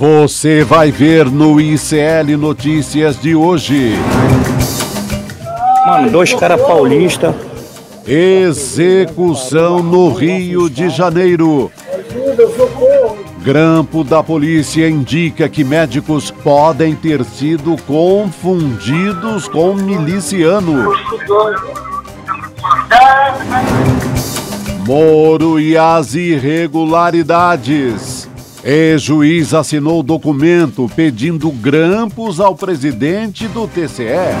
Você vai ver no ICL Notícias de hoje. Mano, dois caras paulistas. Execução no Rio de Janeiro. Grampo da polícia indica que médicos podem ter sido confundidos com milicianos. Moro e as irregularidades. Ex-juiz assinou documento pedindo grampos ao presidente do TCE.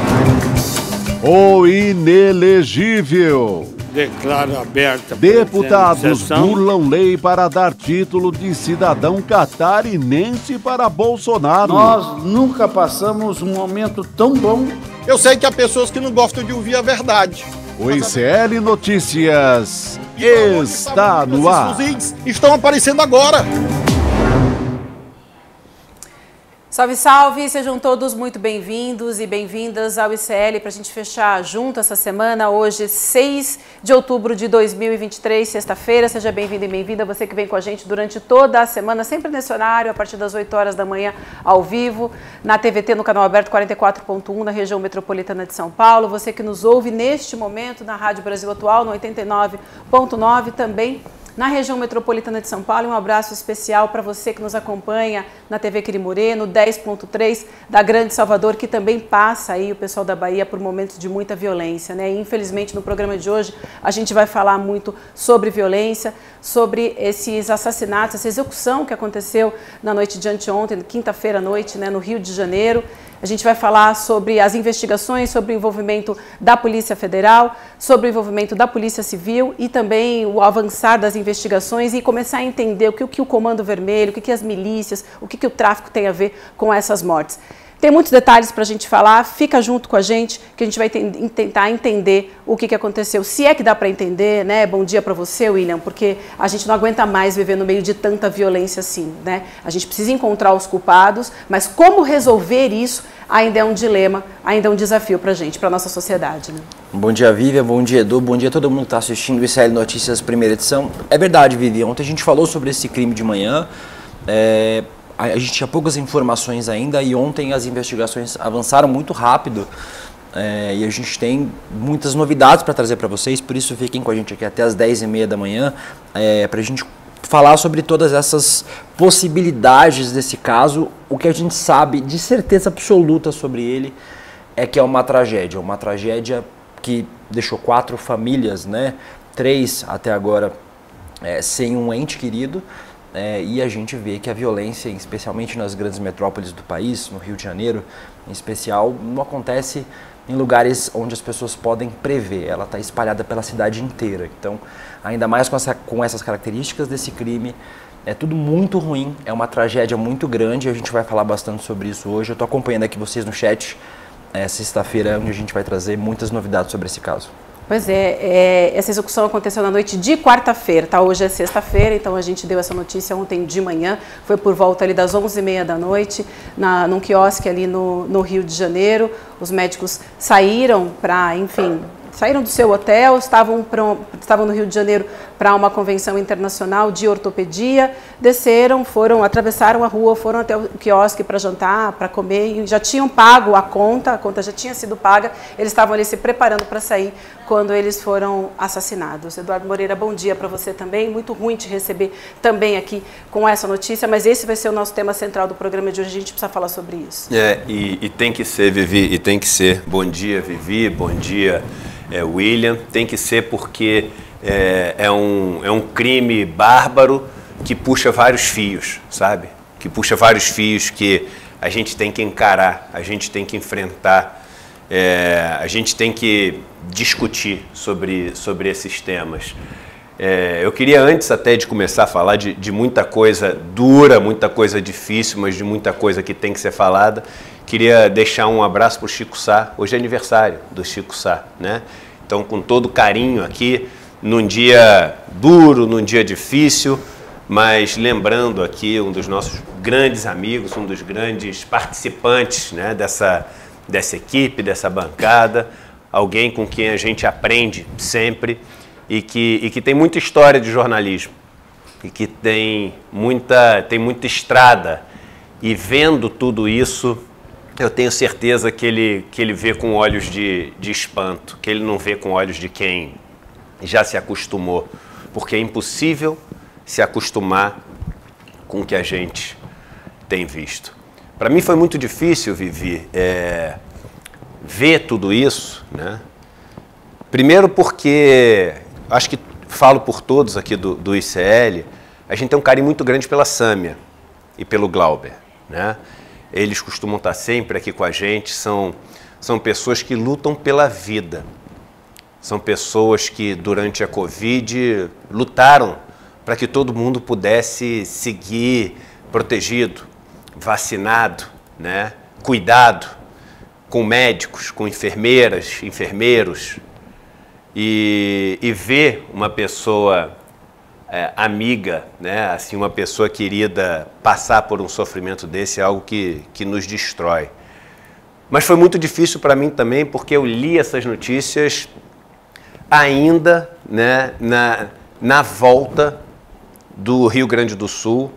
O inelegível. Declaro aberta. Deputados burlam lei para dar título de cidadão catarinense para Bolsonaro. Nós nunca passamos um momento tão bom. Eu sei que há pessoas que não gostam de ouvir a verdade. O ICL Notícias está no ar. Estão aparecendo agora. Salve, salve! Sejam todos muito bem-vindos e bem-vindas ao ICL para a gente fechar junto essa semana, hoje 6 de outubro de 2023, sexta-feira. Seja bem-vindo e bem-vinda, você que vem com a gente durante toda a semana, sempre nesse horário, a partir das 8 horas da manhã, ao vivo, na TVT, no canal aberto 44.1, na região metropolitana de São Paulo. Você que nos ouve neste momento na Rádio Brasil Atual, no 89.9, também na região metropolitana de São Paulo. Um abraço especial para você que nos acompanha na TV Quiri Moreno, 10.3 da Grande Salvador, que também passa aí o pessoal da Bahia por momentos de muita violência, né? E infelizmente no programa de hoje a gente vai falar muito sobre violência, sobre esses assassinatos, essa execução que aconteceu na noite de anteontem, quinta-feira à noite, né, no Rio de Janeiro. A gente vai falar sobre as investigações, sobre o envolvimento da Polícia Federal, sobre o envolvimento da Polícia Civil e também o avançar das investigações e começar a entender o que o Comando Vermelho, o que as milícias, o que o tráfico tem a ver com essas mortes. Tem muitos detalhes para a gente falar, fica junto com a gente, que a gente vai tentar entender o que aconteceu. Se é que dá para entender, né? Bom dia para você, William, porque a gente não aguenta mais viver no meio de tanta violência assim, né? A gente precisa encontrar os culpados, mas como resolver isso ainda é um dilema, ainda é um desafio para a gente, para a nossa sociedade, né? Bom dia, Vivian, bom dia, Edu, bom dia a todo mundo que está assistindo o ICL Notícias, primeira edição. É verdade, Vivian, ontem a gente falou sobre esse crime de manhã, a gente tinha poucas informações ainda e ontem as investigações avançaram muito rápido e a gente tem muitas novidades para trazer para vocês, por isso fiquem com a gente aqui até as 10h30 da manhã para a gente falar sobre todas essas possibilidades desse caso. O que a gente sabe de certeza absoluta sobre ele é que é uma tragédia que deixou 4 famílias, né, 3 até agora sem um ente querido. E a gente vê que a violência, especialmente nas grandes metrópoles do país, no Rio de Janeiro em especial, não acontece em lugares onde as pessoas podem prever. Ela está espalhada pela cidade inteira. Então, ainda mais com essas características desse crime, é tudo muito ruim, é uma tragédia muito grande. A gente vai falar bastante sobre isso hoje. Eu estou acompanhando aqui vocês no chat, sexta-feira, onde a gente vai trazer muitas novidades sobre esse caso. Pois é, essa execução aconteceu na noite de quarta-feira, tá? Hoje é sexta-feira, então a gente deu essa notícia ontem de manhã, foi por volta ali das 11h30 da noite, num quiosque ali no Rio de Janeiro. Os médicos saíram para, enfim, saíram do seu hotel, estavam no Rio de Janeiro para uma convenção internacional de ortopedia, desceram, atravessaram a rua, foram até o quiosque para jantar, para comer, e já tinham pago a conta já tinha sido paga, eles estavam ali se preparando para sair quando eles foram assassinados. Eduardo Moreira, bom dia para você também, muito ruim te receber também aqui com essa notícia, mas esse vai ser o nosso tema central do programa de hoje, a gente precisa falar sobre isso. E tem que ser, Vivi, e tem que ser. Bom dia, Vivi, bom dia, William, tem que ser porque é um crime bárbaro que puxa vários fios, sabe? Que puxa vários fios que a gente tem que encarar, a gente tem que enfrentar, a gente tem que discutir sobre esses temas. Eu queria, antes até de começar a falar de muita coisa dura, muita coisa difícil, mas de muita coisa que tem que ser falada, queria deixar um abraço para o Chico Sá. Hoje é aniversário do Chico Sá, né? Então, com todo carinho aqui, num dia duro, num dia difícil, mas lembrando aqui um dos nossos grandes amigos, um dos grandes participantes, né, dessa equipe, dessa bancada, alguém com quem a gente aprende sempre, e que tem muita história de jornalismo, e que tem muita estrada E vendo tudo isso, eu tenho certeza que ele vê com olhos de espanto, que ele não vê com olhos de quem já se acostumou, porque é impossível se acostumar com o que a gente tem visto. Para mim foi muito difícil, Vivi, ver tudo isso, né? Primeiro porque, acho que falo por todos aqui do ICL, a gente tem um carinho muito grande pela Sâmia e pelo Glauber, né? Eles costumam estar sempre aqui com a gente, são pessoas que lutam pela vida. São pessoas que, durante a Covid, lutaram para que todo mundo pudesse seguir protegido, vacinado, né? Cuidado, com médicos, com enfermeiras, enfermeiros. E ver uma pessoa amiga, né? Assim, uma pessoa querida passar por um sofrimento desse é algo que nos destrói. Mas foi muito difícil para mim também, porque eu li essas notícias ainda, né, na volta do Rio Grande do Sul,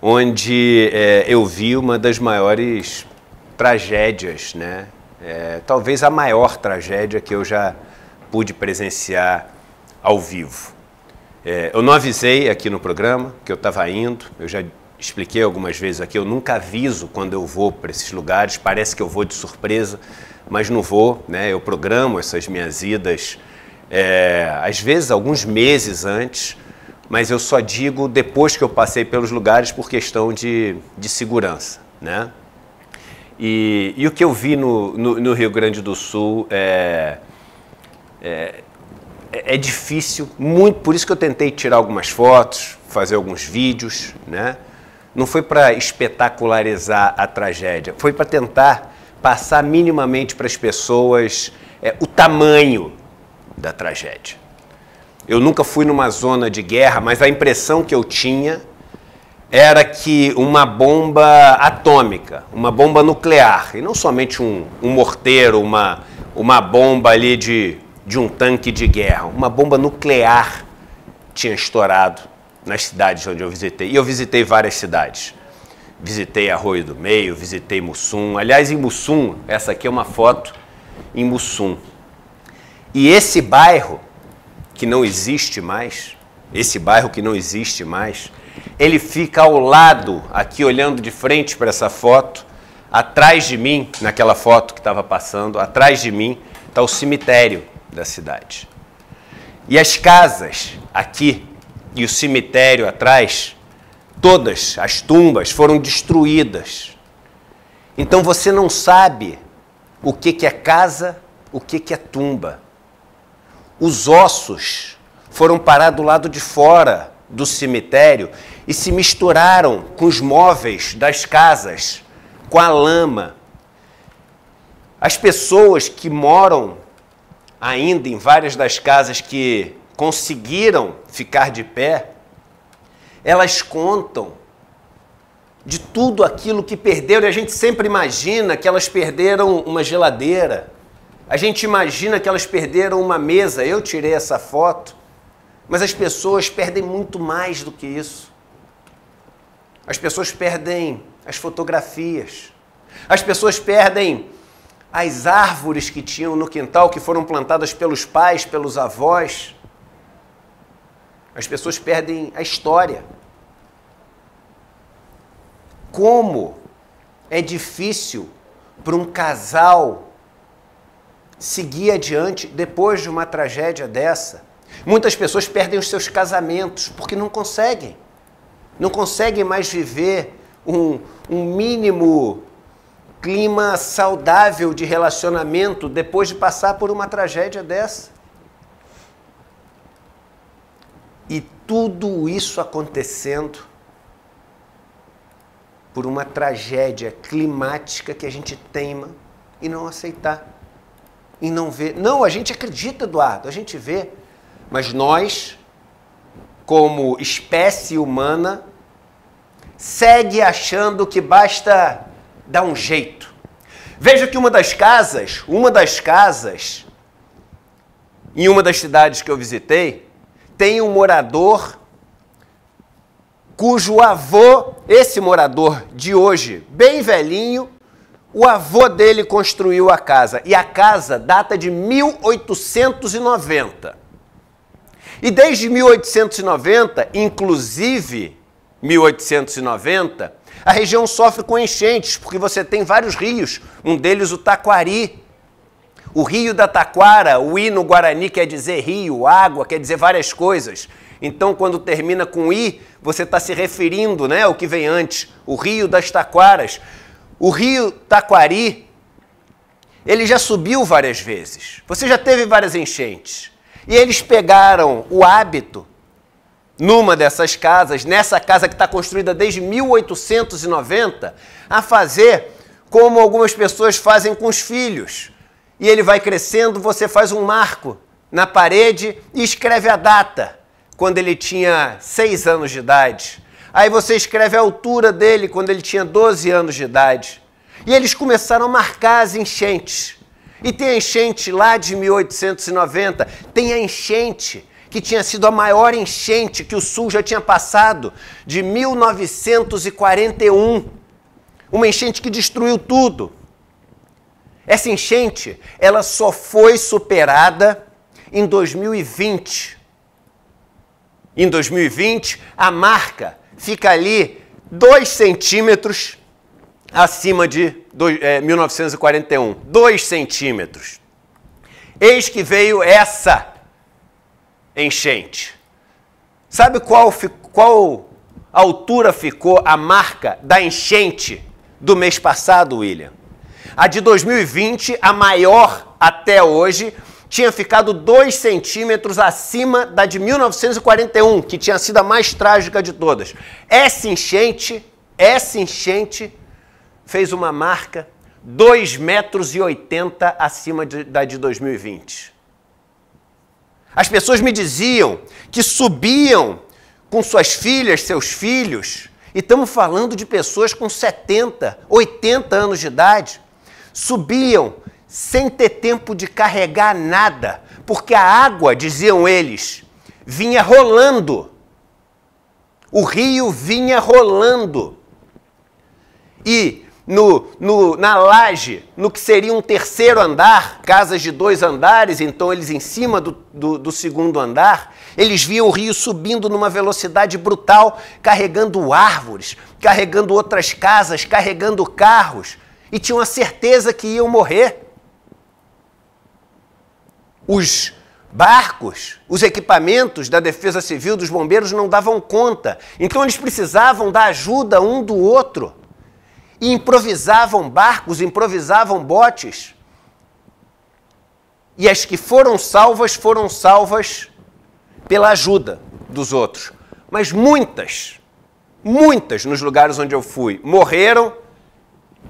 onde eu vi uma das maiores tragédias, né? Talvez a maior tragédia que eu já pude presenciar ao vivo. Eu não avisei aqui no programa que eu estava indo, eu já expliquei algumas vezes aqui, eu nunca aviso quando eu vou para esses lugares, parece que eu vou de surpresa, mas não vou, né? Eu programo essas minhas idas, às vezes alguns meses antes, mas eu só digo depois que eu passei pelos lugares por questão de segurança, né? E o que eu vi no Rio Grande do Sul é difícil, muito, por isso que eu tentei tirar algumas fotos, fazer alguns vídeos, né? Não foi para espetacularizar a tragédia, foi para tentar passar minimamente para as pessoas o tamanho da tragédia. Eu nunca fui numa zona de guerra, mas a impressão que eu tinha era que uma bomba atômica, uma bomba nuclear, e não somente um morteiro, uma bomba ali de um tanque de guerra, uma bomba nuclear tinha estourado nas cidades onde eu visitei. E eu visitei várias cidades. Visitei Arroio do Meio, visitei Muçum. Aliás, em Muçum, essa aqui é uma foto em Muçum. E esse bairro, que não existe mais, ele fica ao lado, aqui olhando de frente para essa foto, atrás de mim, naquela foto que estava passando, atrás de mim está o cemitério da cidade. E as casas aqui e o cemitério atrás, todas as tumbas foram destruídas. Então você não sabe o que é casa, o que é tumba. Os ossos foram parar do lado de fora do cemitério e se misturaram com os móveis das casas, com a lama. As pessoas que moram ainda em várias das casas que conseguiram ficar de pé, elas contam de tudo aquilo que perderam. E a gente sempre imagina que elas perderam uma geladeira, a gente imagina que elas perderam uma mesa. Eu tirei essa foto, mas as pessoas perdem muito mais do que isso. As pessoas perdem as fotografias, as pessoas perdem as árvores que tinham no quintal, que foram plantadas pelos pais, pelos avós. As pessoas perdem a história. Como é difícil para um casal seguir adiante depois de uma tragédia dessa. Muitas pessoas perdem os seus casamentos porque não conseguem mais viver um mínimo clima saudável de relacionamento depois de passar por uma tragédia dessa. E tudo isso acontecendo por uma tragédia climática que a gente teima e não aceitar, e não ver. Não, a gente acredita, Eduardo, a gente vê, mas nós, como espécie humana, segue achando que basta dá um jeito. Veja que uma das casas, em uma das cidades que eu visitei, tem um morador cujo avô, esse morador de hoje, bem velhinho, o avô dele construiu a casa. E a casa data de 1890. E desde 1890, inclusive 1890, a região sofre com enchentes, porque você tem vários rios, um deles o Taquari. O rio da Taquara, o i no Guarani quer dizer rio, água, quer dizer várias coisas. Então, quando termina com i, você está se referindo, né, ao que vem antes, o rio das Taquaras. O rio Taquari, ele já subiu várias vezes, você já teve várias enchentes. E eles pegaram o hábito, numa dessas casas, nessa casa que está construída desde 1890, a fazer como algumas pessoas fazem com os filhos. E ele vai crescendo, você faz um marco na parede e escreve a data, quando ele tinha 6 anos de idade. Aí você escreve a altura dele, quando ele tinha 12 anos de idade. E eles começaram a marcar as enchentes. E tem a enchente lá de 1890, tem a enchente que tinha sido a maior enchente que o Sul já tinha passado, de 1941. Uma enchente que destruiu tudo. Essa enchente, ela só foi superada em 2020. Em 2020, a marca fica ali 2 centímetros acima de 1941. 2 centímetros. Eis que veio essa enchente. Sabe qual altura ficou a marca da enchente do mês passado, William? A de 2020, a maior até hoje, tinha ficado 2 centímetros acima da de 1941, que tinha sido a mais trágica de todas. Essa enchente fez uma marca 2,80 metros acima da de 2020. As pessoas me diziam que subiam com suas filhas, seus filhos, e estamos falando de pessoas com 70, 80 anos de idade, subiam sem ter tempo de carregar nada, porque a água, diziam eles, vinha rolando. O rio vinha rolando. E na laje, no que seria um terceiro andar, casas de 2 andares, então eles em cima do segundo andar, eles viam o rio subindo numa velocidade brutal, carregando árvores, carregando outras casas, carregando carros, e tinham a certeza que iam morrer. Os barcos, os equipamentos da Defesa Civil, dos bombeiros, não davam conta. Então eles precisavam da ajuda um do outro. E improvisavam barcos, improvisavam botes. E as que foram salvas pela ajuda dos outros. Mas muitas, muitas nos lugares onde eu fui morreram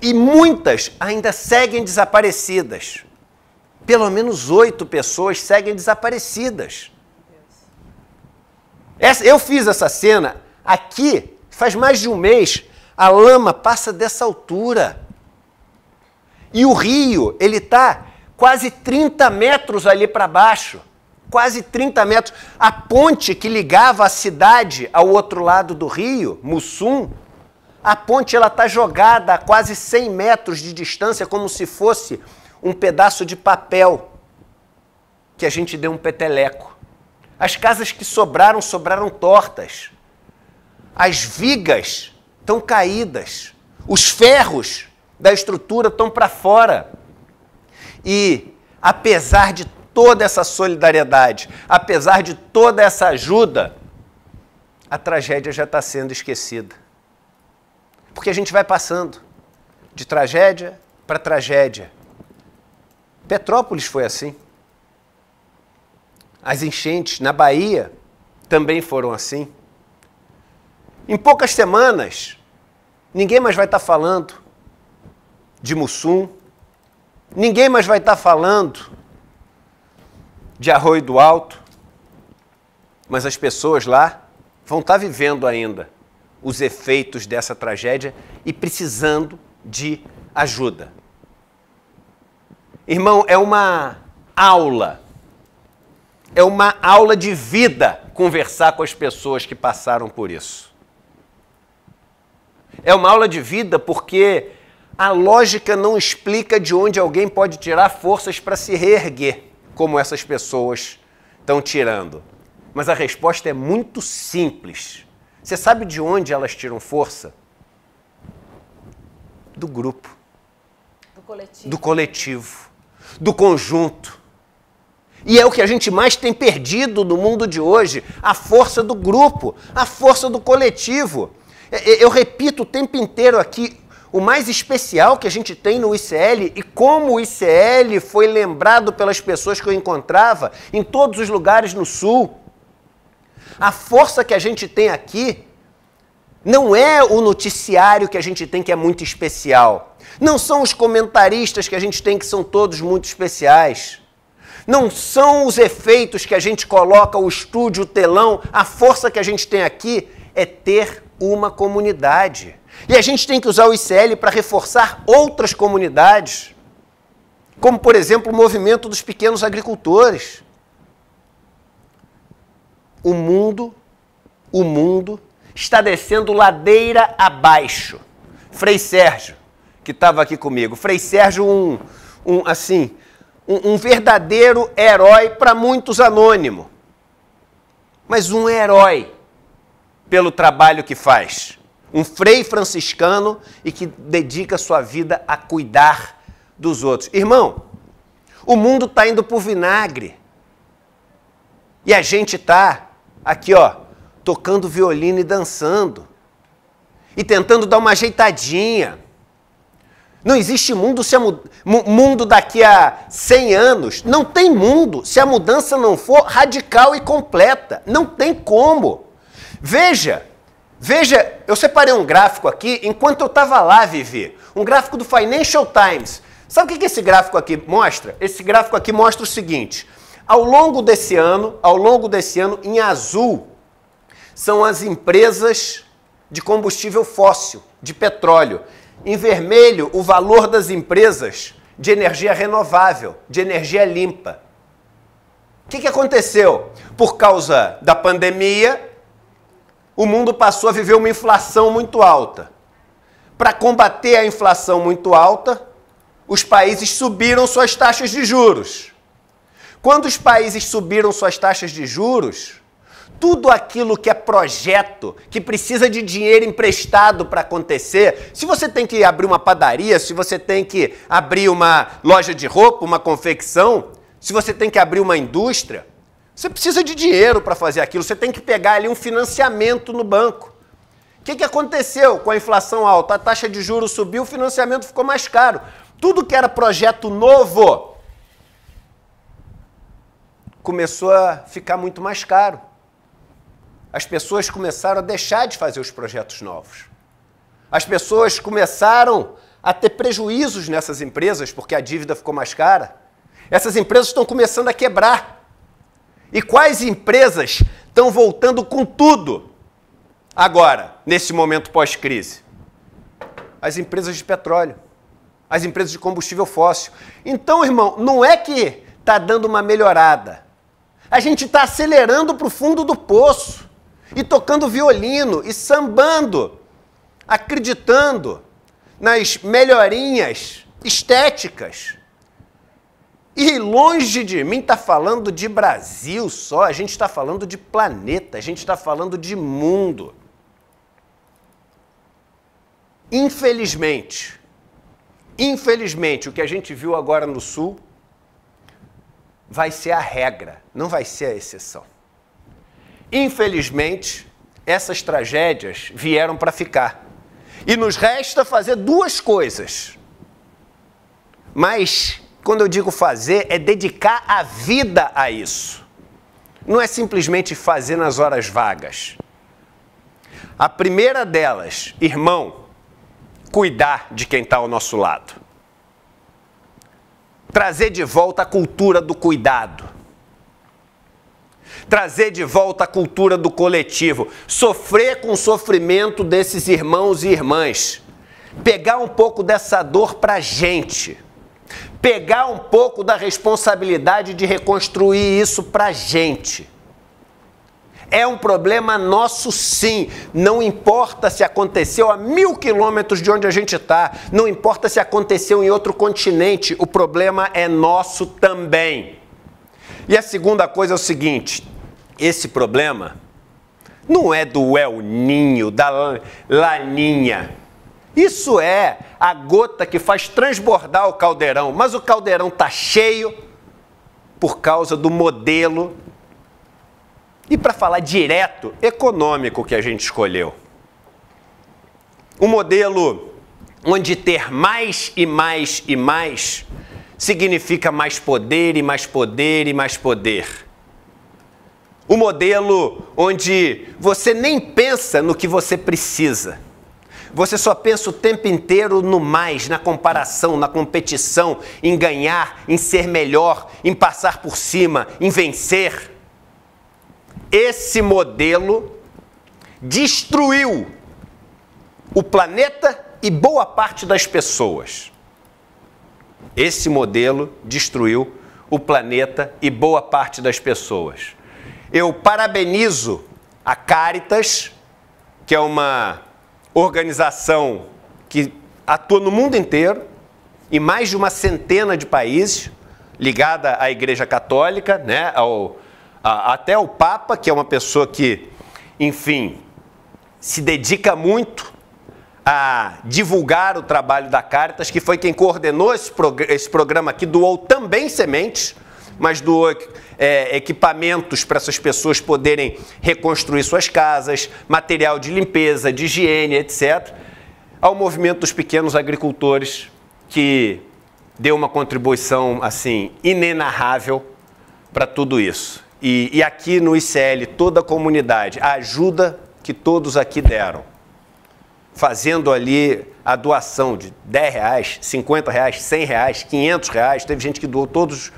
e muitas ainda seguem desaparecidas. Pelo menos 8 pessoas seguem desaparecidas. Eu fiz essa cena aqui, faz mais de um mês, a lama passa dessa altura. E o rio, ele está quase 30 metros ali para baixo. Quase 30 metros. A ponte que ligava a cidade ao outro lado do rio, Muçum, a ponte está jogada a quase 100 metros de distância, como se fosse um pedaço de papel que a gente deu um peteleco. As casas que sobraram, sobraram tortas. As vigas estão caídas. Os ferros da estrutura estão para fora. E, apesar de toda essa solidariedade, apesar de toda essa ajuda, a tragédia já está sendo esquecida. Porque a gente vai passando de tragédia para tragédia. Petrópolis foi assim. As enchentes na Bahia também foram assim. Em poucas semanas, ninguém mais vai estar falando de Muçum, ninguém mais vai estar falando de Arroio do Alto, mas as pessoas lá vão estar vivendo ainda os efeitos dessa tragédia e precisando de ajuda. Irmão, é uma aula de vida conversar com as pessoas que passaram por isso. É uma aula de vida porque a lógica não explica de onde alguém pode tirar forças para se reerguer, como essas pessoas estão tirando. Mas a resposta é muito simples. Você sabe de onde elas tiram força? Do grupo. Do coletivo. Do coletivo. Do conjunto. E é o que a gente mais tem perdido no mundo de hoje, a força do grupo, a força do coletivo. Eu repito o tempo inteiro aqui, o mais especial que a gente tem no ICL e como o ICL foi lembrado pelas pessoas que eu encontrava em todos os lugares no Sul. A força que a gente tem aqui não é o noticiário que a gente tem que é muito especial. Não são os comentaristas que a gente tem que são todos muito especiais. Não são os efeitos que a gente coloca, o estúdio, o telão. A força que a gente tem aqui é ter uma comunidade. E a gente tem que usar o ICL para reforçar outras comunidades, como, por exemplo, o movimento dos pequenos agricultores. O mundo está descendo ladeira abaixo. Frei Sérgio, que estava aqui comigo. Frei Sérgio, um verdadeiro herói, para muitos anônimo, mas um herói pelo trabalho que faz. Um frei franciscano e que dedica sua vida a cuidar dos outros. Irmão, o mundo está indo por vinagre. E a gente está aqui, ó, tocando violino e dançando. E tentando dar uma ajeitadinha. Não existe mundo, se mundo daqui a 100 anos. Não tem mundo se a mudança não for radical e completa. Não tem como. Veja, eu separei um gráfico aqui enquanto eu estava lá, Vivi. Um gráfico do Financial Times. Sabe o que esse gráfico aqui mostra? Esse gráfico aqui mostra o seguinte. Ao longo desse ano, em azul, são as empresas de combustível fóssil, de petróleo. Em vermelho, o valor das empresas de energia renovável, de energia limpa. O que aconteceu? Por causa da pandemia, o mundo passou a viver uma inflação muito alta. Para combater a inflação muito alta, os países subiram suas taxas de juros. Quando os países subiram suas taxas de juros, tudo aquilo que é projeto, que precisa de dinheiro emprestado para acontecer, se você tem que abrir uma padaria, se você tem que abrir uma loja de roupa, uma confecção, se você tem que abrir uma indústria, você precisa de dinheiro para fazer aquilo, você tem que pegar ali um financiamento no banco. O que aconteceu com a inflação alta? A taxa de juros subiu, o financiamento ficou mais caro. Tudo que era projeto novo começou a ficar muito mais caro. As pessoas começaram a deixar de fazer os projetos novos. As pessoas começaram a ter prejuízos nessas empresas porque a dívida ficou mais cara. Essas empresas estão começando a quebrar. E quais empresas estão voltando com tudo agora, nesse momento pós-crise? As empresas de petróleo, as empresas de combustível fóssil. Então, irmão, não é que está dando uma melhorada. A gente está acelerando para o fundo do poço e tocando violino e sambando, acreditando nas melhorinhas estéticas. E longe de mim tá falando de Brasil só, a gente está falando de planeta, a gente está falando de mundo. Infelizmente, o que a gente viu agora no Sul vai ser a regra, não vai ser a exceção. Infelizmente, essas tragédias vieram para ficar. E nos resta fazer duas coisas. Mas quando eu digo fazer, é dedicar a vida a isso. Não é simplesmente fazer nas horas vagas. A primeira delas, irmão, cuidar de quem está ao nosso lado. Trazer de volta a cultura do cuidado. Trazer de volta a cultura do coletivo. Sofrer com o sofrimento desses irmãos e irmãs. Pegar um pouco dessa dor para a gente. Pegar um pouco da responsabilidade de reconstruir isso para a gente. É um problema nosso, sim. Não importa se aconteceu a 1000 quilômetros de onde a gente está. Não importa se aconteceu em outro continente. O problema é nosso também. E a segunda coisa é o seguinte. Esse problema não é do El Ninho, da Laninha. Isso é a gota que faz transbordar o caldeirão. Mas o caldeirão está cheio por causa do modelo... E para falar direto, econômico que a gente escolheu. Um modelo onde ter mais e mais e mais significa mais poder e mais poder e mais poder. Um modelo onde você nem pensa no que você precisa. Você só pensa o tempo inteiro no mais, na comparação, na competição, em ganhar, em ser melhor, em passar por cima, em vencer. Esse modelo destruiu o planeta e boa parte das pessoas. Esse modelo destruiu o planeta e boa parte das pessoas. Eu parabenizo a Cáritas, que é uma organização que atua no mundo inteiro, em mais de 100 de países, ligada à Igreja Católica, né, até o Papa, que é uma pessoa que, enfim, se dedica muito a divulgar o trabalho da Cáritas, que foi quem coordenou esse programa aqui, doou também sementes, mas doou equipamentos para essas pessoas poderem reconstruir suas casas, material de limpeza, de higiene, etc., ao movimento dos pequenos agricultores, que deu uma contribuição, assim, inenarrável para tudo isso. E aqui no ICL, toda a comunidade, a ajuda que todos aqui deram, fazendo ali a doação de R$10, R$50, R$100, R$500, teve gente que doou todos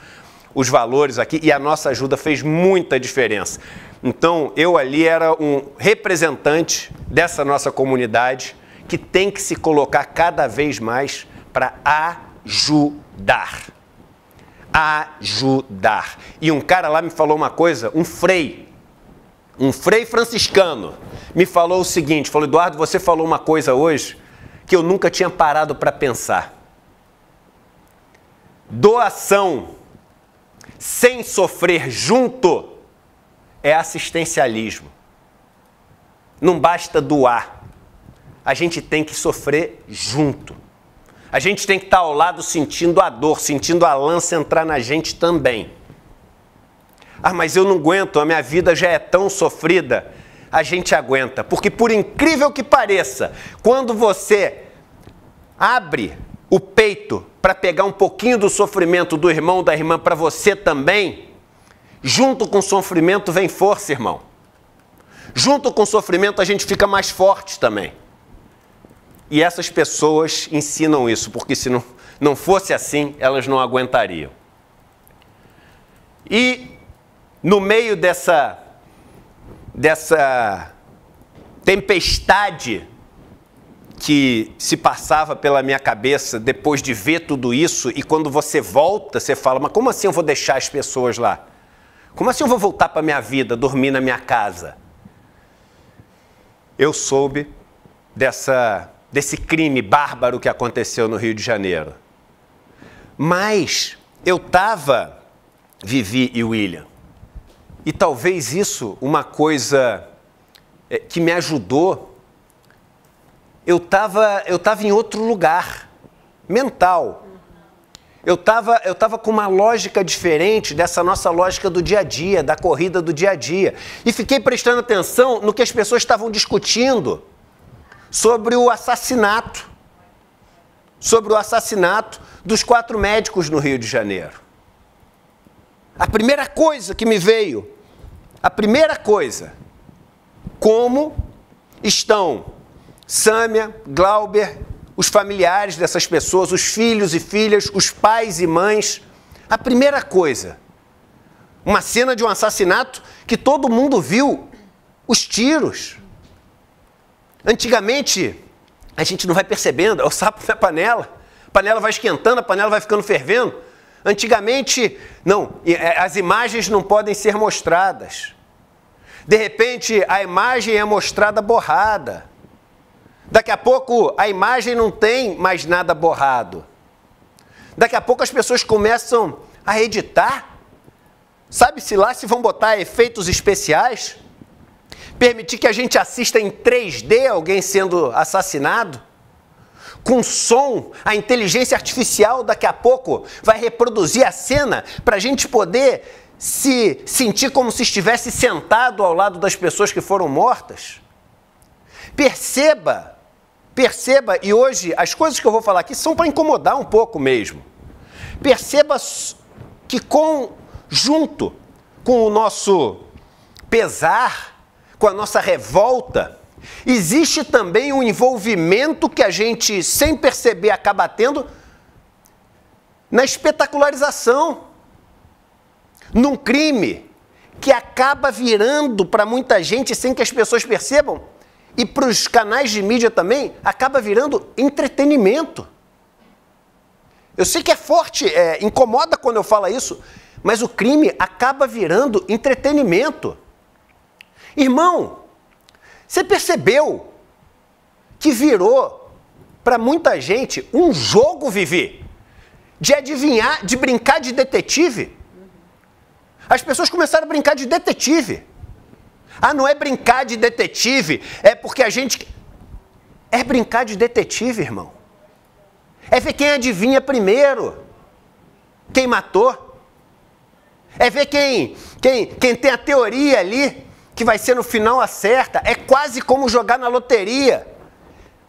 os valores aqui e a nossa ajuda fez muita diferença. Então, eu ali era um representante dessa nossa comunidade que tem que se colocar cada vez mais para ajudar. Ajudar. E um cara lá me falou uma coisa, um frei franciscano, me falou o seguinte, falou, Eduardo, você falou uma coisa hoje que eu nunca tinha parado para pensar. Doação sem sofrer junto é assistencialismo. Não basta doar, a gente tem que sofrer junto. A gente tem que estar ao lado sentindo a dor, sentindo a lança entrar na gente também. Ah, mas eu não aguento, a minha vida já é tão sofrida. A gente aguenta, porque por incrível que pareça, quando você abre o peito para pegar um pouquinho do sofrimento do irmão, da irmã, para você também, junto com o sofrimento vem força, irmão. Junto com o sofrimento a gente fica mais forte também. E essas pessoas ensinam isso, porque se não fosse assim, elas não aguentariam. E no meio dessa tempestade que se passava pela minha cabeça depois de ver tudo isso, e quando você volta, você fala, mas como assim eu vou deixar as pessoas lá? Como assim eu vou voltar para a minha vida, dormir na minha casa? Eu soube desse crime bárbaro que aconteceu no Rio de Janeiro. Mas eu estava, Vivi e William, e talvez isso, uma coisa que me ajudou, eu estava em outro lugar, mental. Eu estava com uma lógica diferente dessa nossa lógica do dia a dia, da corrida do dia a dia. E fiquei prestando atenção no que as pessoas estavam discutindo. Sobre o assassinato dos 4 médicos no Rio de Janeiro. A primeira coisa que me veio, como estão Sâmia, Glauber, os familiares dessas pessoas, os filhos e filhas, os pais e mães. A primeira coisa, uma cena de um assassinato que todo mundo viu, os tiros. Antigamente, a gente não vai percebendo, é o sapo na panela. A panela vai esquentando, a panela vai ficando fervendo. Antigamente, não, as imagens não podem ser mostradas. De repente, a imagem é mostrada borrada. Daqui a pouco, a imagem não tem mais nada borrado. Daqui a pouco, as pessoas começam a editar. Sabe-se lá se vão botar efeitos especiais? Permitir que a gente assista em 3D alguém sendo assassinado? Com som, a inteligência artificial daqui a pouco vai reproduzir a cena para a gente poder se sentir como se estivesse sentado ao lado das pessoas que foram mortas. Perceba, perceba, e hoje as coisas que eu vou falar aqui são para incomodar um pouco mesmo. Perceba que junto com o nosso pesar, com a nossa revolta, existe também um envolvimento que a gente, sem perceber, acaba tendo na espetacularização, num crime que acaba virando para muita gente, sem que as pessoas percebam, e para os canais de mídia também, acaba virando entretenimento. Eu sei que é forte, incomoda quando eu falo isso, mas o crime acaba virando entretenimento. Irmão, você percebeu que virou, para muita gente, um jogo, Vivi, de adivinhar, de brincar de detetive? As pessoas começaram a brincar de detetive. Ah, não é brincar de detetive, é porque a gente... É brincar de detetive, irmão. É ver quem adivinha primeiro, quem matou. É ver quem tem a teoria ali, que vai ser no final a certa. É quase como jogar na loteria.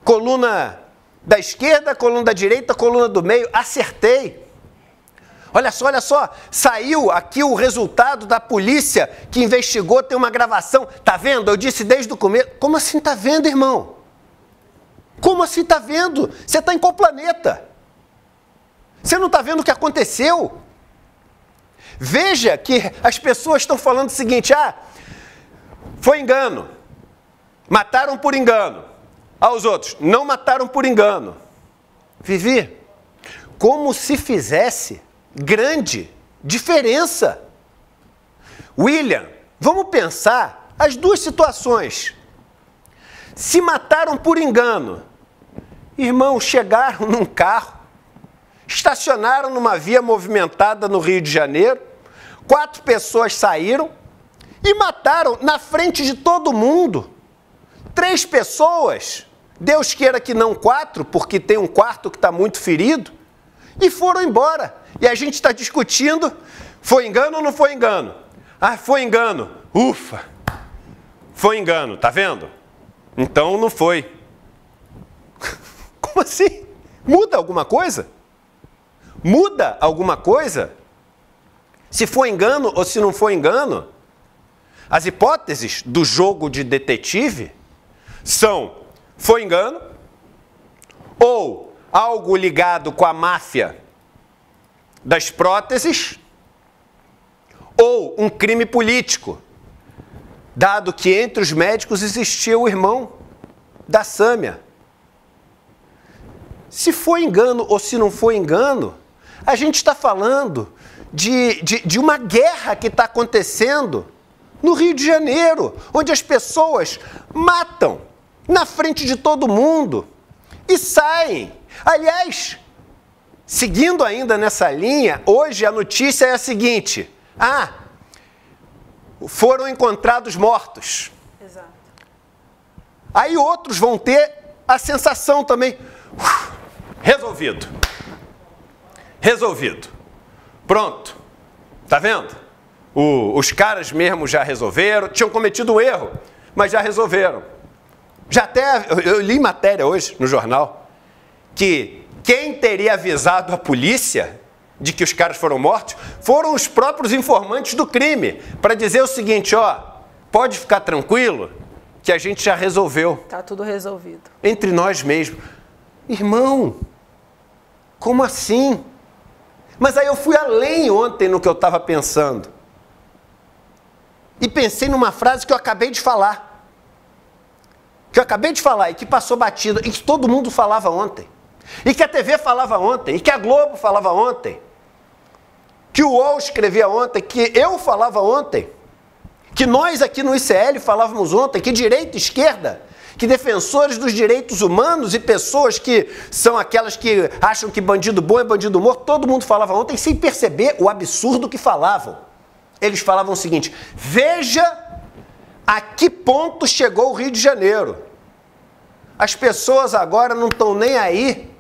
Coluna da esquerda, coluna da direita, coluna do meio, acertei. Olha só, saiu aqui o resultado da polícia que investigou, tem uma gravação. Tá vendo? Eu disse desde o começo. Como assim tá vendo, irmão? Como assim tá vendo? Você tá em qual planeta? Você não tá vendo o que aconteceu? Veja que as pessoas estão falando o seguinte: ah, foi engano, mataram por engano. Aos outros, não mataram por engano. Vivi, como se fizesse grande diferença. William, vamos pensar as duas situações. Se mataram por engano, irmão, chegaram num carro, estacionaram numa via movimentada no Rio de Janeiro, 4 pessoas saíram e mataram na frente de todo mundo. 3 pessoas, Deus queira que não 4, porque tem um quarto que está muito ferido, e foram embora. E a gente está discutindo, foi engano ou não foi engano? Ah, foi engano. Ufa! Foi engano, tá vendo? Então não foi. Como assim? Muda alguma coisa? Muda alguma coisa? Se foi engano ou se não foi engano, as hipóteses do jogo de detetive são foi engano ou algo ligado com a máfia das próteses ou um crime político, dado que entre os médicos existia o irmão da Sâmia. Se foi engano ou se não foi engano, a gente está falando de uma guerra que está acontecendo no Rio de Janeiro, onde as pessoas matam na frente de todo mundo e saem. Aliás, seguindo ainda nessa linha, hoje a notícia é a seguinte: ah, foram encontrados mortos. Exato. Aí outros vão ter a sensação também, resolvido. Resolvido. Pronto. Tá vendo? Os caras mesmo já resolveram, tinham cometido um erro, mas já resolveram. Já até, eu li matéria hoje no jornal, que quem teria avisado a polícia de que os caras foram mortos foram os próprios informantes do crime, para dizer o seguinte: ó, pode ficar tranquilo que a gente já resolveu. Tá tudo resolvido. Entre nós mesmos. Irmão, como assim? Mas aí eu fui além ontem no que eu estava pensando. E pensei numa frase que eu acabei de falar. Que eu acabei de falar e que passou batida, e que todo mundo falava ontem. E que a TV falava ontem, e que a Globo falava ontem, que o UOL escrevia ontem, que eu falava ontem, que nós aqui no ICL falávamos ontem, que direita e esquerda, que defensores dos direitos humanos e pessoas que são aquelas que acham que bandido bom é bandido morto, todo mundo falava ontem sem perceber o absurdo que falavam. Eles falavam o seguinte: veja a que ponto chegou o Rio de Janeiro. As pessoas agora não estão nem aí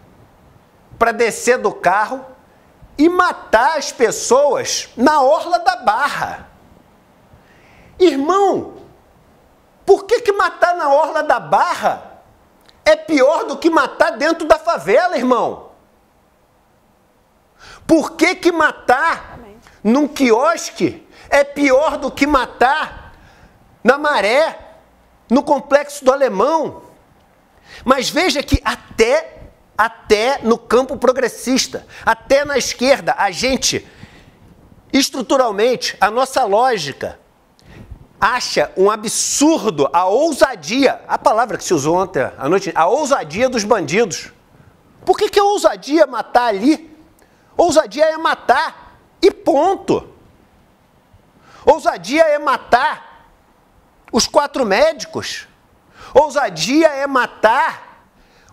para descer do carro e matar as pessoas na orla da Barra. Irmão, por que matar na orla da Barra é pior do que matar dentro da favela, irmão? Por que matar num quiosque é pior do que matar na Maré, no Complexo do Alemão? Mas veja que até no campo progressista, até na esquerda, a gente, estruturalmente, a nossa lógica acha um absurdo a ousadia, a palavra que se usou ontem à noite, a ousadia dos bandidos. Por que é ousadia matar ali? Ousadia é matar e ponto. Ousadia é matar os 4 médicos. Ousadia é matar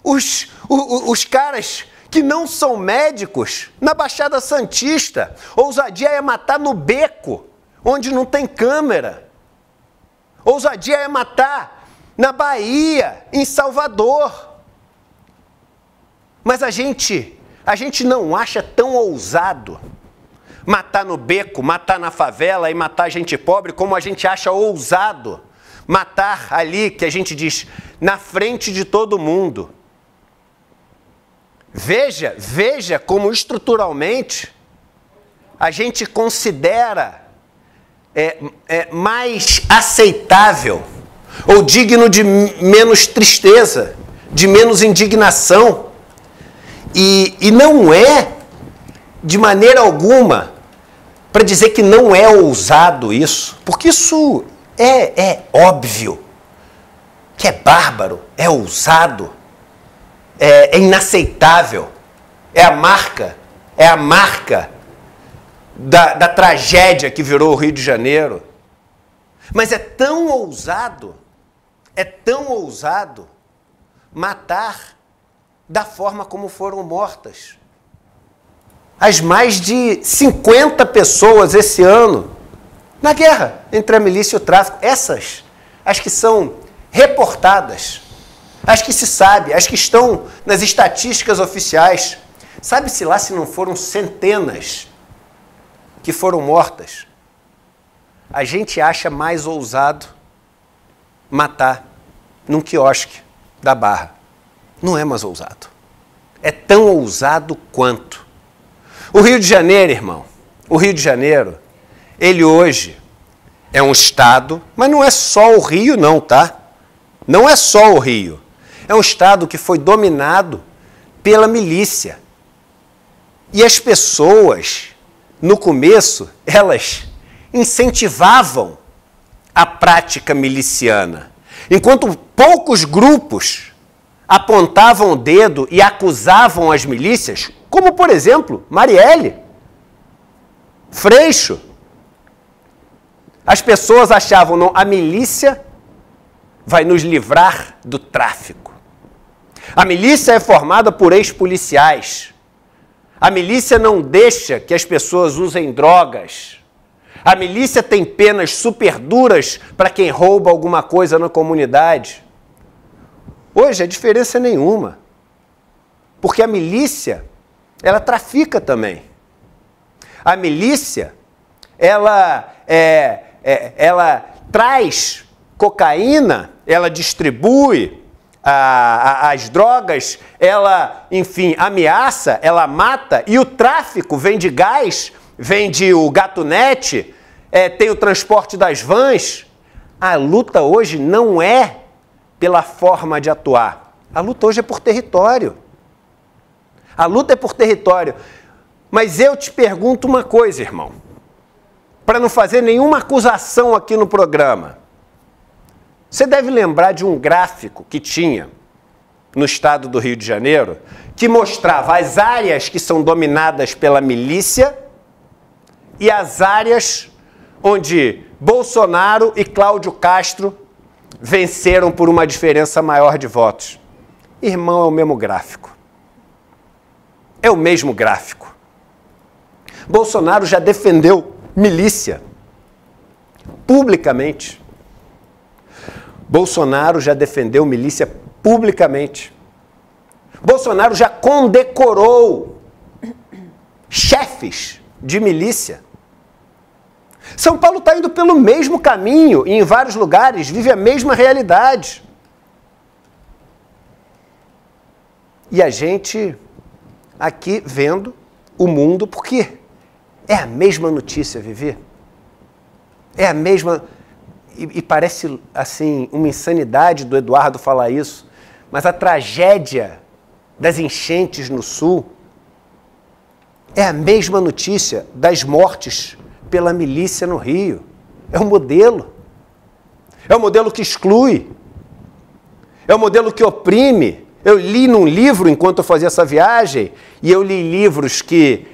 os caras que não são médicos na Baixada Santista. Ousadia é matar no beco, onde não tem câmera. Ousadia é matar na Bahia, em Salvador. Mas a gente não acha tão ousado matar no beco, matar na favela e matar gente pobre como a gente acha ousado matar ali, que a gente diz, na frente de todo mundo. Veja como estruturalmente a gente considera mais aceitável ou digno de menos tristeza, de menos indignação. E não é, de maneira alguma, para dizer que não é ousado isso, porque isso é óbvio, que é bárbaro, é ousado. É inaceitável, é a marca da tragédia que virou o Rio de Janeiro. Mas é tão ousado matar da forma como foram mortas as mais de 50 pessoas esse ano na guerra entre a milícia e o tráfico. Essas, as que são reportadas, as que se sabe, as que estão nas estatísticas oficiais. Sabe-se lá se não foram centenas que foram mortas. A gente acha mais ousado matar num quiosque da Barra. Não é mais ousado. É tão ousado quanto. O Rio de Janeiro, irmão, o Rio de Janeiro, ele hoje é um estado, mas não é só o Rio não, tá? Não é só o Rio. É um estado que foi dominado pela milícia. E as pessoas, no começo, elas incentivavam a prática miliciana, enquanto poucos grupos apontavam o dedo e acusavam as milícias, como, por exemplo, Marielle, Freixo. As pessoas achavam, não, a milícia vai nos livrar do tráfico. A milícia é formada por ex-policiais. A milícia não deixa que as pessoas usem drogas. A milícia tem penas super duras para quem rouba alguma coisa na comunidade. Hoje a diferença é nenhuma, porque a milícia, ela trafica também. A milícia, ela traz cocaína, ela distribui as drogas, ela, enfim, ameaça, ela mata, e o tráfico vende gás, vende o gatunete, tem o transporte das vans. A luta hoje não é pela forma de atuar. A luta hoje é por território. A luta é por território. Mas eu te pergunto uma coisa, irmão, para não fazer nenhuma acusação aqui no programa. Você deve lembrar de um gráfico que tinha no estado do Rio de Janeiro, que mostrava as áreas que são dominadas pela milícia e as áreas onde Bolsonaro e Cláudio Castro venceram por uma diferença maior de votos. Irmão, é o mesmo gráfico. É o mesmo gráfico. Bolsonaro já defendeu milícia publicamente. Bolsonaro já defendeu milícia publicamente. Bolsonaro já condecorou chefes de milícia. São Paulo está indo pelo mesmo caminho e em vários lugares vive a mesma realidade. E a gente aqui vendo o mundo, porque é a mesma notícia, Vivi. É a mesma... E parece, assim, uma insanidade do Eduardo falar isso, mas a tragédia das enchentes no Sul é a mesma notícia das mortes pela milícia no Rio. É um modelo. É um modelo que exclui. É um modelo que oprime. Eu li num livro, enquanto eu fazia essa viagem, e eu li livros que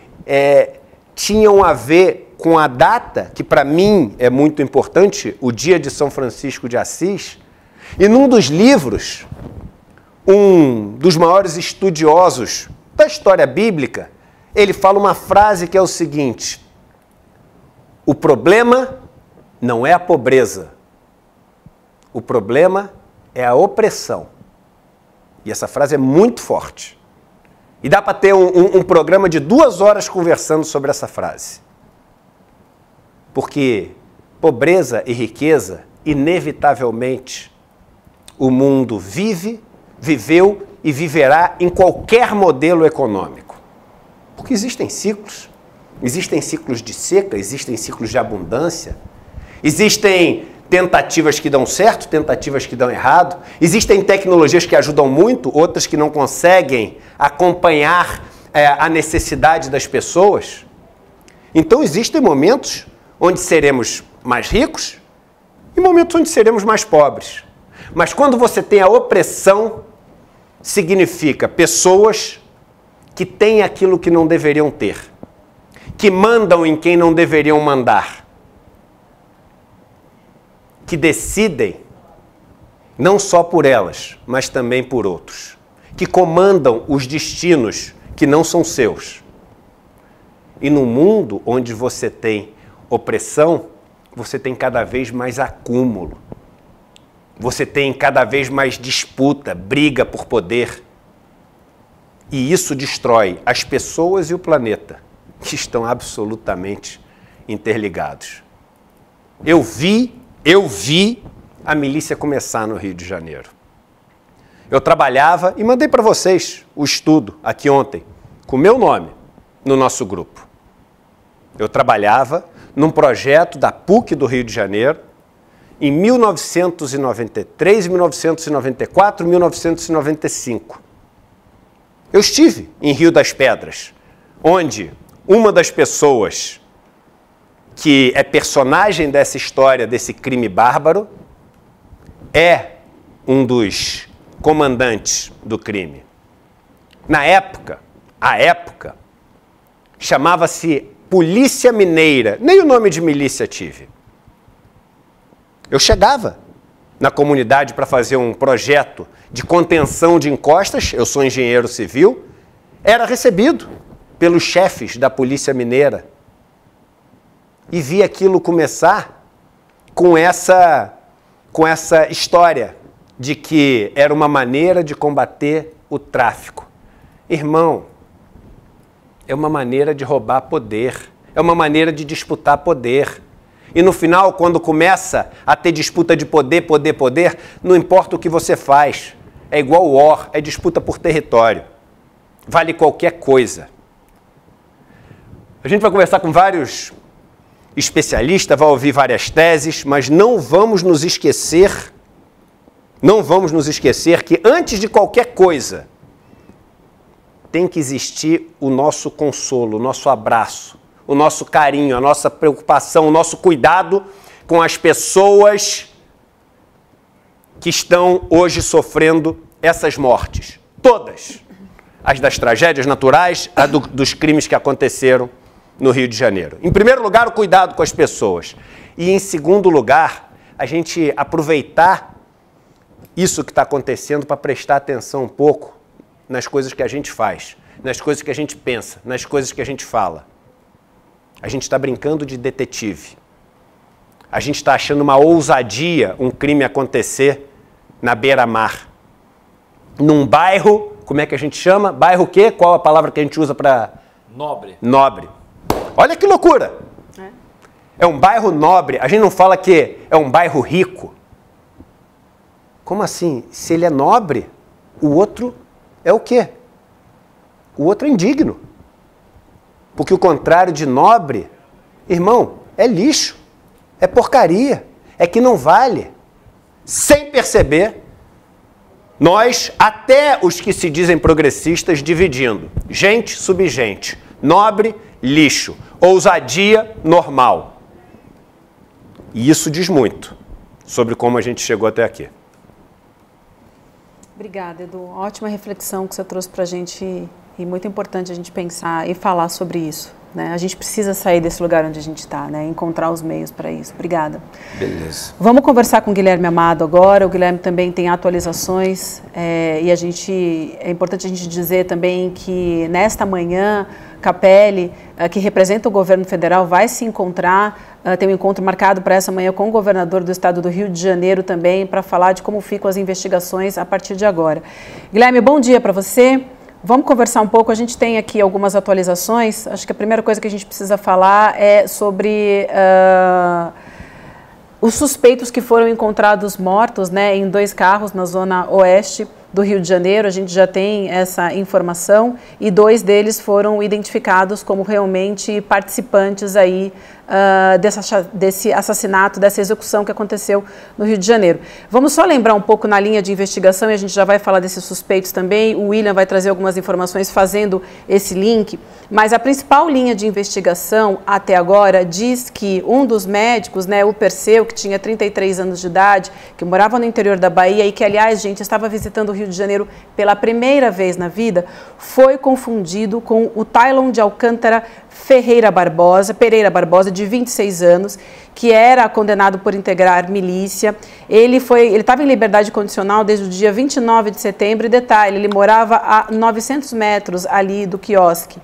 tinham a ver com a data, que para mim é muito importante, o dia de São Francisco de Assis, e num dos livros, um dos maiores estudiosos da história bíblica, ele fala uma frase que é o seguinte: o problema não é a pobreza, o problema é a opressão. E essa frase é muito forte. E dá para ter um programa de 2 horas conversando sobre essa frase. Porque pobreza e riqueza, inevitavelmente, o mundo vive, viveu e viverá em qualquer modelo econômico. Porque existem ciclos de seca, existem ciclos de abundância, existem tentativas que dão certo, tentativas que dão errado, existem tecnologias que ajudam muito, outras que não conseguem acompanhar a necessidade das pessoas. Então existem momentos onde seremos mais ricos e momentos onde seremos mais pobres. Mas quando você tem a opressão, significa pessoas que têm aquilo que não deveriam ter, que mandam em quem não deveriam mandar, que decidem não só por elas, mas também por outros, que comandam os destinos que não são seus. E no mundo onde você tem opressão, você tem cada vez mais acúmulo. Você tem cada vez mais disputa, briga por poder. E isso destrói as pessoas e o planeta, que estão absolutamente interligados. Eu vi a milícia começar no Rio de Janeiro. Eu trabalhava e mandei para vocês o estudo aqui ontem, com o meu nome, no nosso grupo. Eu trabalhava num projeto da PUC do Rio de Janeiro, em 1993, 1994, 1995. Eu estive em Rio das Pedras, onde uma das pessoas que é personagem dessa história, desse crime bárbaro, é um dos comandantes do crime. À época, chamava-se Polícia Mineira, nem o nome de milícia tive. Eu chegava na comunidade para fazer um projeto de contenção de encostas, eu sou engenheiro civil, era recebido pelos chefes da Polícia Mineira e vi aquilo começar com essa história de que era uma maneira de combater o tráfico. Irmão, é uma maneira de roubar poder, é uma maneira de disputar poder. E no final, quando começa a ter disputa de poder, não importa o que você faz, é igual war, é disputa por território. Vale qualquer coisa. A gente vai conversar com vários especialistas, vai ouvir várias teses, mas não vamos nos esquecer que antes de qualquer coisa, tem que existir o nosso consolo, o nosso abraço, o nosso carinho, a nossa preocupação, o nosso cuidado com as pessoas que estão hoje sofrendo essas mortes. Todas. As das tragédias naturais, a dos crimes que aconteceram no Rio de Janeiro. Em primeiro lugar, o cuidado com as pessoas. E, em segundo lugar, a gente aproveitar isso que está acontecendo para prestar atenção um pouco nas coisas que a gente faz, nas coisas que a gente pensa, nas coisas que a gente fala. A gente está brincando de detetive. A gente está achando uma ousadia um crime acontecer na beira-mar. Num bairro, como é que a gente chama? Bairro o quê? Qual a palavra que a gente usa para... Nobre. Nobre. Olha que loucura! É um bairro nobre. A gente não fala que é um bairro rico. Como assim? Se ele é nobre, o outro é o quê? O outro é indigno. Porque o contrário de nobre, irmão, é lixo. É porcaria, é que não vale. Sem perceber, nós, até os que se dizem progressistas, dividindo. Gente, subgente. Nobre, lixo. Ousadia, normal. E isso diz muito sobre como a gente chegou até aqui. Obrigada, Edu. Ótima reflexão que você trouxe para a gente e muito importante a gente pensar e falar sobre isso. Né? A gente precisa sair desse lugar onde a gente está, né? Encontrar os meios para isso. Obrigada. Beleza. Vamos conversar com o Guilherme Amado agora. O Guilherme também tem atualizações e é importante a gente dizer também que nesta manhã Capelli, que representa o governo federal, vai se encontrar, tem um encontro marcado para essa manhã com o governador do estado do Rio de Janeiro também, para falar de como ficam as investigações a partir de agora. Guilherme, bom dia para você. Vamos conversar um pouco, a gente tem aqui algumas atualizações, acho que a primeira coisa que a gente precisa falar é sobre os suspeitos que foram encontrados mortos, né, em 2 carros na zona oeste do Rio de Janeiro, a gente já tem essa informação e 2 deles foram identificados como realmente participantes aí desse assassinato, dessa execução que aconteceu no Rio de Janeiro. Vamos só lembrar um pouco na linha de investigação e a gente já vai falar desses suspeitos também. O William vai trazer algumas informações fazendo esse link, mas a principal linha de investigação até agora diz que um dos médicos, né, o Perseu, que tinha 33 anos de idade, que morava no interior da Bahia e que, aliás, gente, estava visitando o Rio de Janeiro pela primeira vez na vida, foi confundido com o Taylon de Alcântara Ferreira Barbosa, de 26 anos, que era condenado por integrar milícia. Ele estava em liberdade condicional desde o dia 29 de setembro, e detalhe, ele morava a 900 metros ali do quiosque.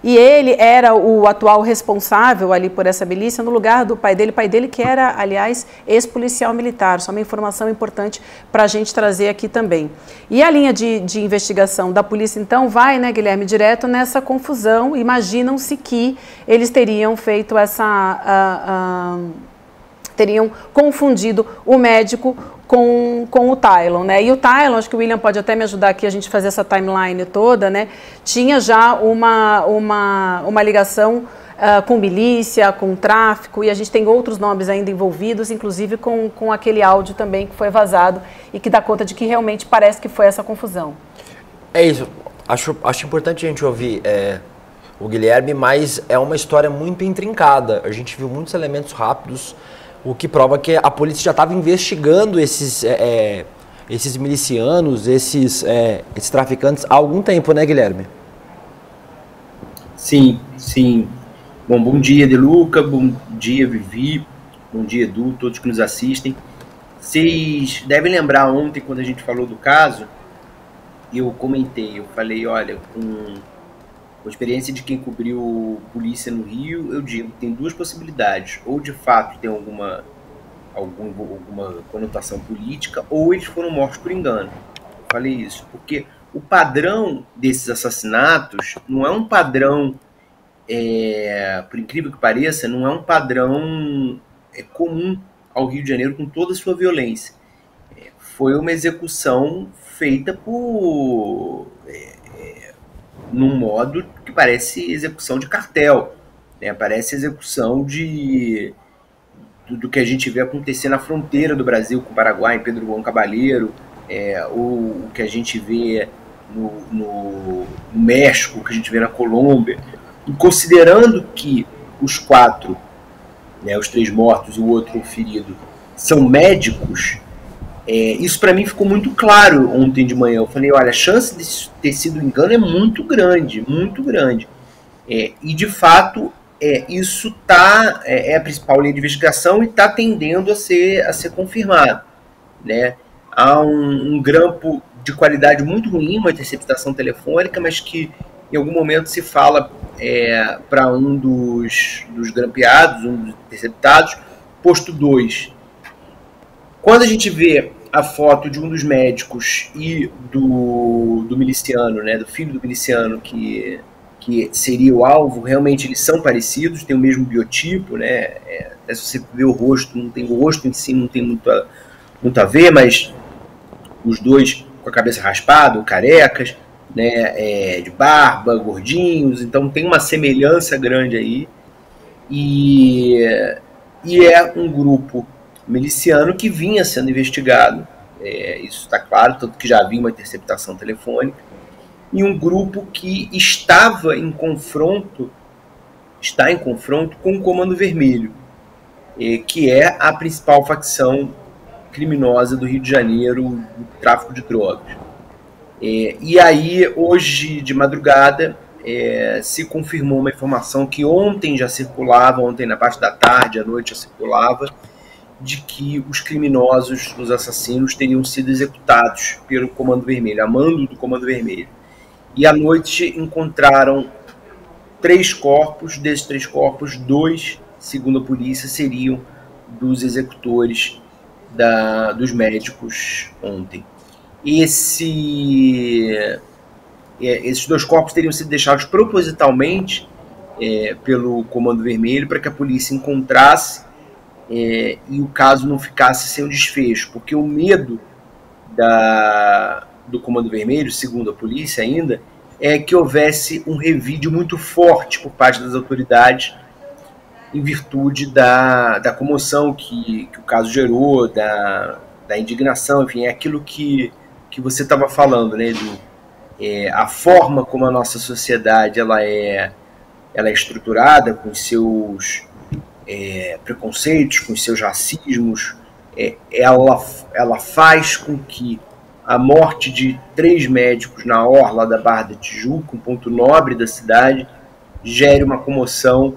E ele era o atual responsável ali por essa milícia no lugar do pai dele que era, aliás, ex-policial militar. Só uma informação importante para a gente trazer aqui também. E a linha de investigação da polícia, então, vai, né, Guilherme, direto nessa confusão. Imaginam-se que eles teriam feito essa... teriam confundido o médico com o Taylon, né? E o Taylon, acho que o William pode até me ajudar aqui a gente fazer essa timeline toda, né? Tinha já uma ligação com milícia, com tráfico, e a gente tem outros nomes ainda envolvidos, inclusive com aquele áudio também que foi vazado e que dá conta de que realmente parece que foi essa confusão. É isso. Acho importante a gente ouvir... o Guilherme, mas é uma história muito intrincada. A gente viu muitos elementos rápidos, o que prova que a polícia já estava investigando esses milicianos, esses traficantes há algum tempo, né, Guilherme? Sim, sim. Bom dia, De Luca, bom dia, Vivi, bom dia, Edu, todos que nos assistem. Vocês devem lembrar ontem, quando a gente falou do caso, eu comentei, eu falei, olha, com a experiência de quem cobriu polícia no Rio, eu digo, tem 2 possibilidades. Ou, de fato, tem alguma conotação política, ou eles foram mortos por engano. Eu falei isso, porque o padrão desses assassinatos não é um padrão, por incrível que pareça, não é um padrão comum ao Rio de Janeiro com toda a sua violência. Foi uma execução feita por... num modo que parece execução de cartel, né? Parece execução do que a gente vê acontecer na fronteira do Brasil com o Paraguai, em Pedro Juan Cabaleiro, ou o que a gente vê no México, o que a gente vê na Colômbia. E considerando que os 4, né, os 3 mortos e o outro ferido, são médicos, isso para mim ficou muito claro ontem de manhã. Eu falei, olha, a chance de ter sido engano é muito grande, muito grande. E de fato isso tá, é a principal linha de investigação e está tendendo a ser confirmado, né? Há um grampo de qualidade muito ruim, uma interceptação telefônica, mas que em algum momento se fala para um dos grampeados, um dos interceptados, posto 2. Quando a gente vê a foto de um dos médicos e do miliciano, né, do filho do miliciano que seria o alvo, realmente eles são parecidos, têm o mesmo biotipo, né? Se você vê o rosto, não tem o rosto em si, não tem muito a ver, mas os dois com a cabeça raspada, carecas, né? De barba, gordinhos, então tem uma semelhança grande aí, e é um grupo miliciano que vinha sendo investigado, isso está claro, tanto que já havia uma interceptação telefônica, e um grupo que está em confronto com o Comando Vermelho, que é a principal facção criminosa do Rio de Janeiro, do tráfico de drogas. E aí, hoje de madrugada, se confirmou uma informação que ontem na parte da tarde, à noite já circulava, de que os criminosos, os assassinos, teriam sido executados pelo Comando Vermelho, a mando do Comando Vermelho. E à noite encontraram 3 corpos, desses 3 corpos, 2, segundo a polícia, seriam dos executores dos médicos ontem. Esses 2 corpos teriam sido deixados propositalmente pelo Comando Vermelho para que a polícia encontrasse e o caso não ficasse sem o desfecho, porque o medo do Comando Vermelho, segundo a polícia ainda, é que houvesse um revide muito forte por parte das autoridades em virtude da comoção que o caso gerou, da indignação, enfim, é aquilo que você estava falando, né, Edu? A forma como a nossa sociedade ela é estruturada, com seus preconceitos, com seus racismos, ela faz com que a morte de 3 médicos na orla da Barra da Tijuca, um ponto nobre da cidade, gere uma comoção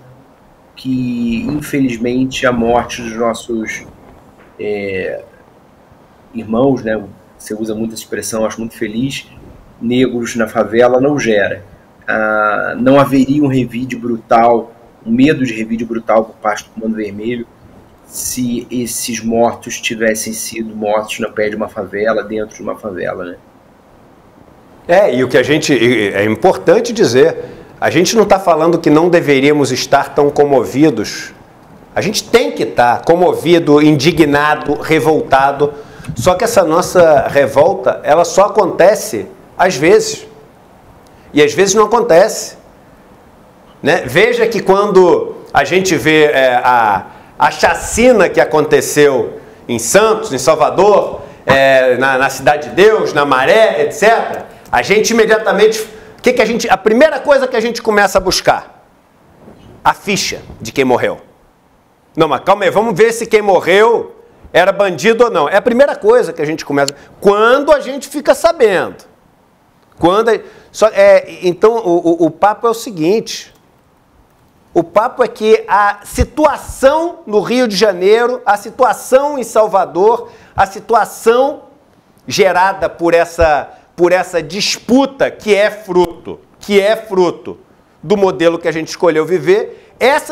que, infelizmente, a morte dos nossos irmãos, né, você usa muito essa expressão, acho muito feliz, negros na favela, não gera. Não haveria um revide brutal, o medo de revide brutal por parte do Comando Vermelho se esses mortos tivessem sido mortos na pé de uma favela, dentro de uma favela, né? E o que a gente... É importante dizer, a gente não está falando que não deveríamos estar tão comovidos. A gente tem que estar comovido, indignado, revoltado. Só que essa nossa revolta, ela só acontece às vezes. E às vezes não acontece. Né? Veja que quando a gente vê a chacina que aconteceu em Santos, em Salvador, na Cidade de Deus, na Maré, etc., a gente imediatamente... A primeira coisa que a gente começa a buscar? A ficha de quem morreu. Não, mas calma aí, vamos ver se quem morreu era bandido ou não. É a primeira coisa que a gente começa... Quando a gente fica sabendo. Então, o papo é o seguinte... O papo é que a situação no Rio de Janeiro, a situação em Salvador, a situação gerada por essa disputa que é fruto do modelo que a gente escolheu viver, essa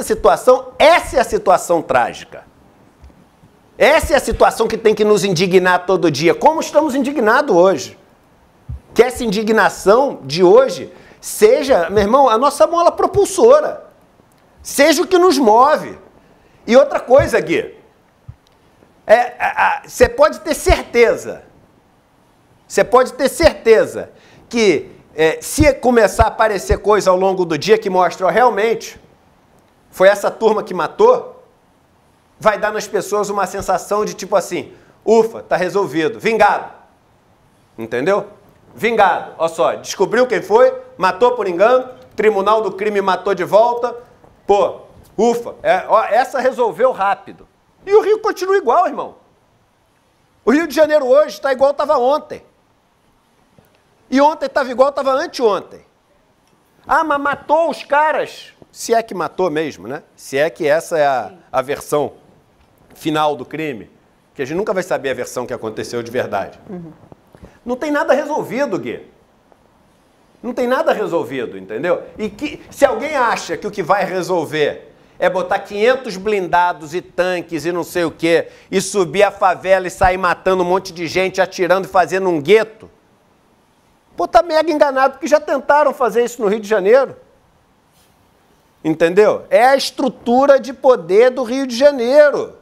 é a situação trágica. Essa é a situação que tem que nos indignar todo dia, como estamos indignados hoje. Que essa indignação de hoje seja, meu irmão, a nossa mola propulsora. Seja o que nos move. E outra coisa, Gui, você pode ter certeza, que se começar a aparecer coisa ao longo do dia que mostra, realmente, foi essa turma que matou, vai dar nas pessoas uma sensação de tipo assim, ufa, tá resolvido, vingado. Entendeu? Vingado. Olha só, descobriu quem foi, matou por engano, tribunal do crime matou de volta, pô, ufa, essa resolveu rápido. E o Rio continua igual, irmão. O Rio de Janeiro hoje está igual estava ontem. E ontem estava igual estava anteontem. Ah, mas matou os caras. se é que matou mesmo, né? Se é que essa é a versão final do crime, que a gente nunca vai saber a versão que aconteceu de verdade. Uhum. Não tem nada resolvido, Gui. Não tem nada resolvido, entendeu? E que, se alguém acha que o que vai resolver é botar 500 blindados e tanques e não sei o quê, e subir a favela e sair matando um monte de gente, atirando e fazendo um gueto, pô, tá mega enganado, porque já tentaram fazer isso no Rio de Janeiro. Entendeu? É a estrutura de poder do Rio de Janeiro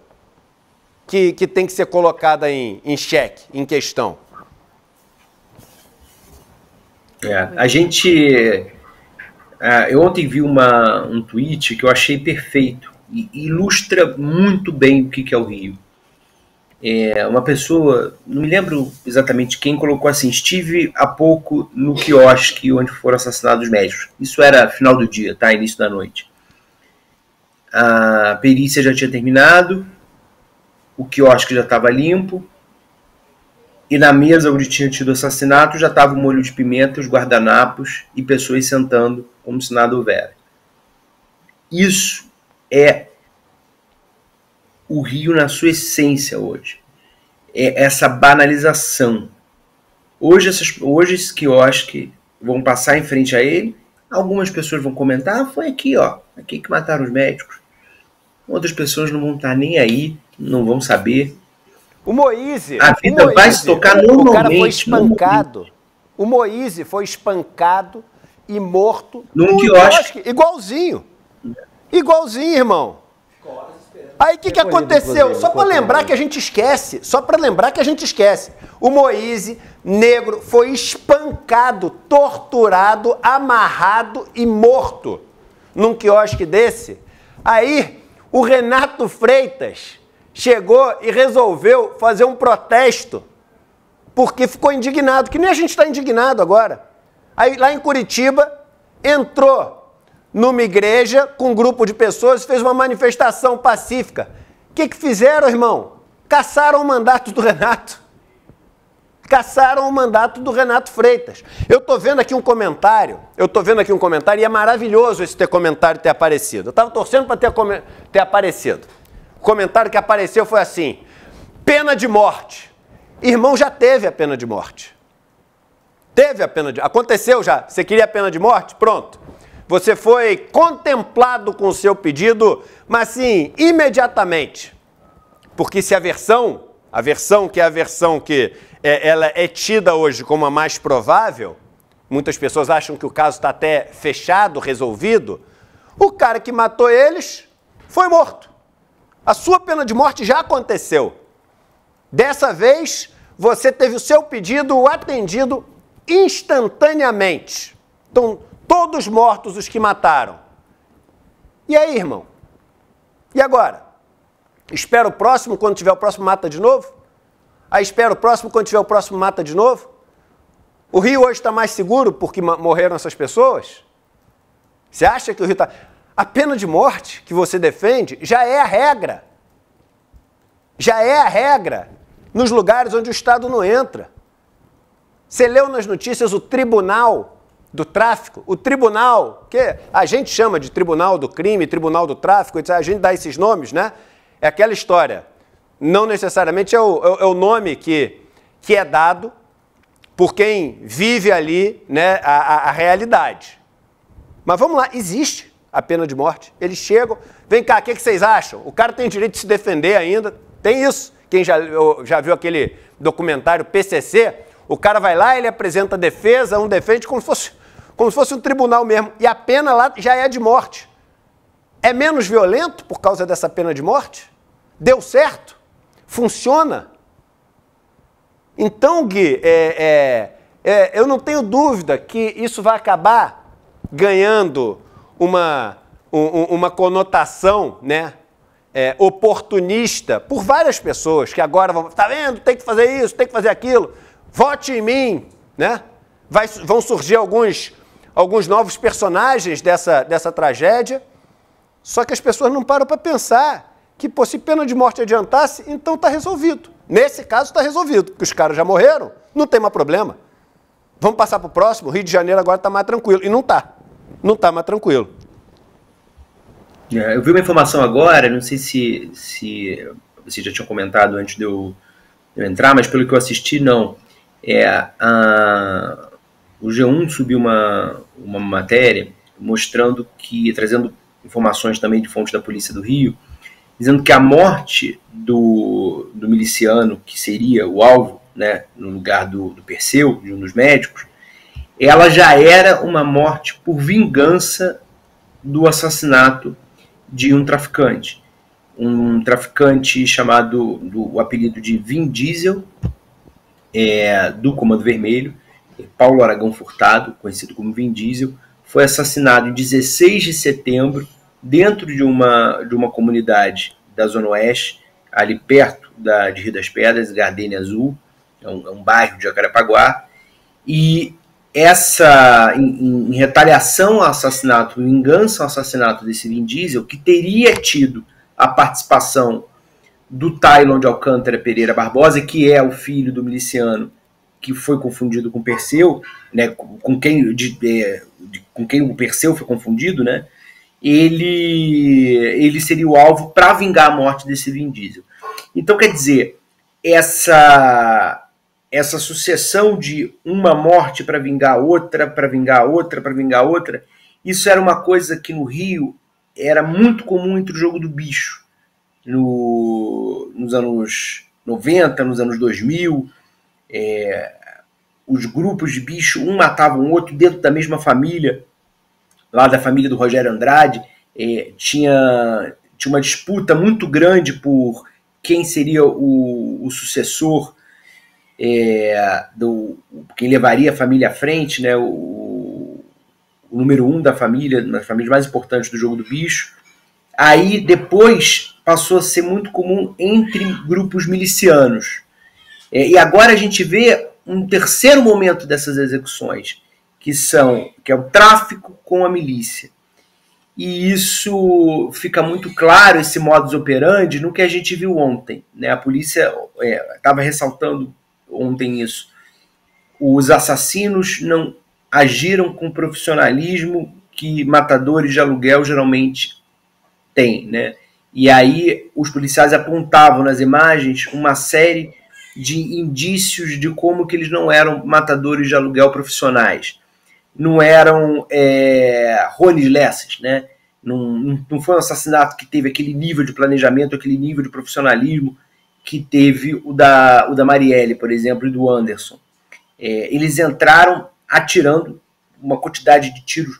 que tem que ser colocada em xeque, em questão. É, a gente... Eu ontem vi um tweet que eu achei perfeito e ilustra muito bem o que é o Rio. Uma pessoa, não me lembro exatamente quem, colocou assim: estive há pouco no quiosque onde foram assassinados médicos. Isso era final do dia, tá? Início da noite. A perícia já tinha terminado, o quiosque já estava limpo, e na mesa onde tinha tido assassinato já estava o molho de pimenta, os guardanapos e pessoas sentando como se nada houvera. Isso é o Rio na sua essência hoje. É essa banalização. Hoje esse quiosque, vão passar em frente a ele, algumas pessoas vão comentar: ah, foi aqui, ó, aqui que mataram os médicos. Outras pessoas não vão estar nem aí, não vão saber. O Moise... A vida vai se tocar normalmente. O cara foi espancado. O Moise foi espancado e morto num quiosque. Igualzinho. Igualzinho, irmão. Aí o que aconteceu? Só para lembrar que a gente esquece. Só para lembrar que a gente esquece. O Moise, negro, foi espancado, torturado, amarrado e morto num quiosque desse. Aí o Renato Freitas chegou e resolveu fazer um protesto, porque ficou indignado, que nem a gente está indignado agora. Aí, lá em Curitiba, entrou numa igreja com um grupo de pessoas e fez uma manifestação pacífica. O que fizeram, irmão? Cassaram o mandato do Renato. Cassaram o mandato do Renato Freitas. Eu estou vendo aqui um comentário, e é maravilhoso esse comentário ter aparecido. Eu estava torcendo para ter aparecido. O comentário que apareceu foi assim: pena de morte. Irmão, já teve a pena de morte. Teve a pena de morte. Aconteceu já. Você queria a pena de morte? Pronto. Você foi contemplado com o seu pedido, mas sim, imediatamente. Porque se a versão que ela é tida hoje como a mais provável, muitas pessoas acham que o caso está até fechado, resolvido, o cara que matou eles foi morto. A sua pena de morte já aconteceu. Dessa vez, você teve o seu pedido atendido instantaneamente. Então, todos mortos os que mataram. E aí, irmão? E agora? Espera o próximo, quando tiver o próximo, mata de novo? Aí espera o próximo, quando tiver o próximo, mata de novo? O Rio hoje está mais seguro porque morreram essas pessoas? Você acha que o Rio está... A pena de morte que você defende já é a regra. Já é a regra nos lugares onde o Estado não entra. Você leu nas notícias o Tribunal do Tráfico? O Tribunal, que a gente chama de Tribunal do Crime, Tribunal do Tráfico, a gente dá esses nomes, né? É aquela história. Não necessariamente é o nome que é dado por quem vive ali, né, a realidade. Mas vamos lá, existe a pena de morte. Eles chegam, vem cá, o que vocês acham? O cara tem direito de se defender ainda, tem isso. Quem já viu aquele documentário PCC, o cara vai lá, ele apresenta a defesa, um defende como se fosse um tribunal mesmo, e a pena lá já é de morte. É menos violento por causa dessa pena de morte? Deu certo? Funciona? Então, Gui, eu não tenho dúvida que isso vai acabar ganhando uma conotação, né, oportunista por várias pessoas que agora vão, tá vendo, tem que fazer isso, tem que fazer aquilo, vote em mim, né? Vão surgir alguns novos personagens dessa tragédia, só que as pessoas não param para pensar que, pô, se pena de morte adiantasse, então tá resolvido. Nesse caso tá resolvido, porque os caras já morreram, não tem mais problema. Vamos passar para o próximo, o Rio de Janeiro agora tá mais tranquilo, e não tá mais tranquilo. Eu vi uma informação agora, não sei se vocês já tinham comentado antes de eu entrar, mas pelo que eu assisti, não. O G1 subiu uma matéria mostrando que, trazendo informações também de fontes da Polícia do Rio, dizendo que a morte do miliciano, que seria o alvo, né, no lugar do Perseu, de um dos médicos, ela já era uma morte por vingança do assassinato de um traficante. Um traficante chamado, o apelido de Vin Diesel, do Comando Vermelho, Paulo Aragão Furtado, conhecido como Vin Diesel, foi assassinado em 16 de setembro dentro de uma comunidade da Zona Oeste, ali perto de Rio das Pedras, Gardênia Azul, é um bairro de Jacarepaguá, e em retaliação ao assassinato, vingança ao assassinato desse Vin Diesel, que teria tido a participação do Taylon de Alcântara Ferreira Barbosa, que é o filho do miliciano que foi confundido com Perseu, né, com quem o Perseu foi confundido, né, ele seria o alvo para vingar a morte desse Vin Diesel. Então, quer dizer, essa sucessão de uma morte para vingar outra, para vingar outra, para vingar outra, isso era uma coisa que no Rio era muito comum entre o jogo do bicho. Nos anos 90, nos anos 2000, os grupos de bicho, um matava o outro dentro da mesma família, lá da família do Rogério Andrade, tinha uma disputa muito grande por quem seria o sucessor, quem levaria a família à frente, né, o número um da família, uma das famílias mais importantes do jogo do bicho. Aí depois passou a ser muito comum entre grupos milicianos. E agora a gente vê um terceiro momento dessas execuções, que é o tráfico com a milícia. E isso fica muito claro, esse modus operandi, no que a gente viu ontem, né? A polícia estava ressaltando ontem isso. Os assassinos não agiram com o profissionalismo que matadores de aluguel geralmente têm, né? E aí os policiais apontavam nas imagens uma série de indícios de como que eles não eram matadores de aluguel profissionais, não eram Ronis Lessas, né? Não foi um assassinato que teve aquele nível de planejamento, aquele nível de profissionalismo que teve o da Marielle, por exemplo, e do Anderson. Eles entraram atirando uma quantidade de tiros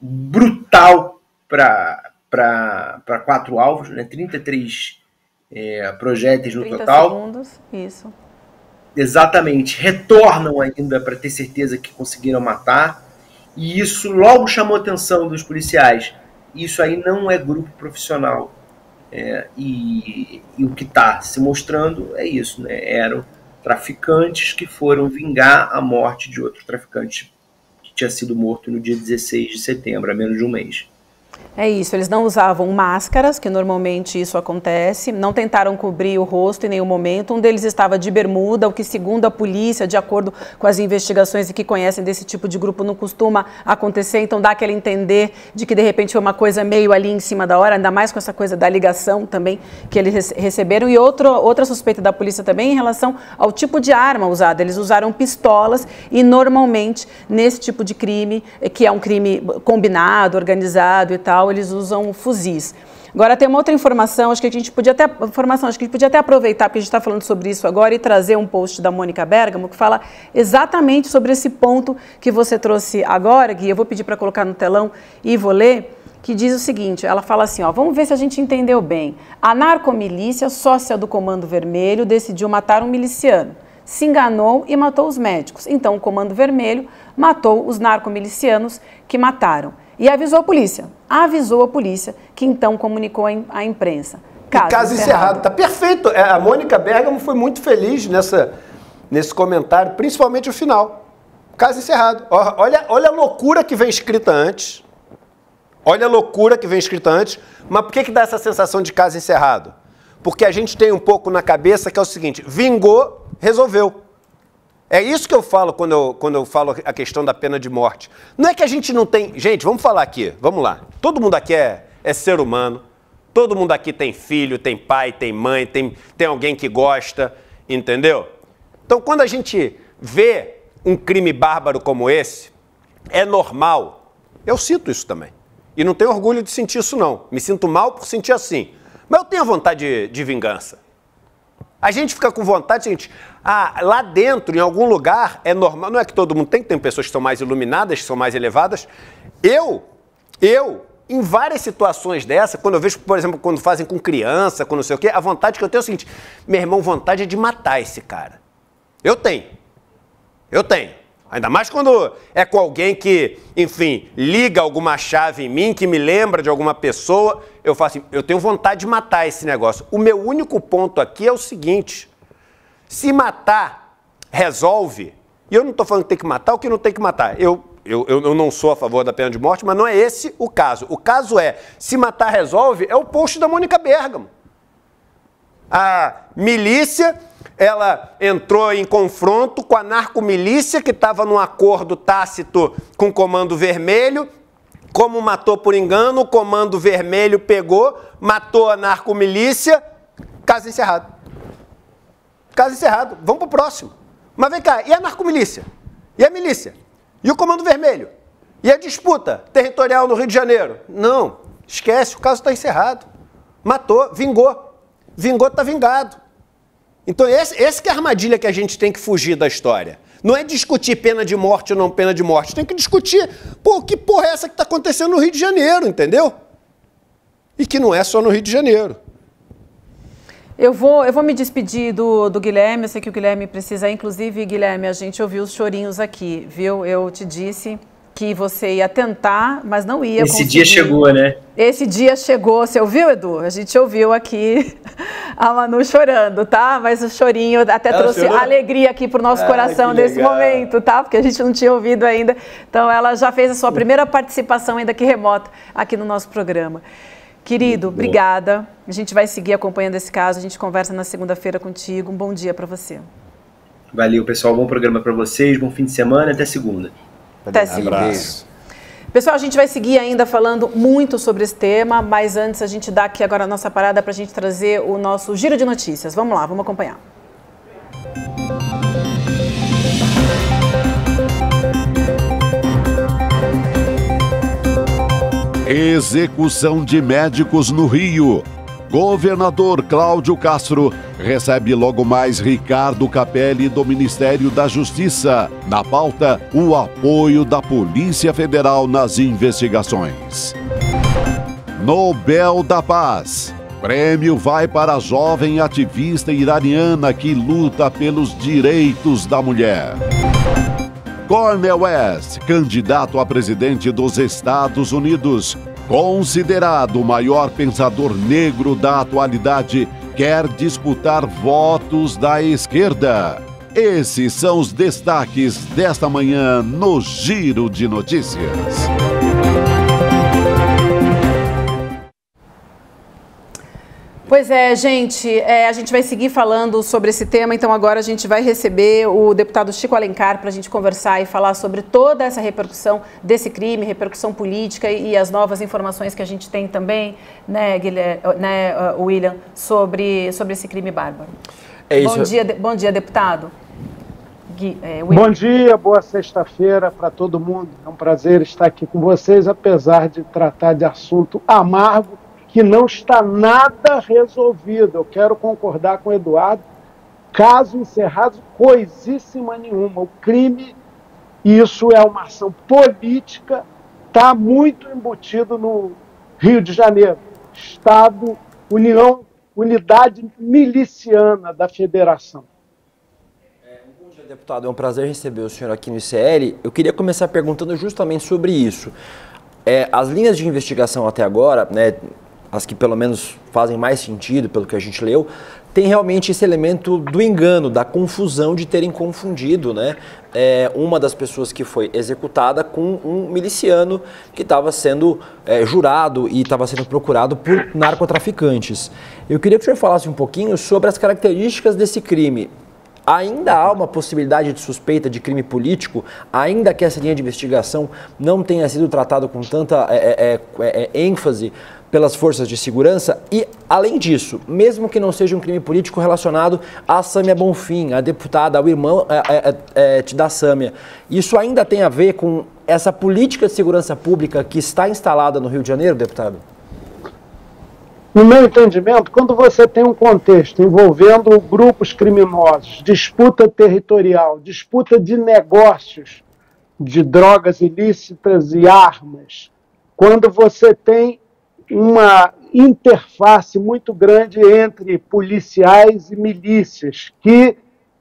brutal para 4 alvos, né? 33 projéteis no 30 total. 30 segundos, isso. Exatamente. Retornam ainda para ter certeza que conseguiram matar. E isso logo chamou a atenção dos policiais. Isso aí não é grupo profissional. E o que está se mostrando é isso, né? Eram traficantes que foram vingar a morte de outro traficante que tinha sido morto no dia 16 de setembro, há menos de um mês. É isso, eles não usavam máscaras, que normalmente isso acontece, não tentaram cobrir o rosto em nenhum momento, um deles estava de bermuda, o que segundo a polícia, de acordo com as investigações e que conhecem desse tipo de grupo, não costuma acontecer, então dá aquele entender de que de repente foi uma coisa meio ali em cima da hora, ainda mais com essa coisa da ligação também que eles receberam. E outra suspeita da polícia também em relação ao tipo de arma usada, eles usaram pistolas e normalmente nesse tipo de crime, que é um crime combinado, organizado e tal, eles usam fuzis. Agora tem uma outra informação, acho que a gente podia até aproveitar, porque a gente está falando sobre isso agora, e trazer um post da Mônica Bergamo, que fala exatamente sobre esse ponto que você trouxe agora, Gui. Eu vou pedir para colocar no telão e vou ler, que diz o seguinte, ela fala assim, ó, vamos ver se a gente entendeu bem. A narcomilícia, sócia do Comando Vermelho, decidiu matar um miliciano. Se enganou e matou os médicos. Então o Comando Vermelho matou os narcomilicianos que mataram. E avisou a polícia, que então comunicou à imprensa. Caso encerrado, tá perfeito. A Mônica Bergamo foi muito feliz nesse comentário, principalmente o final. Caso encerrado. Olha a loucura que vem escrita antes. Olha a loucura que vem escrita antes. Mas por que dá essa sensação de caso encerrado? Porque a gente tem um pouco na cabeça que é o seguinte, vingou, resolveu. É isso que eu falo quando eu falo a questão da pena de morte. Não é que a gente não tem... Gente, vamos falar aqui, vamos lá. Todo mundo aqui é ser humano. Todo mundo aqui tem filho, tem pai, tem mãe, tem alguém que gosta, entendeu? Então, quando a gente vê um crime bárbaro como esse, é normal. Eu sinto isso também. E não tenho orgulho de sentir isso, não. Me sinto mal por sentir assim. Mas eu tenho vontade de vingança. A gente fica com vontade, gente, lá dentro, em algum lugar, é normal. Não é que todo mundo tem, tem pessoas que são mais iluminadas, que são mais elevadas. Eu, em várias situações dessa, quando eu vejo, por exemplo, quando fazem com criança, com não sei o quê, a vontade que eu tenho é o seguinte, meu irmão, vontade é de matar esse cara. Eu tenho. Ainda mais quando é com alguém que, enfim, liga alguma chave em mim, que me lembra de alguma pessoa, eu faço assim, eu tenho vontade de matar esse negócio. O meu único ponto aqui é o seguinte, se matar resolve, e eu não estou falando que tem que matar ou que não tem que matar, eu não sou a favor da pena de morte, mas não é esse o caso. O caso é, se matar resolve, é o post da Mônica Bergamo. A milícia, ela entrou em confronto com a narcomilícia que estava num acordo tácito com o Comando Vermelho. Como matou por engano, o Comando Vermelho pegou, matou a narcomilícia. Caso encerrado. Caso encerrado. Vamos para o próximo. Mas vem cá, e a narcomilícia? E a milícia? E o Comando Vermelho? E a disputa territorial no Rio de Janeiro? Não, esquece, o caso está encerrado. Matou, vingou. Vingou, tá vingado. Então, essa que é a armadilha que a gente tem que fugir da história. Não é discutir pena de morte ou não pena de morte. Tem que discutir, pô, que porra é essa que tá acontecendo no Rio de Janeiro, entendeu? E que não é só no Rio de Janeiro. Eu vou me despedir do Guilherme. Eu sei que o Guilherme precisa, inclusive, Guilherme, a gente ouviu os chorinhos aqui, viu? Eu te disse que você ia tentar, mas não ia conseguir. Esse dia chegou, né? Esse dia chegou. Você ouviu, Edu? A gente ouviu aqui a Manu chorando, tá? Mas o chorinho até trouxe alegria aqui pro nosso coração nesse momento, tá? Porque a gente não tinha ouvido ainda. Então, ela já fez a sua primeira participação, ainda que remota, aqui no nosso programa. Querido, obrigada. A gente vai seguir acompanhando esse caso. A gente conversa na segunda-feira contigo. Um bom dia para você. Valeu, pessoal. Bom programa para vocês. Bom fim de semana. Até segunda. Até abraço. Pessoal, a gente vai seguir ainda falando muito sobre esse tema, mas antes a gente dá aqui agora a nossa parada para a gente trazer o nosso giro de notícias. Vamos lá, vamos acompanhar. Execução de médicos no Rio. Governador Cláudio Castro recebe logo mais Ricardo Capelli do Ministério da Justiça. Na pauta, o apoio da Polícia Federal nas investigações. Nobel da Paz. Prêmio vai para a jovem ativista iraniana que luta pelos direitos da mulher. Cornel West, candidato a presidente dos Estados Unidos, considerado o maior pensador negro da atualidade, quer disputar votos da esquerda. Esses são os destaques desta manhã no Giro de Notícias. Pois é, gente, a gente vai seguir falando sobre esse tema, então agora a gente vai receber o deputado Chico Alencar para a gente conversar e falar sobre toda essa repercussão desse crime, repercussão política e as novas informações que a gente tem também, né, William, sobre esse crime bárbaro. É isso. Bom dia, deputado. Bom dia, boa sexta-feira para todo mundo. É um prazer estar aqui com vocês, apesar de tratar de assunto amargo, que não está nada resolvido. Eu quero concordar com o Eduardo, caso encerrado, coisíssima nenhuma. O crime, isso é uma ação política, está muito embutido no Rio de Janeiro. Estado, União, Unidade Miliciana da Federação. Deputado, é um prazer receber o senhor aqui no ICL. Eu queria começar perguntando justamente sobre isso. As linhas de investigação até agora, né, as que pelo menos fazem mais sentido, pelo que a gente leu, tem realmente esse elemento do engano, da confusão, de terem confundido, né, uma das pessoas que foi executada com um miliciano que estava sendo jurado e estava sendo procurado por narcotraficantes. Eu queria que o senhor falasse um pouquinho sobre as características desse crime. Ainda há uma possibilidade de suspeita de crime político, ainda que essa linha de investigação não tenha sido tratada com tanta ênfase pelas forças de segurança e, além disso, mesmo que não seja um crime político relacionado à Sâmia Bonfim, a deputada, ao irmão da Sâmia, isso ainda tem a ver com essa política de segurança pública que está instalada no Rio de Janeiro, deputado? No meu entendimento, quando você tem um contexto envolvendo grupos criminosos, disputa territorial, disputa de negócios, de drogas ilícitas e armas, quando você tem uma interface muito grande entre policiais e milícias que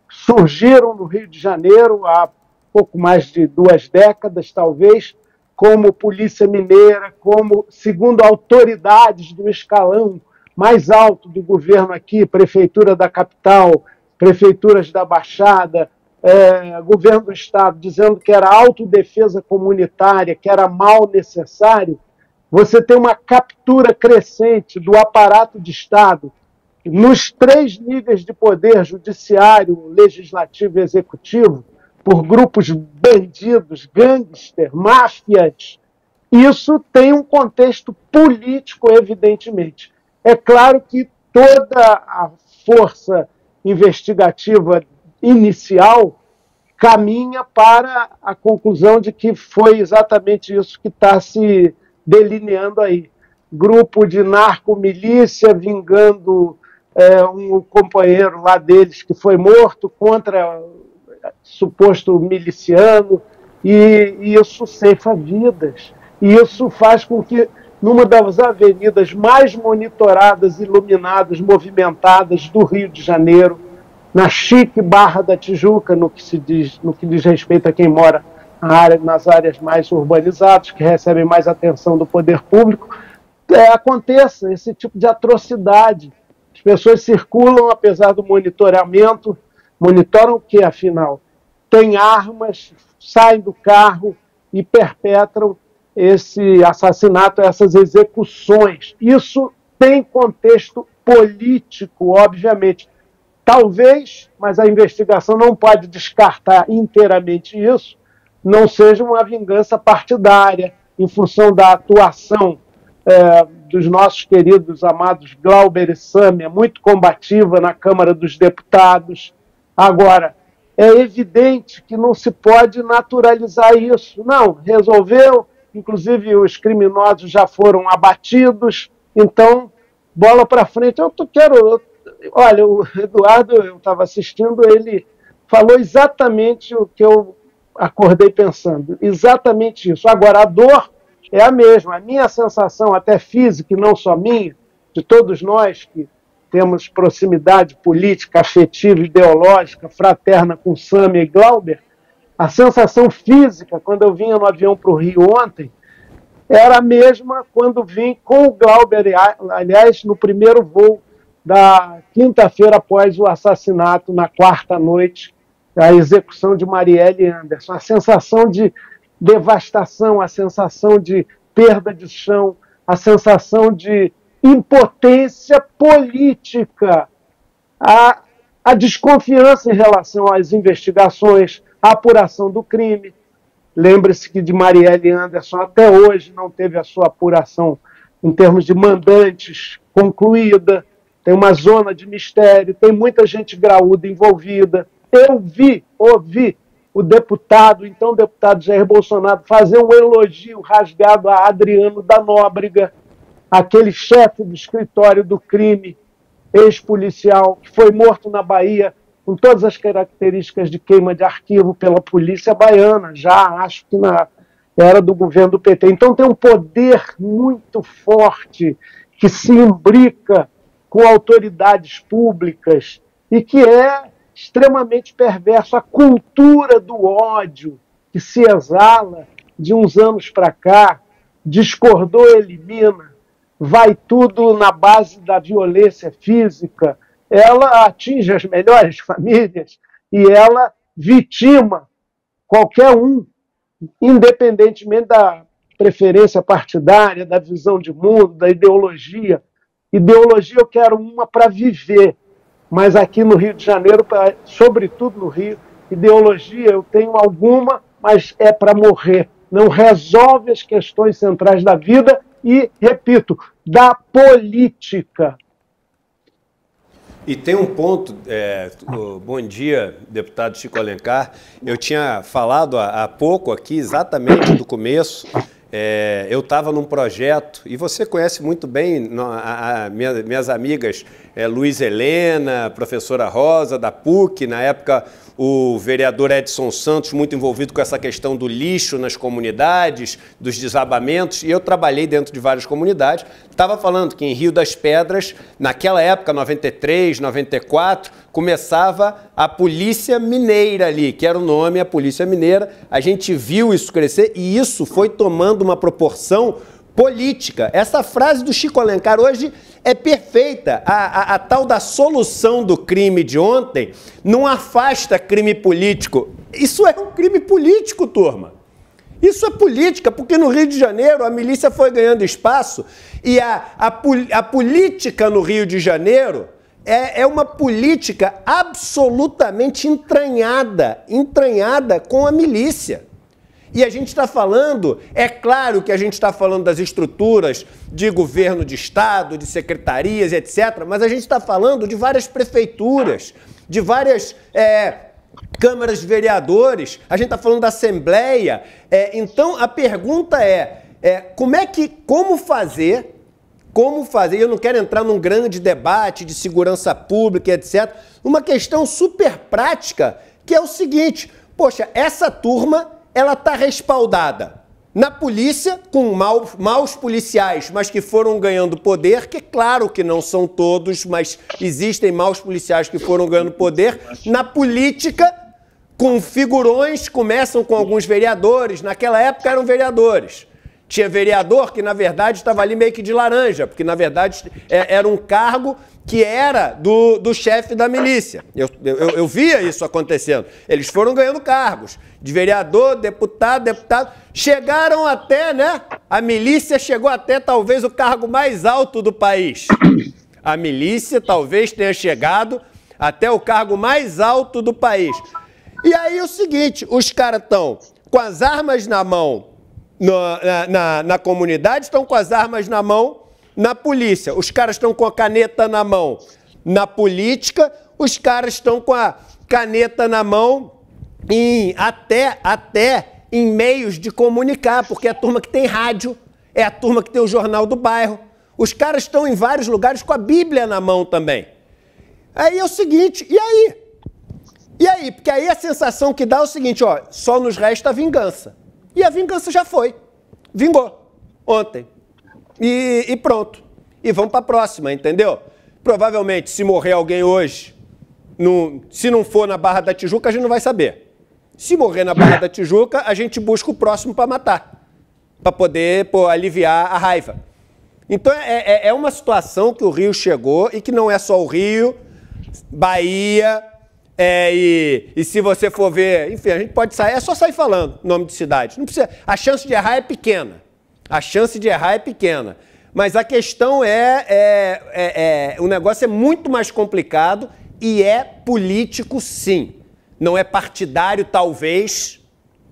surgiram no Rio de Janeiro há pouco mais de 2 décadas, talvez, como Polícia Mineira, como, segundo autoridades do escalão mais alto do governo aqui, Prefeitura da Capital, Prefeituras da Baixada, Governo do Estado, dizendo que era autodefesa comunitária, que era mal necessário. Você tem uma captura crescente do aparato de Estado nos 3 níveis de poder, judiciário, legislativo e executivo, por grupos bandidos, gangsters, máfias. Isso tem um contexto político, evidentemente. É claro que toda a força investigativa inicial caminha para a conclusão de que foi exatamente isso que está se delineando aí. Grupo de narcomilícia vingando um companheiro lá deles que foi morto contra suposto miliciano, e isso ceifa vidas. E isso faz com que, numa das avenidas mais monitoradas, iluminadas, movimentadas do Rio de Janeiro, na chique Barra da Tijuca, no que diz respeito a quem mora nas áreas mais urbanizadas, que recebem mais atenção do poder público, aconteça esse tipo de atrocidade. As pessoas circulam, apesar do monitoramento, monitoram o que, afinal? Tem armas, saem do carro e perpetram esse assassinato, essas execuções. Isso tem contexto político, obviamente. Talvez, mas a investigação não pode descartar inteiramente isso, não seja uma vingança partidária em função da atuação dos nossos queridos, amados Glauber e Sâmia, muito combativa na Câmara dos Deputados. Agora, é evidente que não se pode naturalizar isso. Não, resolveu, inclusive os criminosos já foram abatidos, então, bola para frente. Olha, o Eduardo, eu estava assistindo, ele falou exatamente o que eu acordei pensando, exatamente isso. Agora, a dor é a mesma. A minha sensação, até física, e não só minha, de todos nós que temos proximidade política, afetiva, ideológica, fraterna com Sâmia e Glauber, a sensação física, quando eu vinha no avião para o Rio ontem, era a mesma quando vim com o Glauber, aliás, no primeiro voo da quinta-feira após o assassinato, na quarta noite, a execução de Marielle e Anderson. A sensação de devastação, a sensação de perda de chão, a sensação de impotência política, a desconfiança em relação às investigações, à apuração do crime. Lembre-se que de Marielle e Anderson até hoje não teve a sua apuração em termos de mandantes concluída. Tem uma zona de mistério, tem muita gente graúda envolvida. Eu ouvi o deputado, então deputado Jair Bolsonaro, fazer um elogio rasgado a Adriano da Nóbrega, aquele chefe do escritório do crime, ex-policial, que foi morto na Bahia com todas as características de queima de arquivo pela polícia baiana, já acho que na era do governo do PT. Então tem um poder muito forte que se imbrica com autoridades públicas e que é extremamente perverso. A cultura do ódio que se exala de uns anos para cá, discordou, elimina, vai tudo na base da violência física, ela atinge as melhores famílias e ela vitima qualquer um, independentemente da preferência partidária, da visão de mundo, da ideologia. Ideologia eu quero uma para viver, mas aqui no Rio de Janeiro, sobretudo no Rio, ideologia eu tenho alguma, mas é para morrer. Não resolve as questões centrais da vida e, repito, da política. E tem um ponto, bom dia, deputado Chico Alencar, eu tinha falado há pouco aqui, exatamente do começo, eu estava num projeto, e você conhece muito bem minhas amigas Luiz Helena, professora Rosa, da PUC, na época o vereador Edson Santos, muito envolvido com essa questão do lixo nas comunidades, dos desabamentos, e eu trabalhei dentro de várias comunidades, estava falando que em Rio das Pedras, naquela época, 93, 94, começava a Polícia Mineira ali, que era o nome, a Polícia Mineira, a gente viu isso crescer e isso foi tomando uma proporção política. Essa frase do Chico Alencar hoje é perfeita. A tal da solução do crime de ontem não afasta crime político. Isso é um crime político, turma. Isso é política, porque no Rio de Janeiro a milícia foi ganhando espaço e a política no Rio de Janeiro é uma política absolutamente entranhada com a milícia. E a gente está falando, é claro que a gente está falando das estruturas de governo de estado, de secretarias, etc., mas a gente está falando de várias prefeituras, de várias câmaras de vereadores, a gente está falando da Assembleia. Então, a pergunta como fazer, eu não quero entrar num grande debate de segurança pública, etc., uma questão super prática, que é o seguinte, poxa, essa turma ela está respaldada na polícia, com maus policiais, mas que foram ganhando poder, que é claro que não são todos, mas existem maus policiais que foram ganhando poder, na política, com figurões, começam com alguns vereadores, naquela época eram vereadores. Tinha vereador que, na verdade, estava ali meio que de laranja, porque, na verdade, era um cargo que era do chefe da milícia. Eu via isso acontecendo. Eles foram ganhando cargos de vereador, deputado. Chegaram até, né? A milícia chegou até talvez o cargo mais alto do país. A milícia talvez tenha chegado até o cargo mais alto do país. E aí é o seguinte, os caras estão com as armas na mão na comunidade, estão com as armas na mão na polícia. Os caras estão com a caneta na mão na política, os caras estão com a caneta na mão até em meios de comunicar, porque é a turma que tem rádio, é a turma que tem o jornal do bairro. Os caras estão em vários lugares com a Bíblia na mão também. Aí é o seguinte, e aí? E aí? Porque aí a sensação que dá é o seguinte, ó, só nos resta a vingança. E a vingança já foi. Vingou. Ontem. E pronto. E vamos para a próxima, entendeu? Provavelmente, se morrer alguém hoje, se não for na Barra da Tijuca, a gente não vai saber. Se morrer na Barra da Tijuca, a gente busca o próximo para matar. Para poder aliviar a raiva. Então, é uma situação que o Rio chegou e que não é só o Rio, Bahia... E se você for ver, enfim, a gente pode sair, é só sair falando nome de cidade. Não precisa, a chance de errar é pequena. A chance de errar é pequena. Mas a questão o negócio é muito mais complicado e é político, sim. Não é partidário, talvez.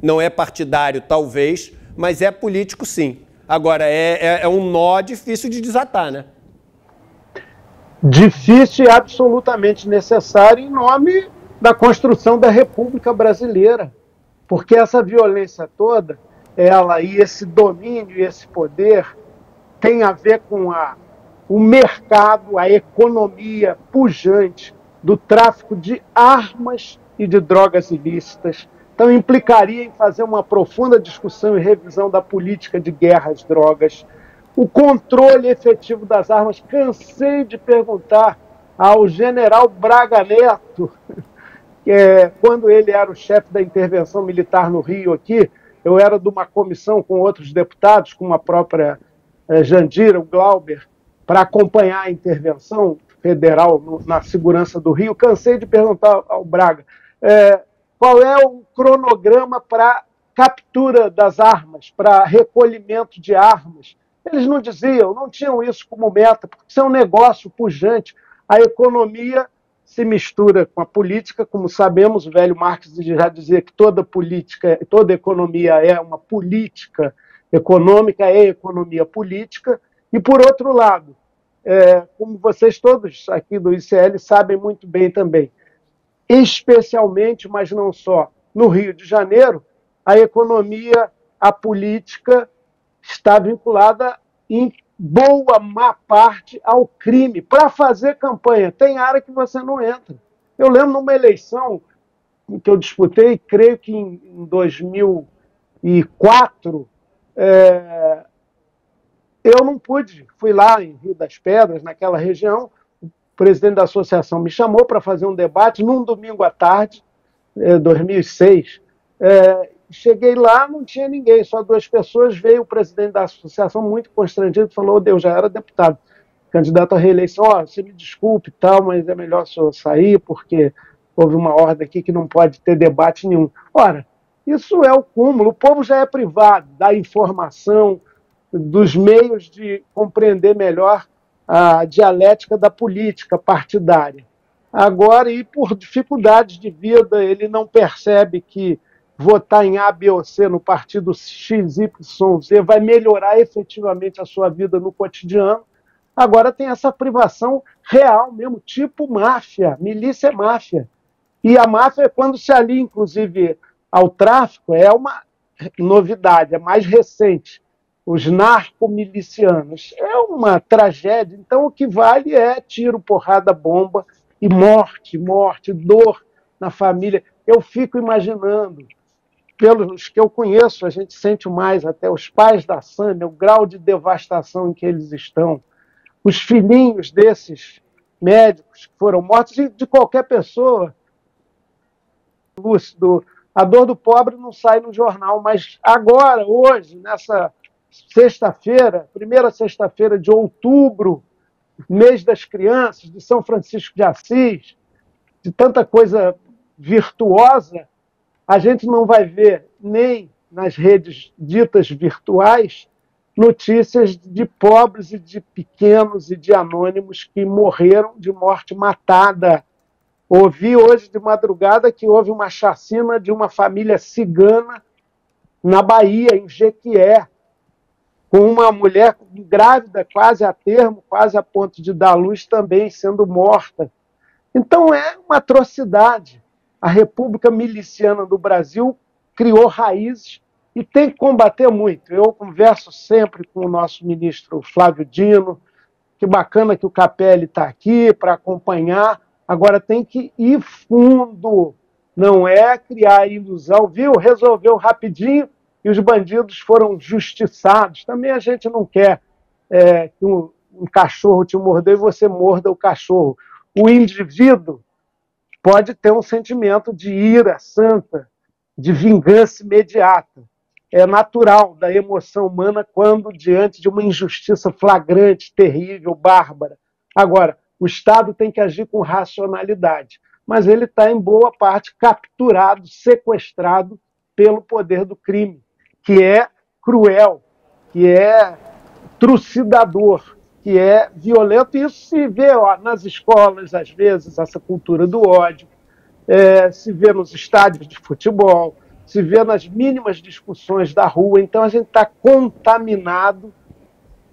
Não é partidário, talvez, mas é político, sim. Agora, é um nó difícil de desatar, né? Difícil e absolutamente necessário em nome da construção da República Brasileira, porque essa violência toda, e esse domínio, esse poder, tem a ver com o mercado, a economia pujante do tráfico de armas e de drogas ilícitas. Então implicaria em fazer uma profunda discussão e revisão da política de guerra às drogas, o controle efetivo das armas. Cansei de perguntar ao general Braga Neto, quando ele era o chefe da intervenção militar no Rio aqui, eu era de uma comissão com outros deputados, com a própria Jandira, o Glauber, para acompanhar a intervenção federal na segurança do Rio. Cansei de perguntar ao Braga qual é o cronograma para captura das armas, para recolhimento de armas. Eles não diziam, não tinham isso como meta, porque isso é um negócio pujante. A economia se mistura com a política, como sabemos, o velho Marx já dizia que toda economia é uma política econômica, é economia política, E, por outro lado, como vocês todos aqui do ICL sabem muito bem também, especialmente, mas não só, no Rio de Janeiro, a economia, a política está vinculada em boa, má parte ao crime. Para fazer campanha, tem área que você não entra. Eu lembro numa eleição que eu disputei, creio que em 2004, eu não pude. Fui lá em Rio das Pedras, naquela região, o presidente da associação me chamou para fazer um debate num domingo à tarde, 2006. Cheguei lá, não tinha ninguém, só duas pessoas. Veio o presidente da associação muito constrangido, falou: "Oh, Deus, já era deputado, candidato à reeleição, ó, você me desculpe e tal, mas é melhor o senhor sair, porque houve uma ordem aqui que não pode ter debate nenhum." Ora, isso é o cúmulo. O povo já é privado da informação, dos meios de compreender melhor a dialética da política partidária. Agora, e por dificuldades de vida, ele não percebe que votar em A, B ou C no partido X, Y, Z vai melhorar efetivamente a sua vida no cotidiano. Agora tem essa privação real mesmo, tipo máfia, milícia é máfia. E a máfia, quando se alia, inclusive, ao tráfico, é uma novidade, é mais recente. Os narcomilicianos é uma tragédia. Então o que vale é tiro, porrada, bomba e morte, morte, dor na família. Eu fico imaginando, pelos que eu conheço, a gente sente mais até os pais da Sâmia, o grau de devastação em que eles estão, os filhinhos desses médicos que foram mortos, e de qualquer pessoa lúcido. A dor do pobre não sai no jornal, mas agora, hoje, nessa sexta-feira, primeira sexta-feira de outubro, mês das crianças, de São Francisco de Assis, de tanta coisa virtuosa, a gente não vai ver nem nas redes ditas virtuais notícias de pobres e de pequenos e de anônimos que morreram de morte matada. Ouvi hoje de madrugada que houve uma chacina de uma família cigana na Bahia, em Jequié, com uma mulher grávida, quase a termo, quase a ponto de dar à luz, também sendo morta. Então é uma atrocidade. A República Miliciana do Brasil criou raízes e tem que combater muito. Eu converso sempre com o nosso ministro Flávio Dino, que bacana que o Capelli está aqui para acompanhar. Agora tem que ir fundo, não é criar ilusão, viu? Resolveu rapidinho e os bandidos foram justiçados. Também a gente não quer que um cachorro te mordeu e você morda o cachorro. O indivíduo pode ter um sentimento de ira santa, de vingança imediata. É natural da emoção humana quando diante de uma injustiça flagrante, terrível, bárbara. Agora, o Estado tem que agir com racionalidade, mas ele está, em boa parte, capturado, sequestrado pelo poder do crime, que é cruel, que é trucidador, que é violento. E isso se vê, ó, nas escolas, às vezes, essa cultura do ódio, se vê nos estádios de futebol, se vê nas mínimas discussões da rua. Então a gente está contaminado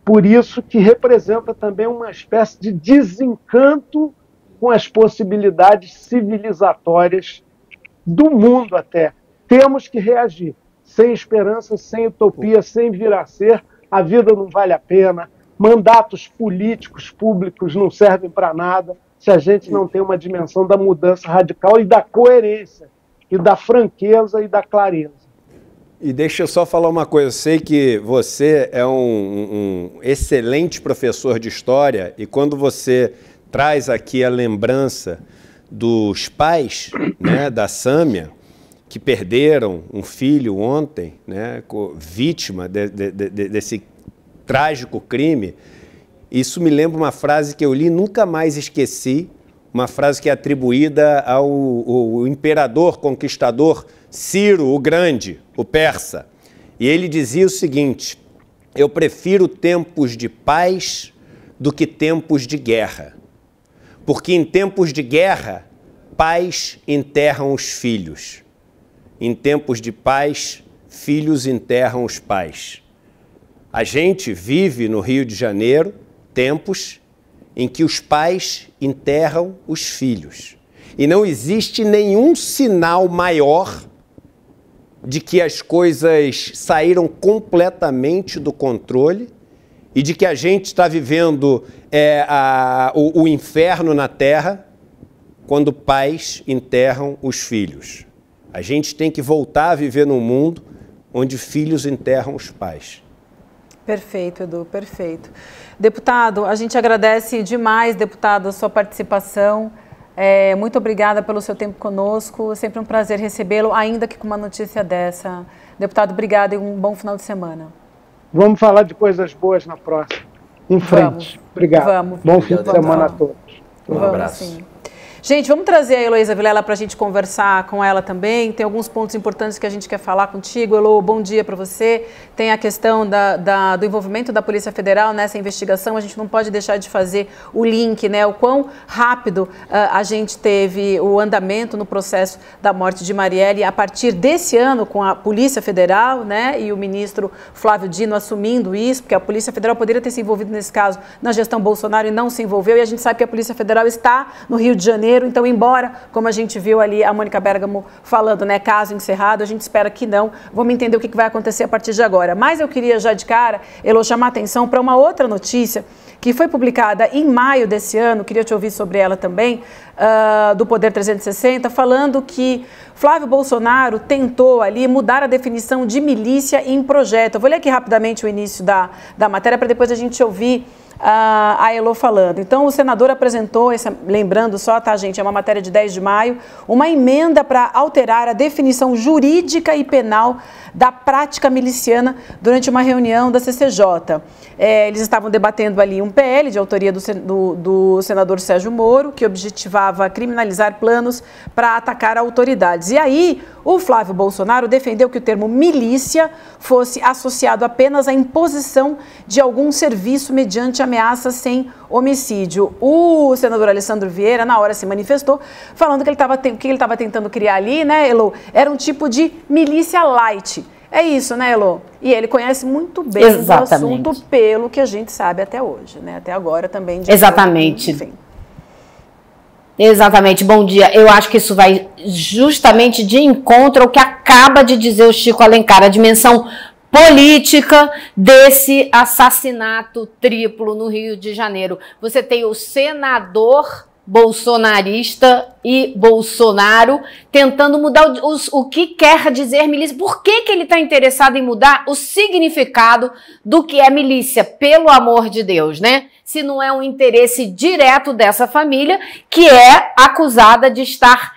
por isso, que representa também uma espécie de desencanto com as possibilidades civilizatórias do mundo até. Temos que reagir. Sem esperança, sem utopia, sem vir a ser, a vida não vale a pena. Mandatos políticos públicos não servem para nada se a gente não tem uma dimensão da mudança radical e da coerência, e da franqueza e da clareza. E deixa eu só falar uma coisa, eu sei que você é um excelente professor de história, e quando você traz aqui a lembrança dos pais, né, da Sâmia, que perderam um filho ontem, né, vítima desse trágico crime, isso me lembra uma frase que eu li e nunca mais esqueci, uma frase que é atribuída ao imperador conquistador Ciro, o Grande, o persa. E ele dizia o seguinte: eu prefiro tempos de paz do que tempos de guerra, porque em tempos de guerra, pais enterram os filhos. Em tempos de paz, filhos enterram os pais. A gente vive no Rio de Janeiro tempos em que os pais enterram os filhos. E não existe nenhum sinal maior de que as coisas saíram completamente do controle e de que a gente está vivendo o inferno na Terra quando pais enterram os filhos. A gente tem que voltar a viver num mundo onde filhos enterram os pais. Perfeito, Edu, perfeito. Deputado, a gente agradece demais, deputado, a sua participação. Muito obrigada pelo seu tempo conosco, sempre um prazer recebê-lo, ainda que com uma notícia dessa. Deputado, obrigado e um bom final de semana. Vamos falar de coisas boas na próxima. Em frente. Vamos. Obrigado. Vamos. Bom fim de semana a todos. Um abraço. Sim. Gente, vamos trazer a Heloísa Vilela para a gente conversar com ela também. Tem alguns pontos importantes que a gente quer falar contigo. Elo, bom dia para você. Tem a questão do envolvimento da Polícia Federal nessa investigação. A gente não pode deixar de fazer o link, né? O quão rápido a gente teve o andamento no processo da morte de Marielle a partir desse ano com a Polícia Federal, né? E o ministro Flávio Dino assumindo isso, porque a Polícia Federal poderia ter se envolvido nesse caso na gestão Bolsonaro e não se envolveu. E a gente sabe que a Polícia Federal está no Rio de Janeiro. Então, embora, como a gente viu ali a Mônica Bergamo falando, né, caso encerrado, a gente espera que não. Vamos entender o que vai acontecer a partir de agora. Mas eu queria já de cara, Elo, chamar a atenção para uma outra notícia que foi publicada em maio desse ano, queria te ouvir sobre ela também, do Poder 360, falando que Flávio Bolsonaro tentou ali mudar a definição de milícia em projeto. Eu vou ler aqui rapidamente o início da matéria para depois a gente ouvir a Elo falando. Então, o senador apresentou, lembrando só, tá, gente, é uma matéria de 10 de maio, uma emenda para alterar a definição jurídica e penal da prática miliciana durante uma reunião da CCJ. Eles estavam debatendo ali um PL de autoria do senador Sérgio Moro, que objetivava criminalizar planos para atacar autoridades. E aí, o Flávio Bolsonaro defendeu que o termo milícia fosse associado apenas à imposição de algum serviço mediante ameaça sem homicídio. O senador Alessandro Vieira, na hora, se manifestou, falando que ele estava tentando criar ali, né, Elo? Era um tipo de milícia light. É isso, né, Elo? E ele conhece muito bem o assunto, pelo que a gente sabe até hoje, né? Até agora também. Exatamente. Enfim. Exatamente. Bom dia. Eu acho que isso vai justamente de encontro ao que acaba de dizer o Chico Alencar, a dimensão política desse assassinato triplo no Rio de Janeiro. Você tem o senador bolsonarista e Bolsonaro tentando mudar o que quer dizer milícia. Por que que ele está interessado em mudar o significado do que é milícia? Pelo amor de Deus, né? Se não é um interesse direto dessa família, que é acusada de estar,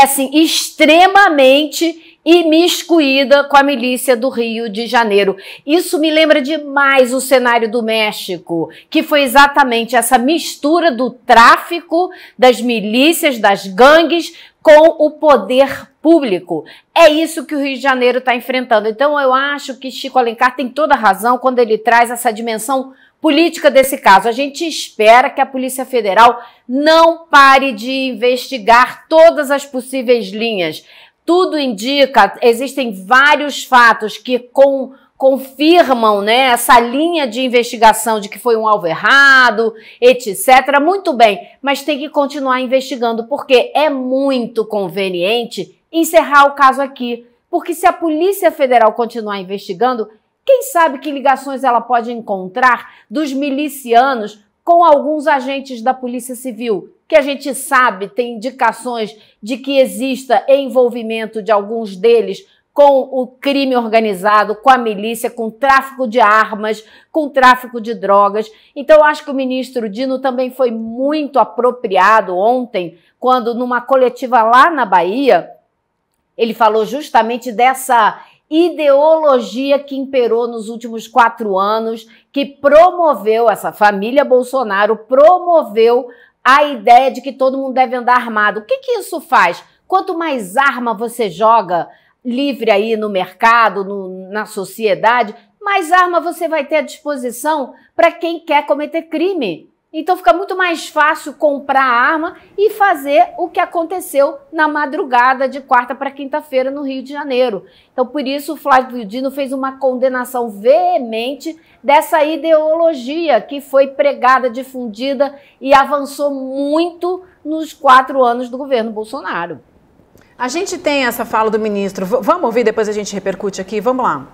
assim, extremamente imiscuída com a milícia do Rio de Janeiro. Isso me lembra demais o cenário do México, que foi exatamente essa mistura do tráfico, das milícias, das gangues, com o poder público. É isso que o Rio de Janeiro está enfrentando. Então eu acho que Chico Alencar tem toda a razão quando ele traz essa dimensão política desse caso. A gente espera que a Polícia Federal não pare de investigar todas as possíveis linhas. Tudo indica, existem vários fatos que confirmam, né, essa linha de investigação de que foi um alvo errado, etc. Muito bem, mas tem que continuar investigando, porque é muito conveniente encerrar o caso aqui. Porque se a Polícia Federal continuar investigando, quem sabe que ligações ela pode encontrar dos milicianos com alguns agentes da Polícia Civil, que a gente sabe, tem indicações de que exista envolvimento de alguns deles com o crime organizado, com a milícia, com o tráfico de armas, com o tráfico de drogas. Então, eu acho que o ministro Dino também foi muito apropriado ontem, quando numa coletiva lá na Bahia, ele falou justamente dessa ideologia que imperou nos últimos 4 anos, que promoveu, essa família Bolsonaro promoveu a ideia de que todo mundo deve andar armado. O que que isso faz? Quanto mais arma você joga livre aí no mercado, na sociedade, mais arma você vai ter à disposição para quem quer cometer crime. Então fica muito mais fácil comprar arma e fazer o que aconteceu na madrugada de quarta para quinta-feira no Rio de Janeiro. Então por isso o Flávio Dino fez uma condenação veemente dessa ideologia que foi pregada, difundida e avançou muito nos 4 anos do governo Bolsonaro. A gente tem essa fala do ministro, vamos ouvir, depois a gente repercute aqui, vamos lá.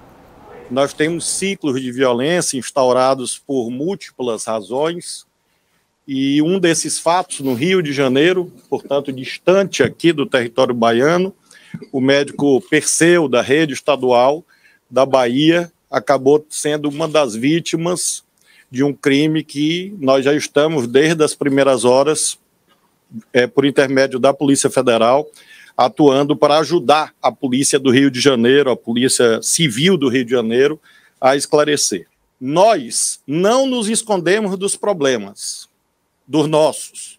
Nós temos ciclos de violência instaurados por múltiplas razões, e um desses fatos, no Rio de Janeiro, portanto distante aqui do território baiano, o médico Perseu, da rede estadual da Bahia, acabou sendo uma das vítimas de um crime que nós já estamos, desde as primeiras horas, por intermédio da Polícia Federal, atuando para ajudar a Polícia do Rio de Janeiro, a Polícia Civil do Rio de Janeiro, a esclarecer. Nós não nos escondemos dos problemas, dos nossos,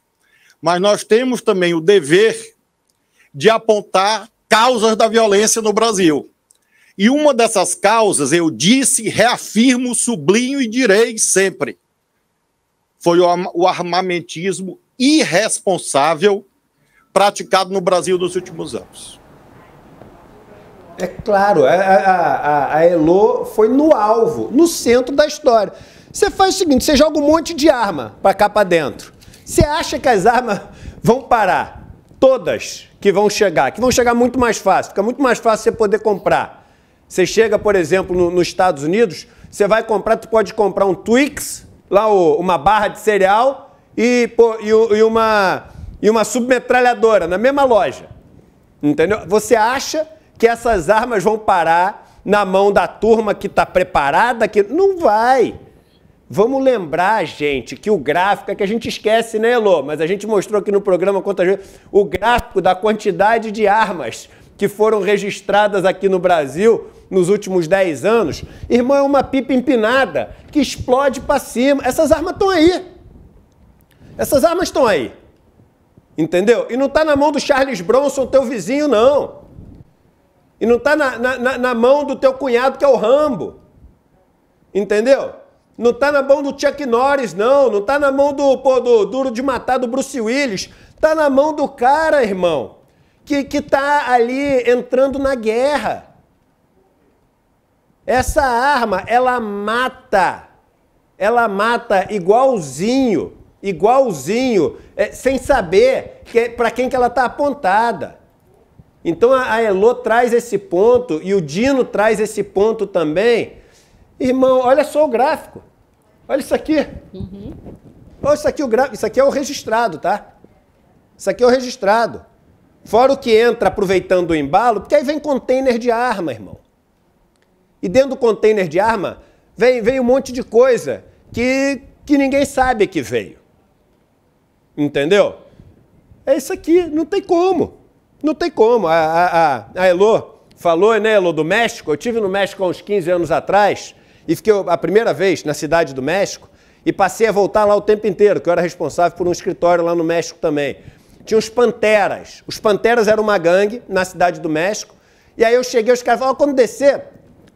mas nós temos também o dever de apontar causas da violência no Brasil. E uma dessas causas, eu disse, reafirmo, sublinho e direi sempre, foi o armamentismo irresponsável praticado no Brasil nos últimos anos. É claro, a Elô foi no alvo, no centro da história. Você faz o seguinte, você joga um monte de arma para cá para dentro. Você acha que as armas vão parar? Todas que vão chegar muito mais fácil, fica muito mais fácil você poder comprar. Você chega, por exemplo, nos Estados Unidos, você vai comprar, tu pode comprar um Twix, lá uma barra de cereal e uma submetralhadora na mesma loja, entendeu? Você acha que essas armas vão parar na mão da turma que está preparada? Que não vai. Vamos lembrar, gente, que o gráfico, é que a gente esquece, né, Elô? Mas a gente mostrou aqui no programa quantas vezes, o gráfico da quantidade de armas que foram registradas aqui no Brasil nos últimos 10 anos. Irmão, é uma pipa empinada que explode para cima. Essas armas estão aí. Essas armas estão aí. Entendeu? E não está na mão do Charles Bronson, teu vizinho, não. E não está na mão do teu cunhado, que é o Rambo. Entendeu? Não está na mão do Chuck Norris, não. Não está na mão do Duro de Matar, do Bruce Willis. Está na mão do cara, irmão, que está ali entrando na guerra. Essa arma, ela mata. Ela mata igualzinho. Igualzinho, sem saber para quem que ela está apontada. Então a Elô traz esse ponto e o Dino traz esse ponto também. Irmão, olha só o gráfico. Olha isso aqui. Uhum. Olha isso aqui, o gráfico. Isso aqui é o registrado, tá? Isso aqui é o registrado. Fora o que entra aproveitando o embalo, porque aí vem container de arma, irmão. E dentro do container de arma vem um monte de coisa que ninguém sabe que veio. Entendeu? É isso aqui, não tem como. Não tem como. A Elô falou, né, Elô, do México. Eu estive no México há uns 15 anos atrás e fiquei a primeira vez na cidade do México e passei a voltar lá o tempo inteiro, que eu era responsável por um escritório lá no México também. Tinha os Panteras. Os Panteras eram uma gangue na cidade do México. E aí eu cheguei, os caras falaram, quando descer,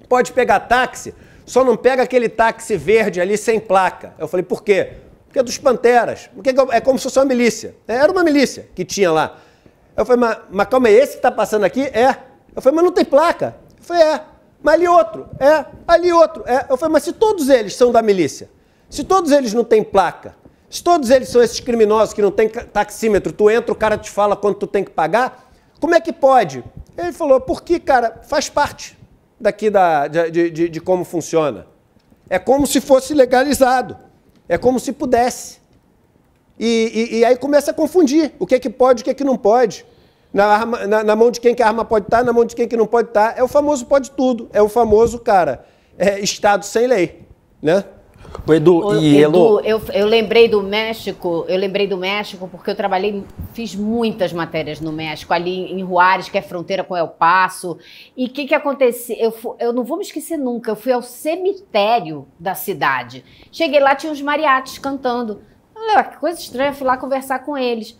pode pegar táxi, só não pega aquele táxi verde ali sem placa. Eu falei, por quê? Porque é dos Panteras. Porque é como se fosse uma milícia. Era uma milícia que tinha lá. Eu falei, mas calma, é esse que tá passando aqui? É. Eu falei, mas não tem placa? Eu falei, é. Mas ali outro? É. Ali outro? É. Eu falei, mas se todos eles são da milícia, se todos eles não têm placa, se todos eles são esses criminosos que não tem taxímetro, tu entra, o cara te fala quanto tu tem que pagar, como é que pode? Ele falou, porque, cara, faz parte daqui de como funciona. É como se fosse legalizado. É como se pudesse. E aí começa a confundir o que pode e o que não pode. Na mão de quem que a arma pode estar, na mão de quem que não pode estar. É o famoso pode tudo. É o famoso, cara, Estado sem lei. Né? O Edu, Elô... eu lembrei do México, porque eu trabalhei, fiz muitas matérias no México, ali em Juárez, que é fronteira com El Paso. E o que aconteceu? Eu não vou me esquecer nunca, eu fui ao cemitério da cidade. Cheguei lá, tinha uns mariachis cantando. Olha, que coisa estranha, fui lá conversar com eles.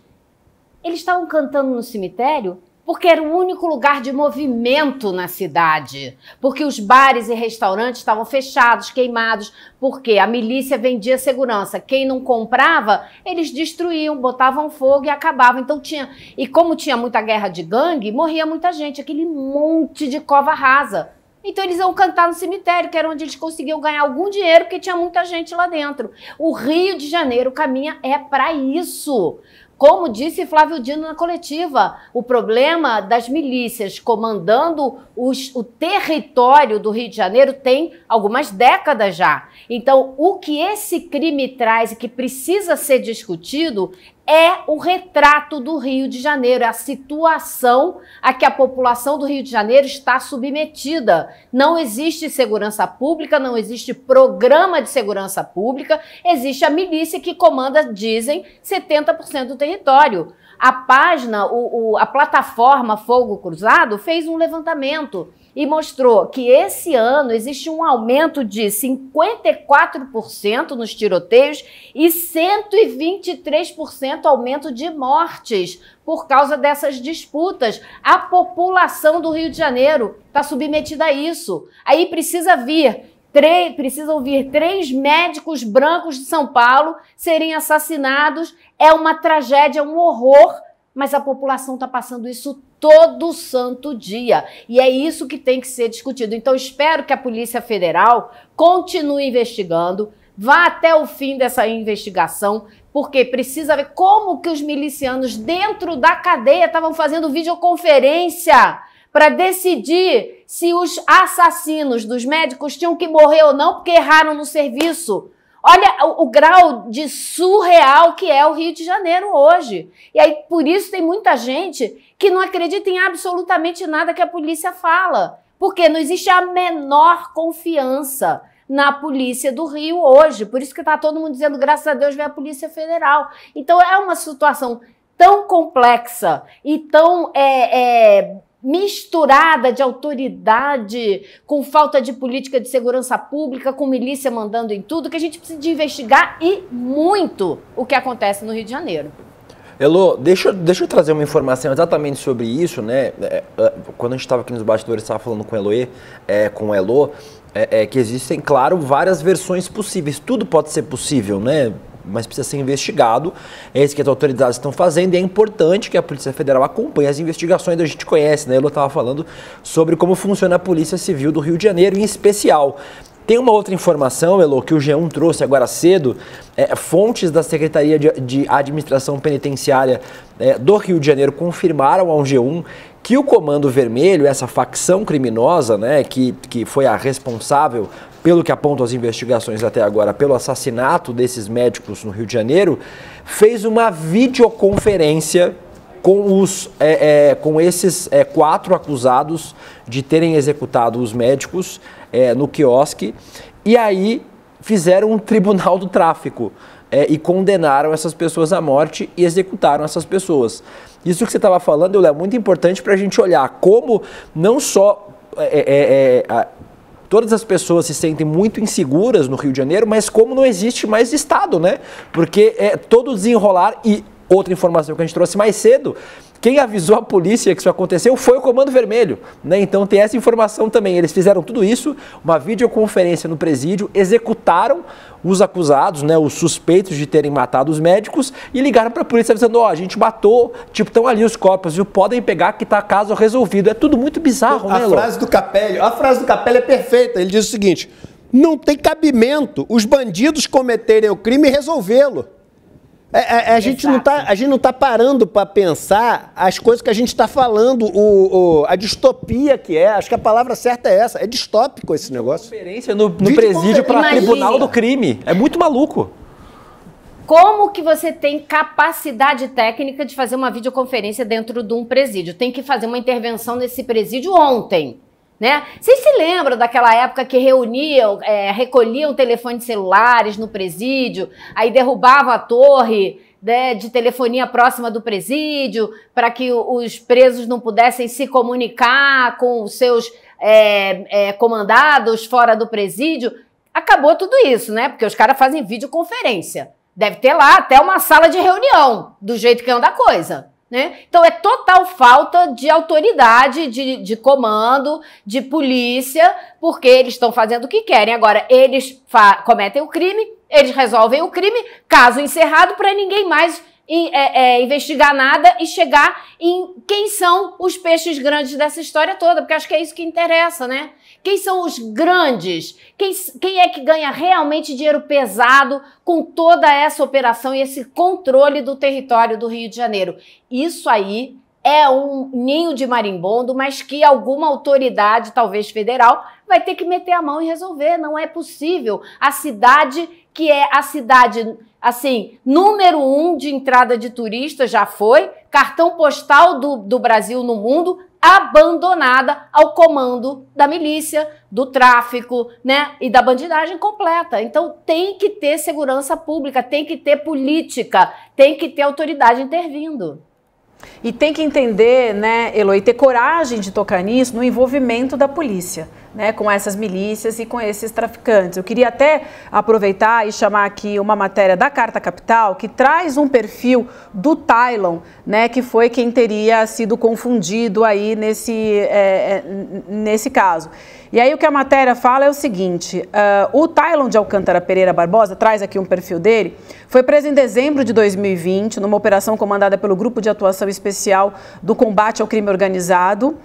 Eles estavam cantando no cemitério porque era o único lugar de movimento na cidade, porque os bares e restaurantes estavam fechados, queimados, porque a milícia vendia segurança. Quem não comprava, eles destruíam, botavam fogo e acabavam. Então tinha, e como tinha muita guerra de gangue, morria muita gente, aquele monte de cova rasa. Então eles iam cantar no cemitério, que era onde eles conseguiam ganhar algum dinheiro, porque tinha muita gente lá dentro. O Rio de Janeiro caminha é para isso. Como disse Flávio Dino na coletiva, o problema das milícias comandando o território do Rio de Janeiro tem algumas décadas já. Então, o que esse crime traz e que precisa ser discutido é o retrato do Rio de Janeiro, é a situação a que a população do Rio de Janeiro está submetida. Não existe segurança pública, não existe programa de segurança pública, existe a milícia que comanda, dizem, 70% do território. A página, a plataforma Fogo Cruzado fez um levantamento e mostrou que esse ano existe um aumento de 54% nos tiroteios e 123% aumento de mortes por causa dessas disputas. A população do Rio de Janeiro está submetida a isso. Aí precisam vir três médicos brancos de São Paulo serem assassinados. É uma tragédia, um horror, mas a população está passando isso todo santo dia. E é isso que tem que ser discutido. Então, espero que a Polícia Federal continue investigando, vá até o fim dessa investigação, porque precisa ver como que os milicianos dentro da cadeia estavam fazendo videoconferência para decidir se os assassinos dos médicos tinham que morrer ou não, porque erraram no serviço. Olha o grau de surreal que é o Rio de Janeiro hoje. E aí, por isso, tem muita gente que não acredita em absolutamente nada que a polícia fala, porque não existe a menor confiança na polícia do Rio hoje. Por isso que está todo mundo dizendo, graças a Deus, vem a Polícia Federal. Então, é uma situação tão complexa e tão misturada de autoridade, com falta de política de segurança pública, com milícia mandando em tudo, que a gente precisa de investigar e muito o que acontece no Rio de Janeiro. Elô, deixa eu trazer uma informação exatamente sobre isso, né? Quando a gente estava aqui nos bastidores, estava falando com o Eloê, que existem, claro, várias versões possíveis. Tudo pode ser possível, né? Mas precisa ser investigado, é isso que as autoridades estão fazendo, e é importante que a Polícia Federal acompanhe as investigações. A gente conhece, né? Eu estava falando sobre como funciona a Polícia Civil do Rio de Janeiro, em especial. Tem uma outra informação, Elô, que o G1 trouxe agora cedo, fontes da Secretaria de Administração Penitenciária do Rio de Janeiro confirmaram ao G1 que o Comando Vermelho, essa facção criminosa, né, que foi a responsável, pelo que apontam as investigações até agora, pelo assassinato desses médicos no Rio de Janeiro, fez uma videoconferência com esses 4 acusados de terem executado os médicos no quiosque, e aí fizeram um tribunal do tráfico e condenaram essas pessoas à morte e executaram essas pessoas. Isso que você estava falando, Léo, é muito importante para a gente olhar como não só todas as pessoas se sentem muito inseguras no Rio de Janeiro, mas como não existe mais Estado, né? Porque é todo desenrolar. E outra informação que a gente trouxe mais cedo, quem avisou a polícia que isso aconteceu foi o Comando Vermelho, né? Então tem essa informação também. Eles fizeram tudo isso, uma videoconferência no presídio, executaram os acusados, né, os suspeitos de terem matado os médicos, e ligaram para a polícia dizendo, ó, a gente matou, tipo, estão ali os corpos, viu? Podem pegar que tá caso resolvido. É tudo muito bizarro, né, Lô? A frase do Capelli é perfeita. Ele diz o seguinte: não tem cabimento os bandidos cometerem o crime e resolvê-lo. A gente não tá parando para pensar as coisas que a gente está falando, a distopia que é. Acho que a palavra certa é essa. É distópico esse negócio. Conferência no presídio para tribunal do crime. É muito maluco. Como que você tem capacidade técnica de fazer uma videoconferência dentro de um presídio? Tem que fazer uma intervenção nesse presídio ontem, né? Vocês se lembram daquela época que reuniam, recolhiam telefones celulares no presídio, aí derrubavam a torre, né, de telefonia próxima do presídio para que os presos não pudessem se comunicar com os seus comandados fora do presídio? Acabou tudo isso, né? Porque os caras fazem videoconferência. Deve ter lá até uma sala de reunião, do jeito que anda a coisa. né? Então é total falta de autoridade, de comando, de polícia, porque eles estão fazendo o que querem. Agora, eles cometem o crime, eles resolvem o crime, caso encerrado, para ninguém mais investigar nada e chegar em quem são os peixes grandes dessa história toda, porque acho que é isso que interessa, né? Quem são os grandes? Quem é que ganha realmente dinheiro pesado com toda essa operação e esse controle do território do Rio de Janeiro? Isso aí é um ninho de marimbondo, mas que alguma autoridade, talvez federal, vai ter que meter a mão e resolver. Não é possível. A cidade, que é a cidade, assim, número 1 de entrada de turista, já foi, cartão postal do Brasil no mundo, abandonada ao comando da milícia, do tráfico, né, e da bandidagem completa. Então tem que ter segurança pública, tem que ter política, tem que ter autoridade intervindo. E tem que entender, né, Eloy, ter coragem de tocar nisso no envolvimento da polícia, né, com essas milícias e com esses traficantes. Eu queria até aproveitar e chamar aqui uma matéria da Carta Capital que traz um perfil do Taylon, né, que foi quem teria sido confundido aí nesse caso. E aí o que a matéria fala é o seguinte, o Taylon de Alcântara Ferreira Barbosa, traz aqui um perfil dele, foi preso em dezembro de 2020 numa operação comandada pelo Grupo de Atuação Especial do Combate ao Crime Organizado.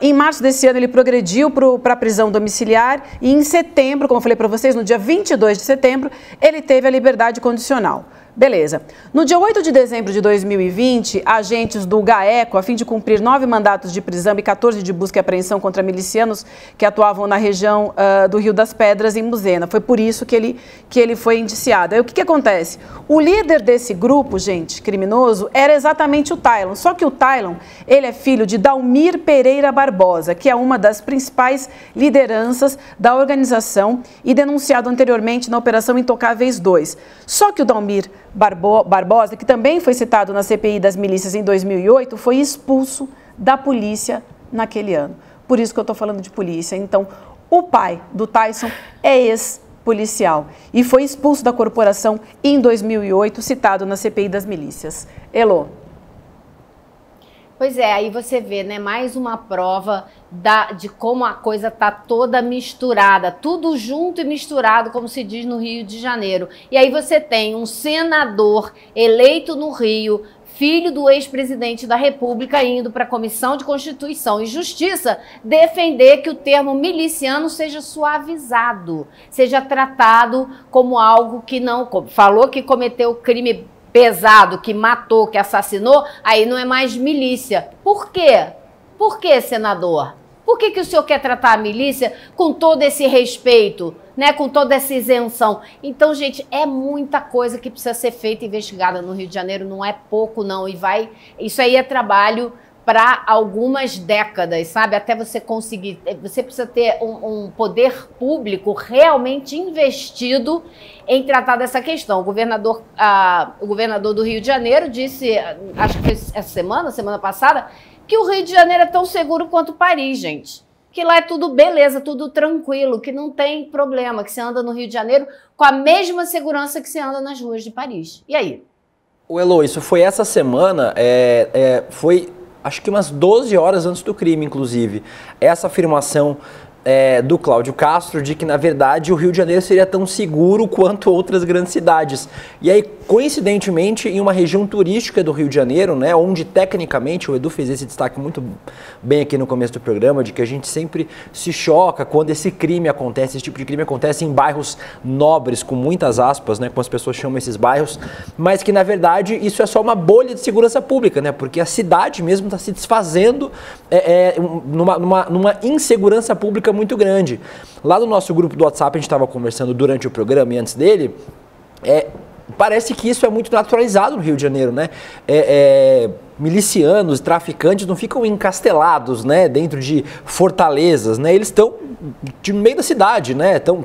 Em março desse ano ele progrediu para a prisão domiciliar e em setembro, como eu falei para vocês, no dia 22 de setembro, ele teve a liberdade condicional. Beleza. No dia 8 de dezembro de 2020, agentes do GAECO, a fim de cumprir 9 mandatos de prisão e 14 de busca e apreensão contra milicianos que atuavam na região do Rio das Pedras, em Muzena. Foi por isso que ele foi indiciado. Aí o que acontece? O líder desse grupo, gente, criminoso, era exatamente o Taylon. Só que o Taylon, ele é filho de Dalmir Pereira Barbosa, que é uma das principais lideranças da organização e denunciado anteriormente na Operação Intocáveis 2. Só que o Dalmir Barbosa, que também foi citado na CPI das milícias em 2008, foi expulso da polícia naquele ano. Por isso que eu estou falando de polícia. Então, o pai do Taylon é ex-policial e foi expulso da corporação em 2008, citado na CPI das milícias. Elô. Pois é, aí você vê, né, mais uma prova de como a coisa tá toda misturada, tudo junto e misturado, como se diz no Rio de Janeiro. E aí você tem um senador eleito no Rio, filho do ex-presidente da República, indo para a Comissão de Constituição e Justiça defender que o termo miliciano seja suavizado, seja tratado como algo que não... Falou que cometeu crime pesado, que matou, que assassinou, aí não é mais milícia. Por quê? Por quê, senador? Por que o senhor quer tratar a milícia com todo esse respeito, né? Com toda essa isenção? Então, gente, é muita coisa que precisa ser feita e investigada no Rio de Janeiro, não é pouco não, e vai... Isso aí é trabalho para algumas décadas, sabe? Até você conseguir... Você precisa ter um poder público realmente investido em tratar dessa questão. O governador do Rio de Janeiro disse, acho que foi essa semana, semana passada, que o Rio de Janeiro é tão seguro quanto Paris, gente. Que lá é tudo beleza, tudo tranquilo, que não tem problema, que você anda no Rio de Janeiro com a mesma segurança que você anda nas ruas de Paris. E aí? O Elô, isso foi essa semana, foi... acho que umas 12 horas antes do crime, inclusive. Essa afirmação do Cláudio Castro de que, na verdade, o Rio de Janeiro seria tão seguro quanto outras grandes cidades. E aí, coincidentemente, em uma região turística do Rio de Janeiro, né, onde, tecnicamente, o Edu fez esse destaque muito bem aqui no começo do programa, de que a gente sempre se choca quando esse crime acontece, esse tipo de crime acontece em bairros nobres, com muitas aspas, né, como as pessoas chamam esses bairros, mas que, na verdade, isso é só uma bolha de segurança pública, né, porque a cidade mesmo está se desfazendo numa insegurança pública muito grande. Lá no nosso grupo do WhatsApp, a gente estava conversando durante o programa e antes dele, parece que isso é muito naturalizado no Rio de Janeiro, né? Milicianos, traficantes não ficam encastelados, né, dentro de fortalezas, né? Eles estão no meio da cidade, né? Estão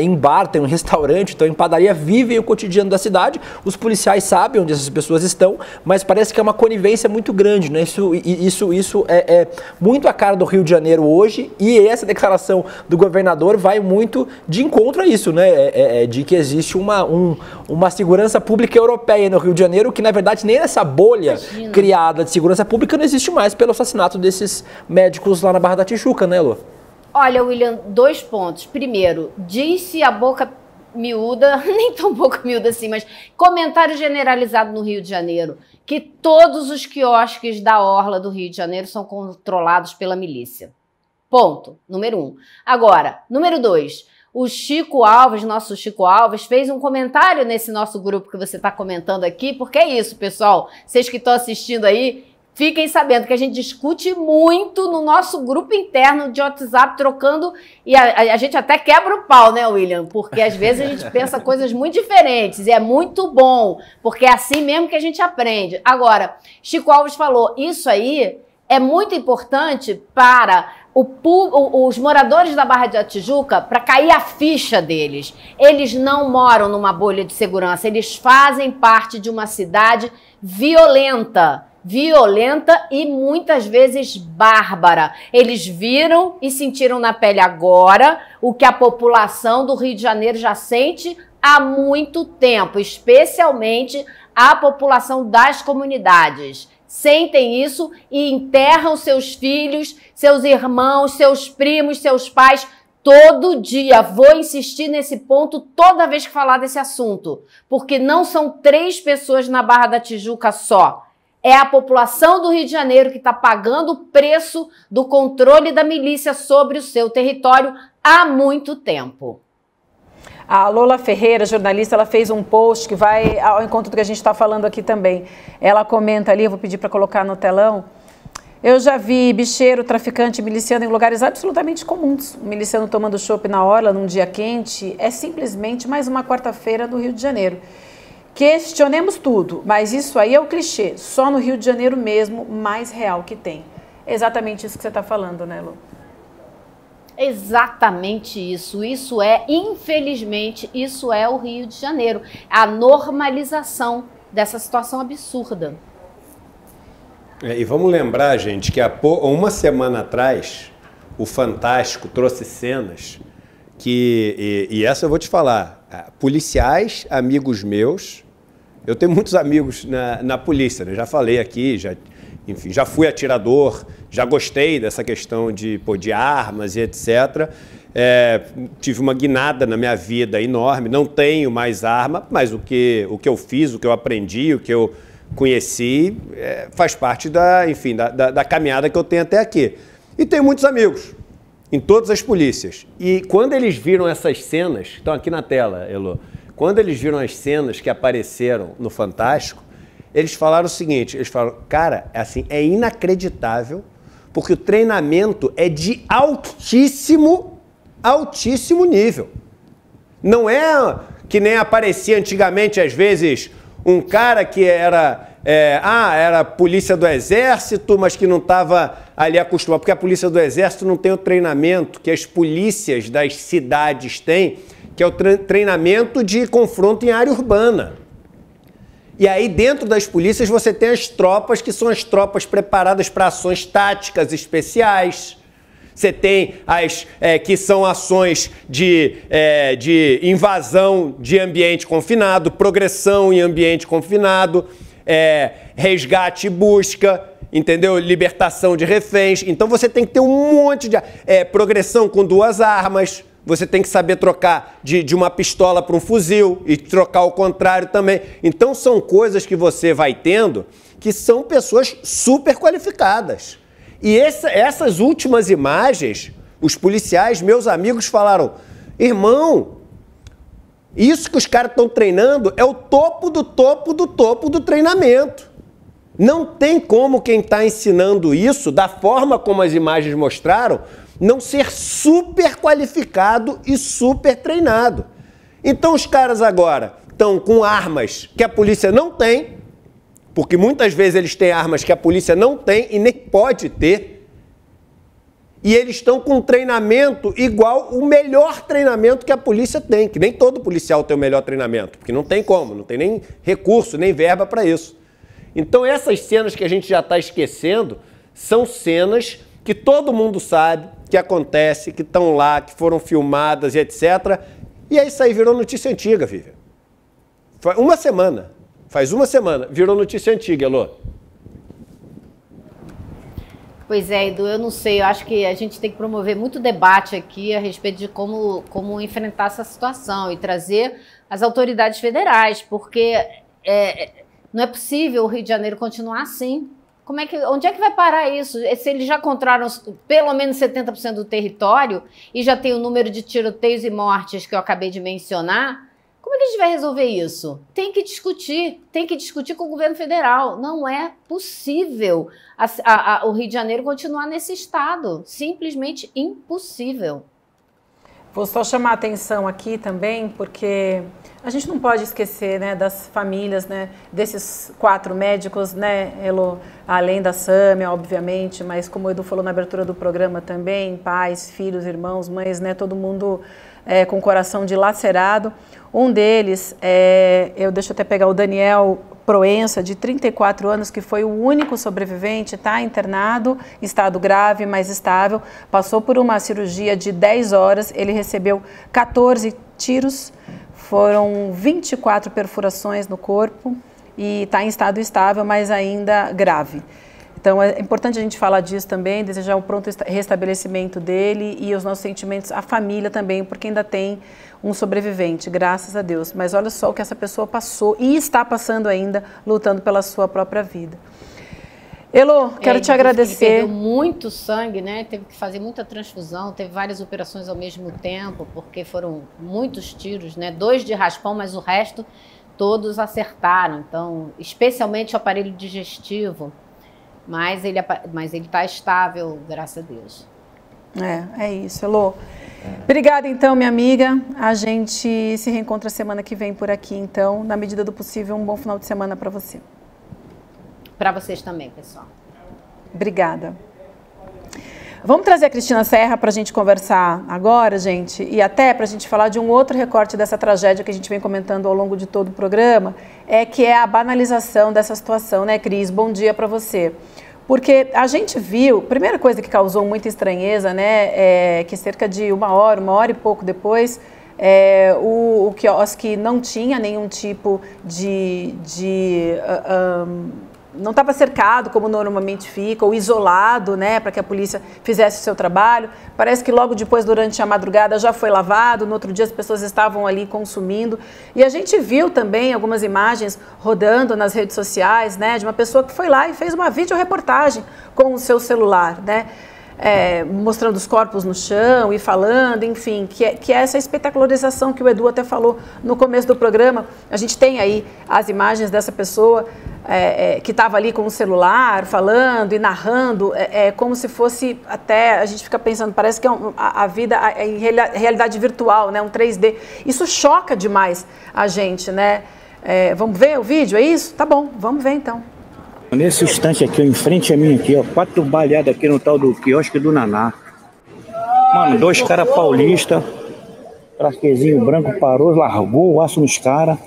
em bar, tem um restaurante, estão em padaria, vivem o cotidiano da cidade. Os policiais sabem onde essas pessoas estão, mas parece que é uma conivência muito grande, né? Isso é muito a cara do Rio de Janeiro hoje, e essa declaração do governador vai muito de encontro a isso, né? De que existe uma segurança pública europeia no Rio de Janeiro, que na verdade nem essa bolha criada de segurança pública não existe mais pelo assassinato desses médicos lá na Barra da Tijuca, né, Lô? Olha, William, dois pontos. Primeiro, disse a boca miúda, nem tão boca miúda assim, mas comentário generalizado no Rio de Janeiro, que todos os quiosques da orla do Rio de Janeiro são controlados pela milícia. Ponto. Número um. Agora, número dois. O Chico Alves, nosso Chico Alves, fez um comentário nesse nosso grupo que você está comentando aqui, porque é isso, pessoal. Vocês que estão assistindo aí, fiquem sabendo que a gente discute muito no nosso grupo interno de WhatsApp, trocando, e a gente até quebra o pau, né, William? Porque às vezes a gente pensa coisas muito diferentes, e é muito bom, porque é assim mesmo que a gente aprende. Agora, Chico Alves falou, isso aí é muito importante para os moradores da Barra da Tijuca, para cair a ficha deles. Eles não moram numa bolha de segurança, eles fazem parte de uma cidade violenta, violenta e muitas vezes bárbara. Eles viram e sentiram na pele agora o que a população do Rio de Janeiro já sente há muito tempo, especialmente a população das comunidades. Sentem isso e enterram seus filhos, seus irmãos, seus primos, seus pais, todo dia. Vou insistir nesse ponto toda vez que falar desse assunto, porque não são três pessoas na Barra da Tijuca só. É a população do Rio de Janeiro que está pagando o preço do controle da milícia sobre o seu território há muito tempo. A Lola Ferreira, jornalista, ela fez um post que vai ao encontro do que a gente está falando aqui também. Ela comenta ali, eu vou pedir para colocar no telão. Eu já vi bicheiro, traficante, miliciano em lugares absolutamente comuns. O miliciano tomando chopp na orla num dia quente é simplesmente mais uma quarta-feira no Rio de Janeiro. Questionemos tudo, mas isso aí é o clichê. Só no Rio de Janeiro mesmo, mais real que tem. É exatamente isso que você está falando, né, Lu? Exatamente isso, isso é, infelizmente, isso é o Rio de Janeiro, a normalização dessa situação absurda. É, e vamos lembrar, gente, que há uma semana atrás, o Fantástico trouxe cenas que, e essa eu vou te falar, policiais, amigos meus, eu tenho muitos amigos na polícia, né? Já falei aqui, enfim, já fui atirador, já gostei dessa questão de armas e etc. Tive uma guinada na minha vida enorme, não tenho mais arma, mas o que eu fiz, o que eu aprendi, o que eu conheci, faz parte da caminhada que eu tenho até aqui. E tenho muitos amigos em todas as polícias. E quando eles viram essas cenas, estão aqui na tela, Elô, quando eles viram as cenas que apareceram no Fantástico, eles falaram o seguinte, eles falaram, cara, assim, é inacreditável, porque o treinamento é de altíssimo, altíssimo nível. Não é que nem aparecia antigamente, às vezes, um cara que era polícia do Exército, mas que não estava ali acostumado, porque a polícia do Exército não tem o treinamento que as polícias das cidades têm, que é o treinamento de confronto em área urbana. E aí, dentro das polícias, você tem as tropas, que são as tropas preparadas para ações táticas especiais. Você tem as que são ações de invasão de ambiente confinado, progressão em ambiente confinado, resgate e busca, entendeu? Libertação de reféns. Então, você tem que ter um monte de... progressão com duas armas... Você tem que saber trocar de uma pistola para um fuzil e trocar o contrário também. Então, são coisas que você vai tendo que são pessoas super qualificadas. E essas últimas imagens, os policiais, meus amigos, falaram, irmão, isso que os caras estão treinando é o topo do topo do topo do treinamento. Não tem como quem está ensinando isso, da forma como as imagens mostraram, não ser super qualificado e super treinado. Então os caras agora estão com armas que a polícia não tem, porque muitas vezes eles têm armas que a polícia não tem e nem pode ter, E eles estão com um treinamento igual, o melhor treinamento que a polícia tem, que nem todo policial tem o melhor treinamento, porque não tem como, não tem nem recurso, nem verba para isso. Então essas cenas que a gente já está esquecendo são cenas que todo mundo sabe, que acontece, que estão lá, que foram filmadas e etc. E aí isso aí virou notícia antiga, Vivian. Faz uma semana, virou notícia antiga, Elô. Pois é, Edu, eu não sei, eu acho que a gente tem que promover muito debate aqui a respeito de como enfrentar essa situação e trazer as autoridades federais, porque não é possível o Rio de Janeiro continuar assim. Como é que, onde é que vai parar isso? Se eles já controlaram pelo menos 70% do território e já tem o número de tiroteios e mortes que eu acabei de mencionar, como é que a gente vai resolver isso? Tem que discutir com o governo federal. Não é possível o Rio de Janeiro continuar nesse estado. Simplesmente impossível. Vou só chamar a atenção aqui também, porque a gente não pode esquecer, né, das famílias, né, desses 4 médicos, né, Elô, além da Sâmia, obviamente, mas como o Edu falou na abertura do programa também, pais, filhos, irmãos, mães, né, todo mundo com o coração dilacerado. Um deles, deixa eu até pegar o Daniel Proença, de 34 anos, que foi o único sobrevivente, tá internado, estado grave, mas estável, passou por uma cirurgia de 10 horas, ele recebeu 14 tiros, foram 24 perfurações no corpo e está em estado estável, mas ainda grave. Então é importante a gente falar disso também, desejar um pronto restabelecimento dele e os nossos sentimentos à família também, porque ainda tem um sobrevivente, graças a Deus. Mas olha só o que essa pessoa passou e está passando ainda, lutando pela sua própria vida. Elô, quero te agradecer. Ele perdeu muito sangue, né? Teve que fazer muita transfusão, teve várias operações ao mesmo tempo, porque foram muitos tiros, né? 2 de raspão, mas o resto todos acertaram. Então, especialmente o aparelho digestivo. Mas ele está estável, graças a Deus. É isso, Elô. Obrigada, então, minha amiga. A gente se reencontra semana que vem por aqui, então. Na medida do possível, um bom final de semana para você. Para vocês também, pessoal. Obrigada. Vamos trazer a Cristina Serra para a gente conversar agora, gente, e até para a gente falar de um outro recorte dessa tragédia que a gente vem comentando ao longo de todo o programa, que é a banalização dessa situação, né, Cris? Bom dia para você. Porque a gente viu, primeira coisa que causou muita estranheza, né, que cerca de uma hora e pouco depois, o quiosque não tinha nenhum tipo não estava cercado, como normalmente fica, ou isolado, né, para que a polícia fizesse o seu trabalho. Parece que logo depois, durante a madrugada, já foi lavado, no outro dia as pessoas estavam ali consumindo. E a gente viu também algumas imagens rodando nas redes sociais, né, de uma pessoa que foi lá e fez uma videoreportagem com o seu celular, né, mostrando os corpos no chão e falando, enfim, que é essa espetacularização que o Edu até falou no começo do programa. A gente tem aí as imagens dessa pessoa que estava ali com o celular falando e narrando, como se fosse, até a gente fica pensando, parece que é a vida em realidade virtual, né, um 3D. Isso choca demais a gente, né? Vamos ver o vídeo, é isso? Tá bom, vamos ver então. Nesse instante aqui, ó, em frente a mim aqui, ó, 4 baleadas aqui no tal do quiosque do Naná. Mano, 2 caras paulistas, traquezinho branco parou, largou o aço nos caras.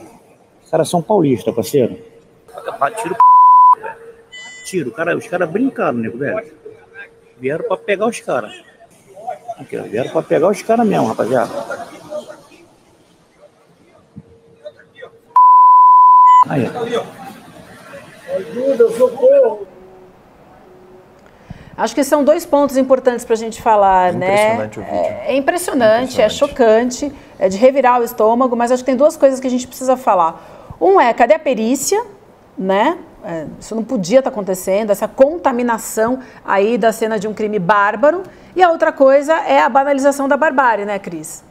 Os caras são paulistas, parceiro. Tiro, tiro, cara, os caras brincaram, nego, velho. Vieram pra pegar os caras. Vieram pra pegar os caras mesmo, rapaziada. Aí, ó. Ajuda, socorro! Acho que são 2 pontos importantes para a gente falar, né? É impressionante, é chocante, é de revirar o estômago, mas acho que tem 2 coisas que a gente precisa falar. Um é, cadê a perícia, né? Isso não podia estar acontecendo, essa contaminação aí da cena de um crime bárbaro. E a outra coisa é a banalização da barbárie, né, Cris?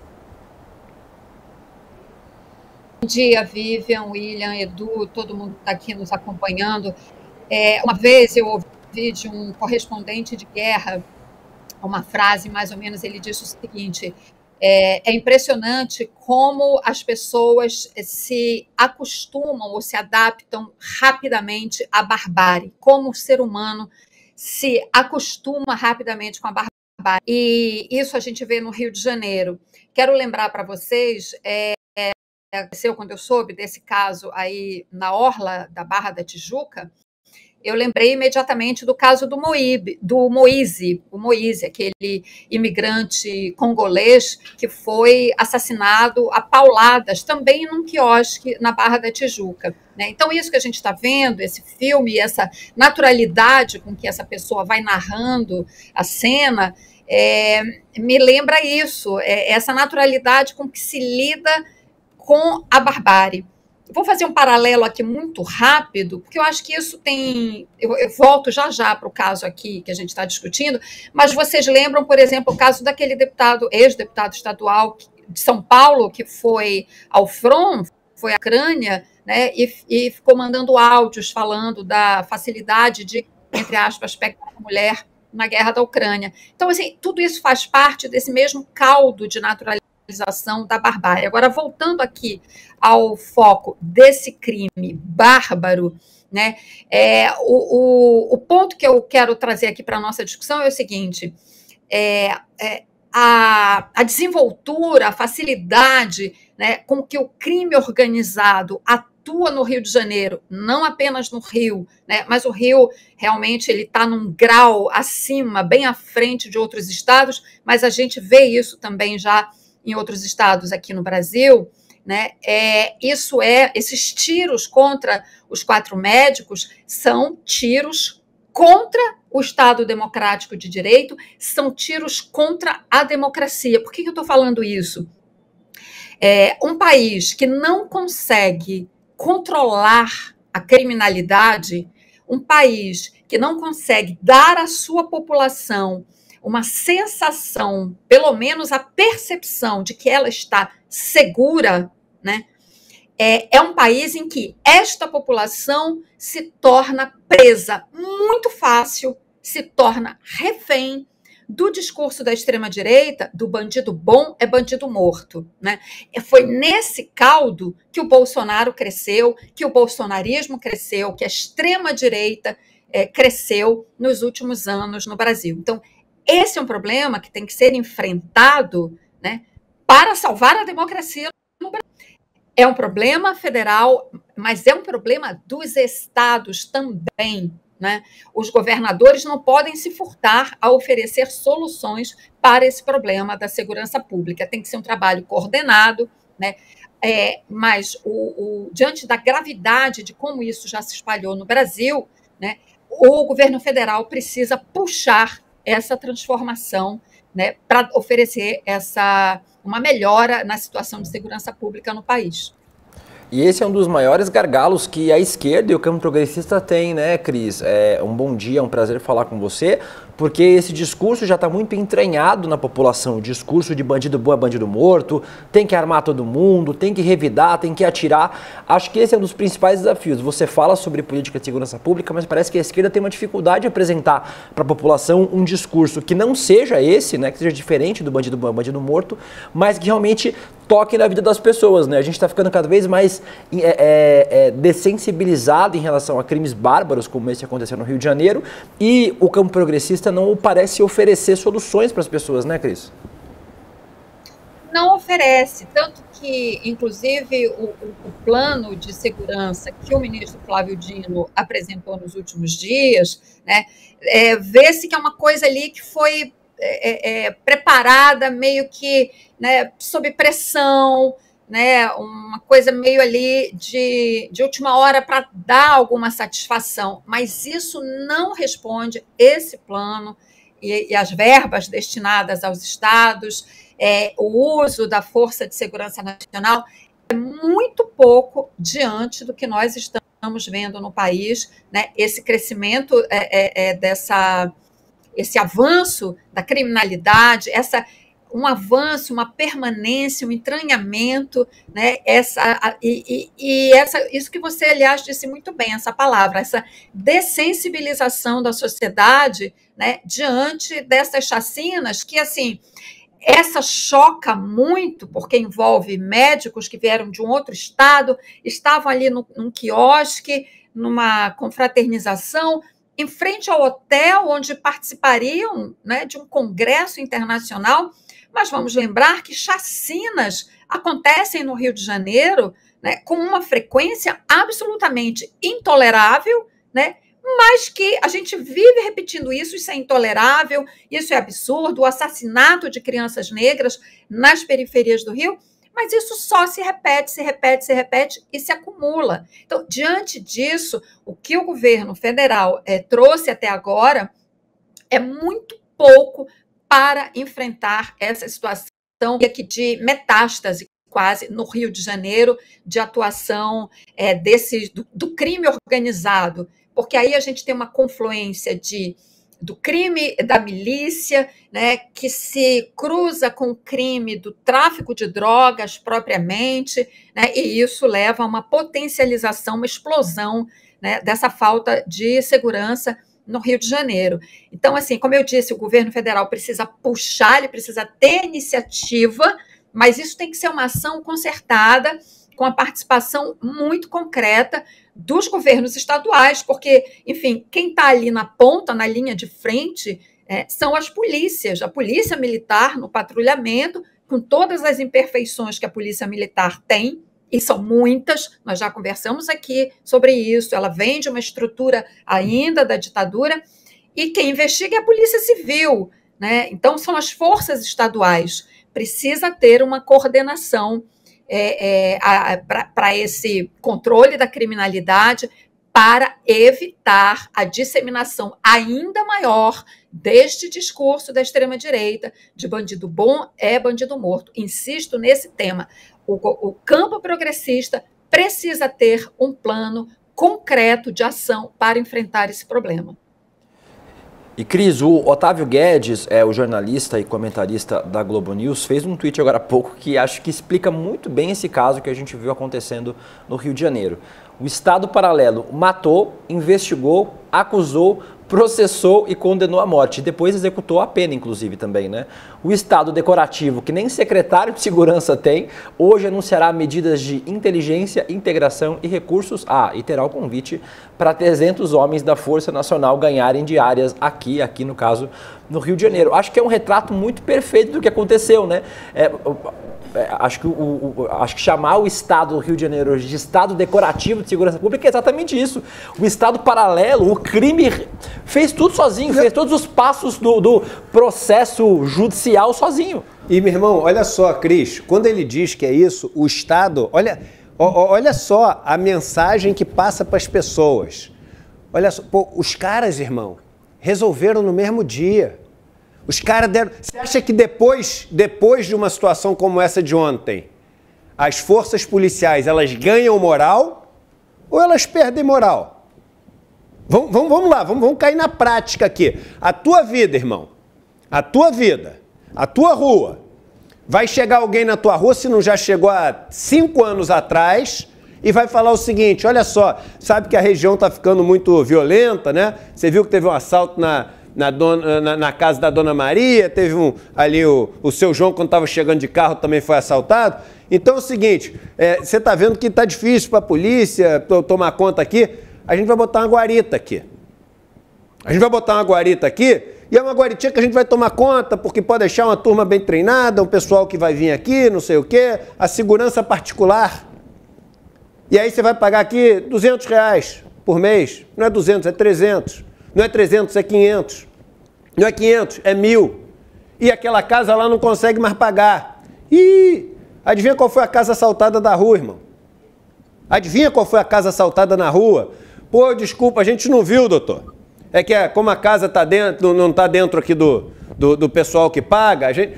Bom dia, Vivian, William, Edu, todo mundo que está aqui nos acompanhando. Uma vez eu ouvi de um correspondente de guerra uma frase, mais ou menos, ele disse o seguinte: é impressionante como as pessoas se acostumam ou se adaptam rapidamente à barbárie, como o ser humano se acostuma rapidamente com a barbárie. trabalho. E isso a gente vê no Rio de Janeiro. Quero lembrar para vocês, aconteceu quando eu soube desse caso aí na orla da Barra da Tijuca, eu lembrei imediatamente do caso do Moise, o Moise, aquele imigrante congolês que foi assassinado a pauladas, também num quiosque na Barra da Tijuca. Né? Então, isso que a gente está vendo, esse filme, essa naturalidade com que essa pessoa vai narrando a cena, me lembra isso, essa naturalidade com que se lida com a barbárie. Vou fazer um paralelo aqui muito rápido, porque eu acho que isso tem... Eu volto já para o caso aqui que a gente está discutindo, mas vocês lembram, por exemplo, o caso daquele deputado, ex-deputado estadual de São Paulo, que foi ao front, foi à Ucrânia, né, e ficou mandando áudios falando da facilidade de, entre aspas, pegar a mulher na guerra da Ucrânia. Então, assim, tudo isso faz parte desse mesmo caldo de naturalidade da barbárie. Agora, voltando aqui ao foco desse crime bárbaro, né, o ponto que eu quero trazer aqui para a nossa discussão é o seguinte, a desenvoltura, a facilidade, né, com que o crime organizado atua no Rio de Janeiro, não apenas no Rio, né, mas o Rio realmente ele está num grau acima, bem à frente de outros estados, mas a gente vê isso também já em outros estados aqui no Brasil, né, esses tiros contra os 4 médicos são tiros contra o Estado Democrático de Direito, são tiros contra a democracia. Por que eu estou falando isso? Um país que não consegue controlar a criminalidade, um país que não consegue dar à sua população uma sensação, pelo menos a percepção de que ela está segura, né? É um país em que esta população se torna presa muito fácil, se torna refém do discurso da extrema-direita, do bandido bom é bandido morto. Né? Foi nesse caldo que o Bolsonaro cresceu, que o bolsonarismo cresceu, que a extrema-direita cresceu nos últimos anos no Brasil. Então, esse é um problema que tem que ser enfrentado, né, para salvar a democracia no Brasil. É um problema federal, mas é um problema dos estados também. Né? Os governadores não podem se furtar a oferecer soluções para esse problema da segurança pública. Tem que ser um trabalho coordenado, né? Mas diante da gravidade de como isso já se espalhou no Brasil, né, o governo federal precisa puxar essa transformação, né, para oferecer uma melhora na situação de segurança pública no país. E esse é um dos maiores gargalos que a esquerda e o campo progressista tem, né, Cris? Um bom dia, é um prazer falar com você, porque esse discurso já está muito entranhado na população, o discurso de bandido bom é bandido morto, tem que armar todo mundo, tem que revidar, tem que atirar. Acho que esse é um dos principais desafios. Você fala sobre política de segurança pública, mas parece que a esquerda tem uma dificuldade de apresentar para a população um discurso que não seja esse, né, que seja diferente do bandido bom é bandido morto, mas que realmente toque na vida das pessoas, né? A gente está ficando cada vez mais dessensibilizado em relação a crimes bárbaros, como esse que aconteceu no Rio de Janeiro, e o campo progressista não parece oferecer soluções para as pessoas, né, Cris? Não oferece, tanto que, inclusive, o plano de segurança que o ministro Flávio Dino apresentou nos últimos dias, né, vê-se que é uma coisa ali que foi preparada meio que, né, sob pressão, né, uma coisa meio ali de última hora para dar alguma satisfação, mas isso não responde, esse plano e as verbas destinadas aos estados, o uso da Força de Segurança Nacional é muito pouco diante do que nós estamos vendo no país, né, esse crescimento esse avanço da criminalidade, um avanço, uma permanência, um entranhamento, né? Isso que você, aliás, disse muito bem, essa palavra, essa dessensibilização da sociedade, né, diante dessas chacinas que, assim, essa choca muito, porque envolve médicos que vieram de um outro estado, estavam ali num quiosque, numa confraternização, em frente ao hotel onde participariam, né, de um congresso internacional. Mas vamos lembrar que chacinas acontecem no Rio de Janeiro, né, com uma frequência absolutamente intolerável, né, mas que a gente vive repetindo isso, isso é intolerável, isso é absurdo, o assassinato de crianças negras nas periferias do Rio, mas isso só se repete, se repete, se repete e se acumula. Então, diante disso, o que o governo federal trouxe até agora é muito pouco para enfrentar essa situação aqui de metástase quase no Rio de Janeiro, de atuação do crime organizado, porque aí a gente tem uma confluência do crime da milícia, né, que se cruza com o crime do tráfico de drogas propriamente, né, e isso leva a uma potencialização, uma explosão, né, dessa falta de segurança no Rio de Janeiro. Então, assim, como eu disse, o governo federal precisa puxar, ele precisa ter iniciativa, mas isso tem que ser uma ação concertada, com a participação muito concreta dos governos estaduais, porque, enfim, quem está ali na ponta, na linha de frente, são as polícias, a polícia militar no patrulhamento, com todas as imperfeições que a polícia militar tem, e são muitas, nós já conversamos aqui sobre isso, ela vem de uma estrutura ainda da ditadura, e quem investiga é a Polícia Civil, né? Então são as forças estaduais, precisa ter uma coordenação para esse controle da criminalidade, para evitar a disseminação ainda maior deste discurso da extrema-direita de bandido bom é bandido morto. Insisto nesse tema. O campo progressista precisa ter um plano concreto de ação para enfrentar esse problema. E, Cris, o Otávio Guedes, o jornalista e comentarista da Globo News, fez um tweet agora há pouco que acho que explica muito bem esse caso que a gente viu acontecendo no Rio de Janeiro. O Estado paralelo matou, investigou, acusou, processou e condenou à morte. Depois executou a pena, inclusive, também, né? O Estado decorativo, que nem secretário de segurança tem, hoje anunciará medidas de inteligência, integração e recursos. E terá o convite para 300 homens da Força Nacional ganharem diárias aqui no caso, no Rio de Janeiro. Acho que é um retrato muito perfeito do que aconteceu, né? Acho que chamar o Estado do Rio de Janeiro hoje de Estado decorativo de segurança pública é exatamente isso. O Estado paralelo, o crime fez tudo sozinho, fez todos os passos do processo judicial sozinho. E, meu irmão, olha só, Cris, quando ele diz que é isso, o Estado... Olha só a mensagem que passa para as pessoas. Olha só, pô, os caras, irmão, resolveram no mesmo dia. Os caras deram... Você acha que depois de uma situação como essa de ontem, as forças policiais, elas ganham moral ou elas perdem moral? Vamos lá, vamos cair na prática aqui. A tua vida, irmão, a tua vida, a tua rua, vai chegar alguém na tua rua, se não já chegou há 5 anos atrás, e vai falar o seguinte: olha só, sabe que a região está ficando muito violenta, né? Você viu que teve um assalto na casa da Dona Maria, teve o seu João, quando estava chegando de carro, também foi assaltado. Então é o seguinte, você está vendo que está difícil para a polícia tomar conta aqui, a gente vai botar uma guarita aqui. A gente vai botar uma guarita aqui, e é uma guaritinha que a gente vai tomar conta, porque pode deixar uma turma bem treinada, um pessoal que vai vir aqui, não sei o quê, a segurança particular. E aí você vai pagar aqui R$200 por mês, não é 200, é 300. Não é 300, é 500. Não é 500, é 1.000. E aquela casa lá não consegue mais pagar. E adivinha qual foi a casa assaltada da rua, irmão? Adivinha qual foi a casa assaltada na rua? Pô, desculpa, a gente não viu, doutor. É que como a casa tá dentro, não está dentro aqui do pessoal que paga, a gente...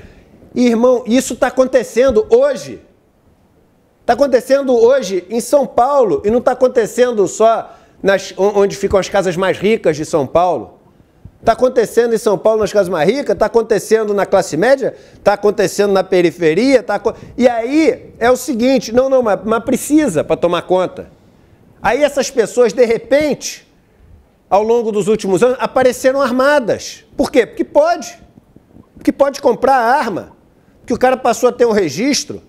Irmão, isso está acontecendo hoje. Está acontecendo hoje em São Paulo e não está acontecendo só... onde ficam as casas mais ricas de São Paulo. Está acontecendo em São Paulo nas casas mais ricas, está acontecendo na classe média, está acontecendo na periferia. E aí é o seguinte, mas precisa para tomar conta. Aí essas pessoas, de repente, ao longo dos últimos anos, apareceram armadas. Por quê? Porque pode comprar a arma, porque o cara passou a ter um registro.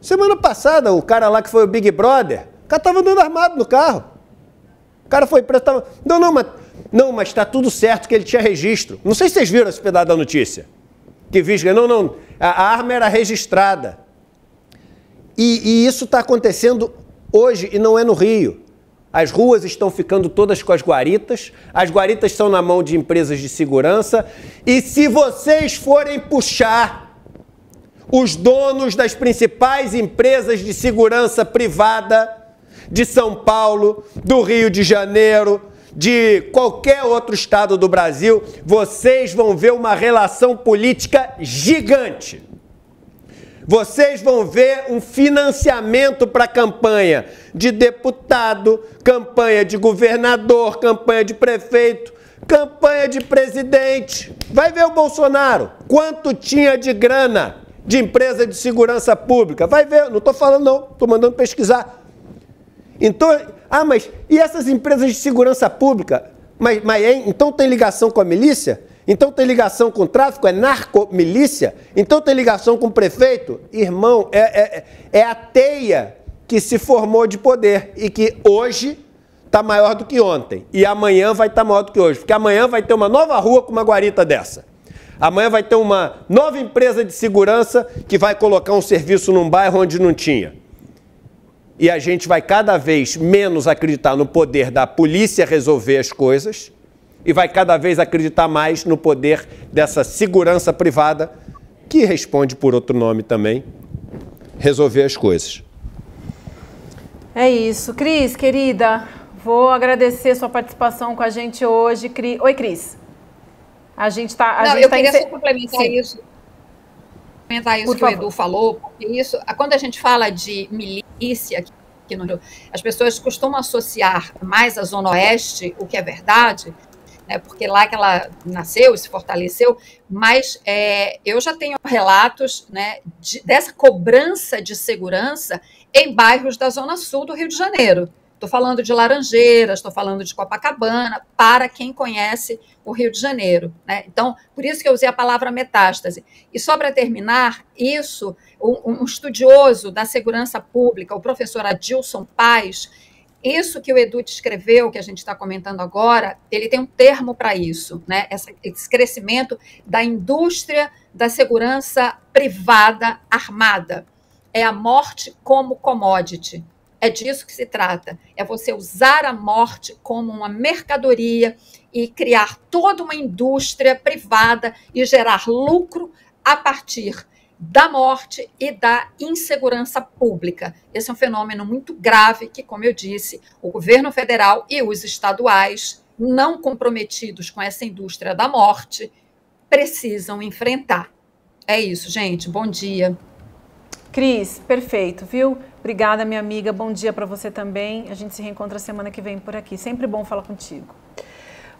Semana passada, o cara lá que foi o Big Brother, o cara estava andando armado no carro. O cara foi preso, tava... Não, mas Não, mas está tudo certo que ele tinha registro. Não sei se vocês viram esse pedaço da notícia. Que visga, não, a arma era registrada. E isso está acontecendo hoje e não é no Rio. As ruas estão ficando todas com as guaritas estão na mão de empresas de segurança. E se vocês forem puxar os donos das principais empresas de segurança privada de São Paulo, do Rio de Janeiro, de qualquer outro estado do Brasil, vocês vão ver uma relação política gigante. Vocês vão ver um financiamento para campanha de deputado, campanha de governador, campanha de prefeito, campanha de presidente. Vai ver o Bolsonaro, quanto tinha de grana de empresa de segurança pública. Vai ver, não estou falando não, estou mandando pesquisar. Então... Ah, mas e essas empresas de segurança pública? Mas então tem ligação com a milícia? Então tem ligação com o tráfico? É narcomilícia? Então tem ligação com o prefeito? Irmão, é a teia que se formou de poder e que hoje está maior do que ontem. E amanhã vai estar maior do que hoje, porque amanhã vai ter uma nova rua com uma guarita dessa. Amanhã vai ter uma nova empresa de segurança que vai colocar um serviço num bairro onde não tinha. E a gente vai cada vez menos acreditar no poder da polícia resolver as coisas e vai cada vez acreditar mais no poder dessa segurança privada, que responde por outro nome também, resolver as coisas. É isso. Cris, querida, vou agradecer sua participação com a gente hoje. Oi, Cris. A gente está... Não, eu queria só complementar isso. Comentar isso que o Edu falou, porque isso, quando a gente fala de milícia, que no, as pessoas costumam associar mais a Zona Oeste, o que é verdade, né, porque lá que ela nasceu e se fortaleceu, mas eu já tenho relatos, né, dessa cobrança de segurança em bairros da Zona Sul do Rio de Janeiro. Estou falando de Laranjeiras, estou falando de Copacabana, para quem conhece o Rio de Janeiro, né? Então, por isso que eu usei a palavra metástase. E só para terminar, isso, um estudioso da segurança pública, o professor Adilson Paz, isso que o Edu escreveu, que a gente está comentando agora, ele tem um termo para isso, né? Esse crescimento da indústria da segurança privada armada. É a morte como commodity. É disso que se trata, é você usar a morte como uma mercadoria e criar toda uma indústria privada e gerar lucro a partir da morte e da insegurança pública. Esse é um fenômeno muito grave que, como eu disse, o governo federal e os estaduais, não comprometidos com essa indústria da morte, precisam enfrentar. É isso, gente. Bom dia. Cris, perfeito, viu? Obrigada, minha amiga. Bom dia para você também. A gente se reencontra semana que vem por aqui. Sempre bom falar contigo.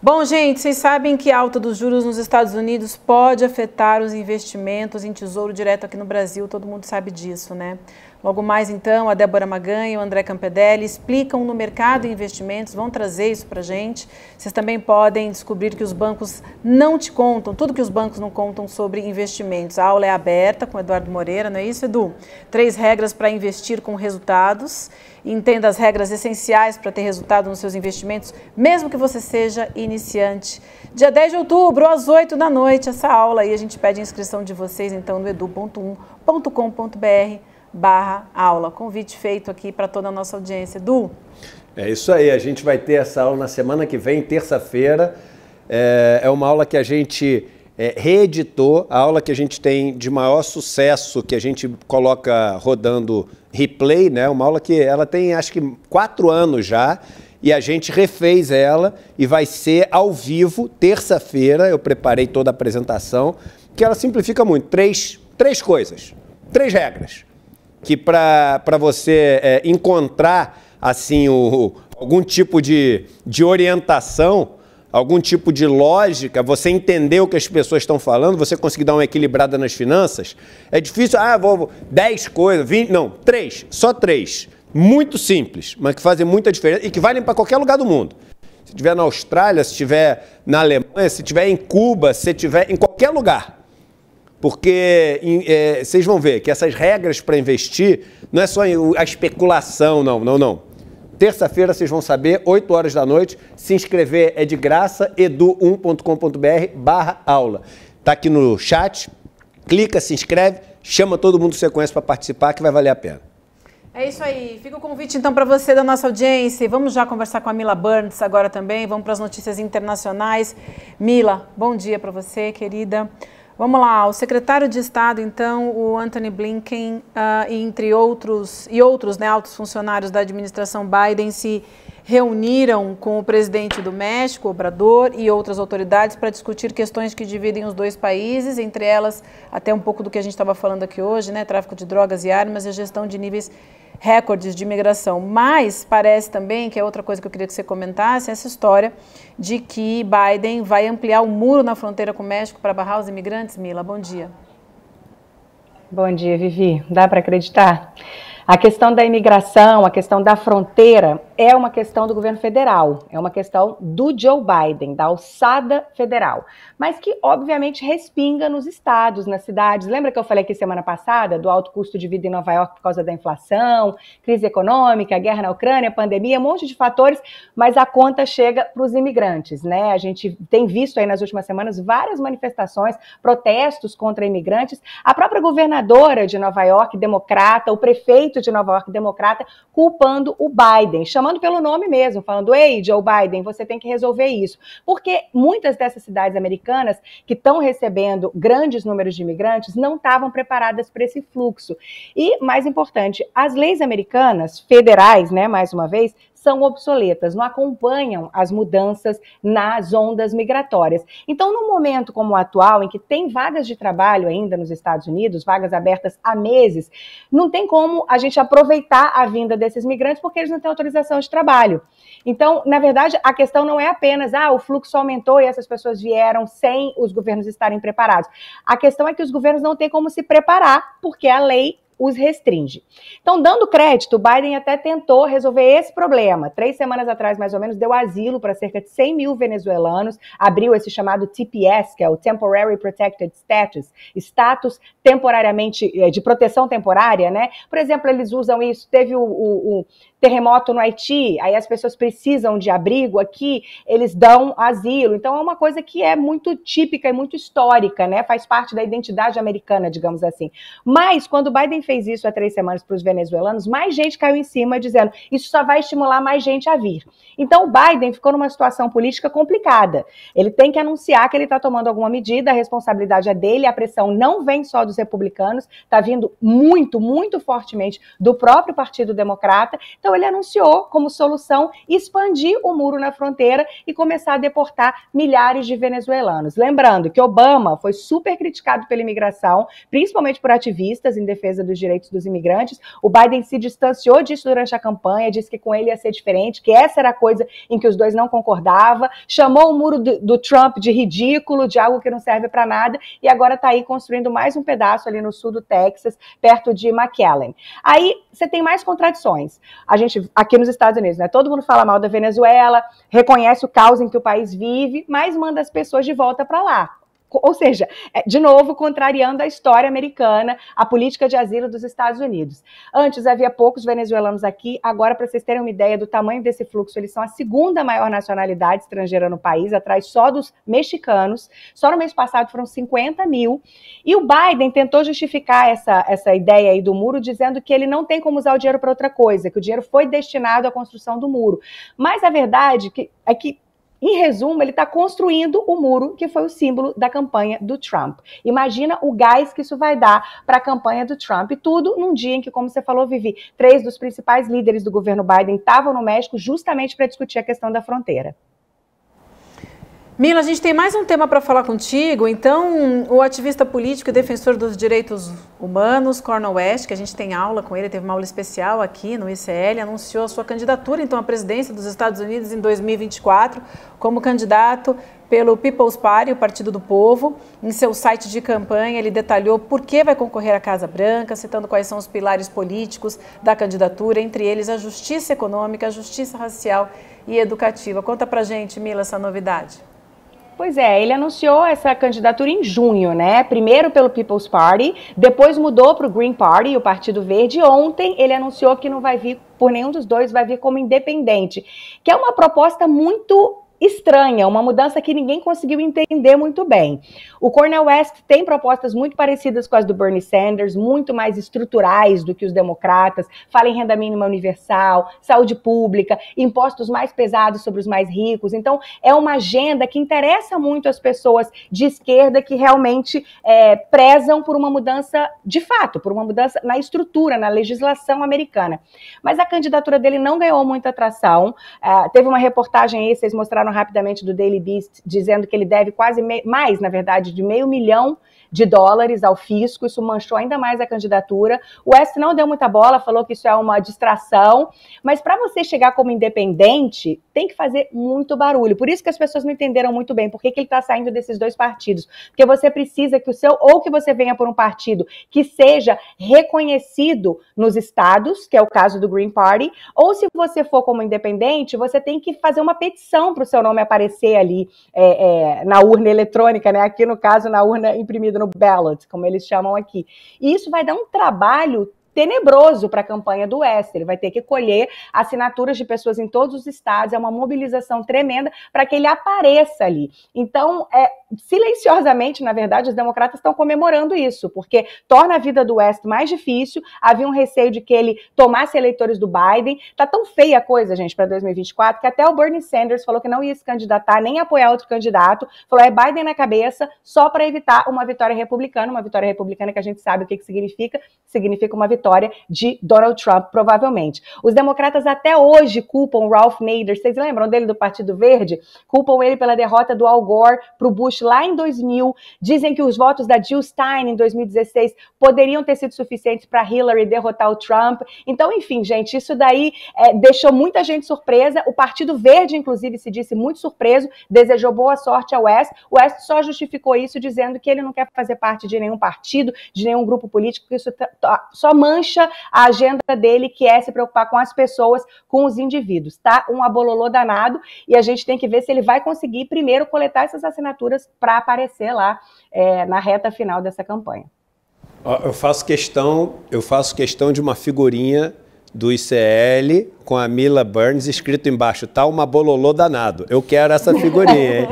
Bom, gente, vocês sabem que a alta dos juros nos Estados Unidos pode afetar os investimentos em tesouro direto aqui no Brasil. Todo mundo sabe disso, né? Logo mais, então, a Débora Maganha e o André Campedelli explicam no mercado e investimentos, vão trazer isso para a gente. Vocês também podem descobrir que os bancos não te contam, tudo que os bancos não contam sobre investimentos. A aula é aberta com o Eduardo Moreira, não é isso, Edu? 3 regras para investir com resultados. Entenda as regras essenciais para ter resultado nos seus investimentos, mesmo que você seja iniciante. Dia 10 de outubro, às 20h, essa aula aí. A gente pede a inscrição de vocês, então, no edu.1.com.br/aula. Convite feito aqui para toda a nossa audiência. Edu? É isso aí, a gente vai ter essa aula na semana que vem, terça-feira. É uma aula que a gente reeditou, a aula que a gente tem de maior sucesso, que a gente coloca rodando replay, né? Uma aula que ela tem, acho que 4 anos já, e a gente refez ela e vai ser ao vivo, terça-feira. Eu preparei toda a apresentação, que ela simplifica muito. Três coisas, 3 regras que para você encontrar assim algum tipo de orientação, algum tipo de lógica, você entender o que as pessoas estão falando, você conseguir dar uma equilibrada nas finanças, é difícil. Ah, vou 10 coisas, 20, não, 3, só 3, muito simples, mas que fazem muita diferença e que valem para qualquer lugar do mundo. Se estiver na Austrália, se estiver na Alemanha, se estiver em Cuba, se estiver em qualquer lugar. Porque vocês vão ver que essas regras para investir não é só a especulação, não. Terça-feira vocês vão saber, 8 horas da noite. Se inscrever é de graça, edu1.com.br/aula. Tá aqui no chat, clica, se inscreve, chama todo mundo que você conhece para participar, que vai valer a pena. É isso aí. Fica o convite, então, para você da nossa audiência. Vamos já conversar com a Mila Burns agora também. Vamos para as notícias internacionais. Mila, bom dia para você, querida. Vamos lá. O secretário de Estado, então, o Anthony Blinken, entre outros, né, altos funcionários da administração Biden se reuniram com o presidente do México, Obrador, e outras autoridades para discutir questões que dividem os dois países, entre elas até um pouco do que a gente estava falando aqui hoje, né, tráfico de drogas e armas e a gestão de níveis recordes de imigração. Mas parece também, que é outra coisa que eu queria que você comentasse, essa história de que Biden vai ampliar o muro na fronteira com o México para barrar os imigrantes. Mila, bom dia. Bom dia, Vivi. Dá para acreditar? A questão da imigração, a questão da fronteira é uma questão do governo federal, é uma questão do Joe Biden, da alçada federal, mas que obviamente respinga nos estados, nas cidades. Lembra que eu falei aqui semana passada do alto custo de vida em Nova York por causa da inflação, crise econômica, guerra na Ucrânia, pandemia, um monte de fatores, mas a conta chega para os imigrantes, né? A gente tem visto aí nas últimas semanas várias manifestações, protestos contra imigrantes. A própria governadora de Nova York, democrata, o prefeito de Nova York, democrata, culpando o Biden, chamando pelo nome mesmo, falando: ei, Joe Biden, você tem que resolver isso. Porque muitas dessas cidades americanas que estão recebendo grandes números de imigrantes não estavam preparadas para esse fluxo. E, mais importante, as leis americanas, federais, né, mais uma vez, são obsoletas, não acompanham as mudanças nas ondas migratórias. Então, num momento como o atual, em que tem vagas de trabalho ainda nos Estados Unidos, vagas abertas há meses, não tem como a gente aproveitar a vinda desses migrantes porque eles não têm autorização de trabalho. Então, na verdade, a questão não é apenas o fluxo aumentou e essas pessoas vieram sem os governos estarem preparados. A questão é que os governos não têm como se preparar porque a lei os restringe. Então, dando crédito, o Biden até tentou resolver esse problema. 3 semanas atrás, mais ou menos, deu asilo para cerca de 100 mil venezuelanos, abriu esse chamado TPS, que é o Temporary Protected Status, status temporariamente, de proteção temporária, né? Por exemplo, eles usam isso, teve o terremoto no Haiti, aí as pessoas precisam de abrigo aqui, eles dão asilo. Então, é uma coisa que é muito típica e muito histórica, né? Faz parte da identidade americana, digamos assim. Mas, quando o Biden fez isso há 3 semanas para os venezuelanos, mais gente caiu em cima dizendo: isso só vai estimular mais gente a vir. Então, o Biden ficou numa situação política complicada. Ele tem que anunciar que ele está tomando alguma medida, a responsabilidade é dele, a pressão não vem só dos republicanos, está vindo muito, muito fortemente do próprio Partido Democrata. Então, ele anunciou como solução expandir o muro na fronteira e começar a deportar milhares de venezuelanos. Lembrando que Obama foi super criticado pela imigração, principalmente por ativistas em defesa dos direitos dos imigrantes. O Biden se distanciou disso durante a campanha, disse que com ele ia ser diferente, que essa era a coisa em que os dois não concordavam, chamou o muro do Trump de ridículo, de algo que não serve para nada, e agora está aí construindo mais um pedaço ali no sul do Texas, perto de McAllen. Aí você tem mais contradições. A gente, aqui nos Estados Unidos, né, todo mundo fala mal da Venezuela, reconhece o caos em que o país vive, mas manda as pessoas de volta para lá. Ou seja, de novo, contrariando a história americana, a política de asilo dos Estados Unidos. Antes havia poucos venezuelanos aqui, agora, para vocês terem uma ideia do tamanho desse fluxo, eles são a segunda maior nacionalidade estrangeira no país, atrás só dos mexicanos. Só no mês passado foram 50 mil. E o Biden tentou justificar essa ideia aí do muro, dizendo que ele não tem como usar o dinheiro para outra coisa, que o dinheiro foi destinado à construção do muro. Mas a verdade é que, em resumo, ele está construindo o muro que foi o símbolo da campanha do Trump. Imagina o gás que isso vai dar para a campanha do Trump. E tudo num dia em que, como você falou, Vivi, 3 dos principais líderes do governo Biden estavam no México justamente para discutir a questão da fronteira. Mila, a gente tem mais um tema para falar contigo. Então, o ativista político e defensor dos direitos humanos, Cornel West, que a gente tem aula com ele, teve uma aula especial aqui no ICL, anunciou a sua candidatura, então, à presidência dos Estados Unidos em 2024, como candidato pelo People's Party, o Partido do Povo. Em seu site de campanha, ele detalhou por que vai concorrer à Casa Branca, citando quais são os pilares políticos da candidatura, entre eles a justiça econômica, a justiça racial e educativa. Conta pra gente, Mila, essa novidade. Pois é, ele anunciou essa candidatura em junho, né? Primeiro pelo People's Party, depois mudou para o Green Party, o Partido Verde. Ontem ele anunciou que não vai vir por nenhum dos dois, vai vir como independente, que é uma proposta muito estranha, uma mudança que ninguém conseguiu entender muito bem. O Cornel West tem propostas muito parecidas com as do Bernie Sanders, muito mais estruturais do que os democratas, fala em renda mínima universal, saúde pública, impostos mais pesados sobre os mais ricos. Então, é uma agenda que interessa muito as pessoas de esquerda que realmente prezam por uma mudança de fato, por uma mudança na estrutura, na legislação americana. Mas a candidatura dele não ganhou muita atração. Teve uma reportagem aí, vocês mostraram rapidamente, do Daily Beast, dizendo que ele deve quase mais, na verdade, de $500 mil ao fisco. Isso manchou ainda mais a candidatura. O West não deu muita bola, falou que isso é uma distração, mas para você chegar como independente, tem que fazer muito barulho. Por isso que as pessoas não entenderam muito bem por que ele está saindo desses dois partidos. Porque você precisa que o seu, ou que você venha por um partido que seja reconhecido nos estados, que é o caso do Green Party, ou se você for como independente, você tem que fazer uma petição para o seu nome aparecer ali na urna eletrônica, né? Aqui no caso, na urna imprimida no ballot, como eles chamam aqui. E isso vai dar um trabalho tenebroso para a campanha do West. Ele vai ter que colher assinaturas de pessoas em todos os estados, é uma mobilização tremenda para que ele apareça ali. Então, silenciosamente, na verdade, os democratas estão comemorando isso, porque torna a vida do West mais difícil. Havia um receio de que ele tomasse eleitores do Biden. Tá tão feia a coisa, gente, para 2024, que até o Bernie Sanders falou que não ia se candidatar, nem apoiar outro candidato. Falou, é Biden na cabeça, só para evitar uma vitória republicana que a gente sabe o que significa. Significa uma vitória de Donald Trump, provavelmente. Os democratas até hoje culpam Ralph Nader, vocês lembram dele do Partido Verde? Culpam ele pela derrota do Al Gore para o Bush lá em 2000, dizem que os votos da Jill Stein em 2016 poderiam ter sido suficientes para Hillary derrotar o Trump. Então, enfim, gente, isso daí deixou muita gente surpresa. O Partido Verde, inclusive, se disse muito surpreso, desejou boa sorte ao West. O West só justificou isso dizendo que ele não quer fazer parte de nenhum partido, de nenhum grupo político, que isso só mancha a agenda dele, que é se preocupar com as pessoas, com os indivíduos, tá? Um abololô danado, e a gente tem que ver se ele vai conseguir primeiro coletar essas assinaturas para aparecer lá na reta final dessa campanha. Eu faço questão de uma figurinha do ICL com a Mila Burns escrito embaixo, tá uma bololô danado. Eu quero essa figurinha, hein?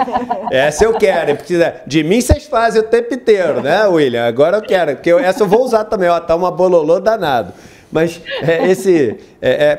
Essa eu quero, hein? Porque de mim vocês fazem o tempo inteiro, né, William? Agora eu quero, porque essa eu vou usar também, ó, tá uma bololô danado. Mas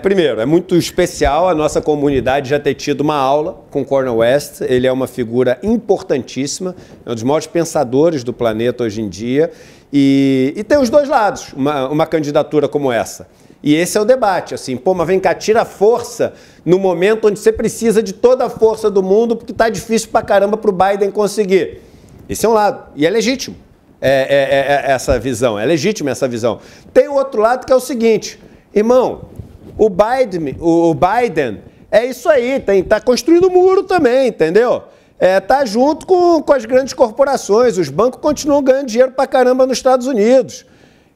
primeiro, é muito especial a nossa comunidade já ter tido uma aula com Cornel West. Ele é uma figura importantíssima, é um dos maiores pensadores do planeta hoje em dia, e tem os dois lados, uma candidatura como essa. E esse é o debate, assim, pô, mas vem cá, tira a força no momento onde você precisa de toda a força do mundo, porque tá difícil pra caramba pro Biden conseguir. Esse é um lado, e é legítimo essa visão, é legítima essa visão. Tem o outro lado que é o seguinte, irmão, o Biden é isso aí, tá construindo muro também, entendeu? Tá junto com as grandes corporações, os bancos continuam ganhando dinheiro pra caramba nos Estados Unidos.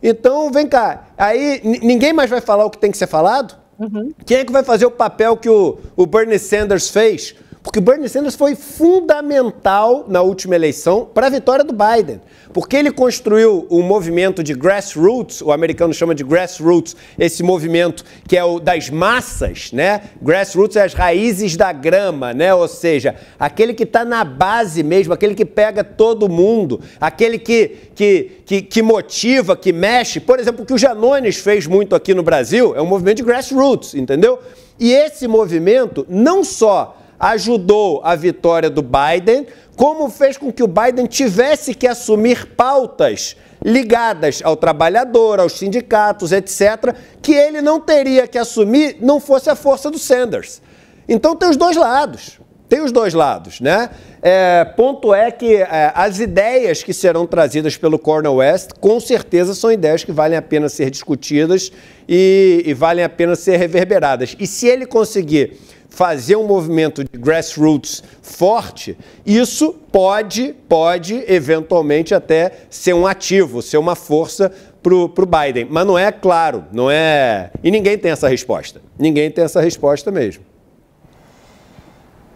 Então, vem cá, aí ninguém mais vai falar o que tem que ser falado? Uhum. Quem é que vai fazer o papel que o Bernie Sanders fez? Porque o Bernie Sanders foi fundamental na última eleição para a vitória do Biden. Porque ele construiu um movimento de grassroots, o americano chama de grassroots, esse movimento que é o das massas, né? Grassroots é as raízes da grama, né? Ou seja, aquele que está na base mesmo, aquele que pega todo mundo, aquele que motiva, que mexe. Por exemplo, o que o Janones fez muito aqui no Brasil é um movimento de grassroots, entendeu? E esse movimento não só ajudou a vitória do Biden, como fez com que o Biden tivesse que assumir pautas ligadas ao trabalhador, aos sindicatos, etc., que ele não teria que assumir não fosse a força do Sanders. Então tem os dois lados, né? Ponto é que as ideias que serão trazidas pelo Cornel West, com certeza são ideias que valem a pena ser discutidas e valem a pena ser reverberadas. E se ele conseguir fazer um movimento de grassroots forte, isso pode eventualmente até ser um ativo, ser uma força pro Biden. Mas não é claro, não é... E ninguém tem essa resposta. Ninguém tem essa resposta mesmo.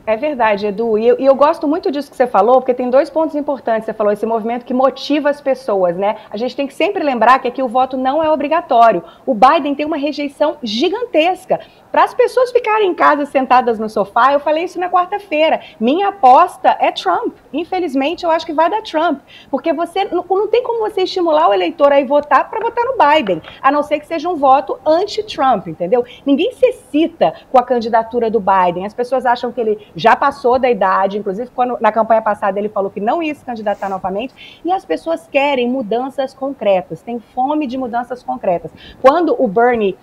É verdade, Edu. E eu gosto muito disso que você falou, porque tem dois pontos importantes. Você falou esse movimento que motiva as pessoas, né? A gente tem que sempre lembrar que aqui o voto não é obrigatório. O Biden tem uma rejeição gigantesca. Para as pessoas ficarem em casa sentadas no sofá, eu falei isso na quarta-feira. Minha aposta é Trump. Infelizmente, eu acho que vai dar Trump. Porque você não tem como você estimular o eleitor a ir votar para votar no Biden, a não ser que seja um voto anti-Trump, entendeu? Ninguém se excita com a candidatura do Biden. As pessoas acham que ele já passou da idade, inclusive quando na campanha passada ele falou que não ia se candidatar novamente, e as pessoas querem mudanças concretas, têm fome de mudanças concretas. Quando o Bernie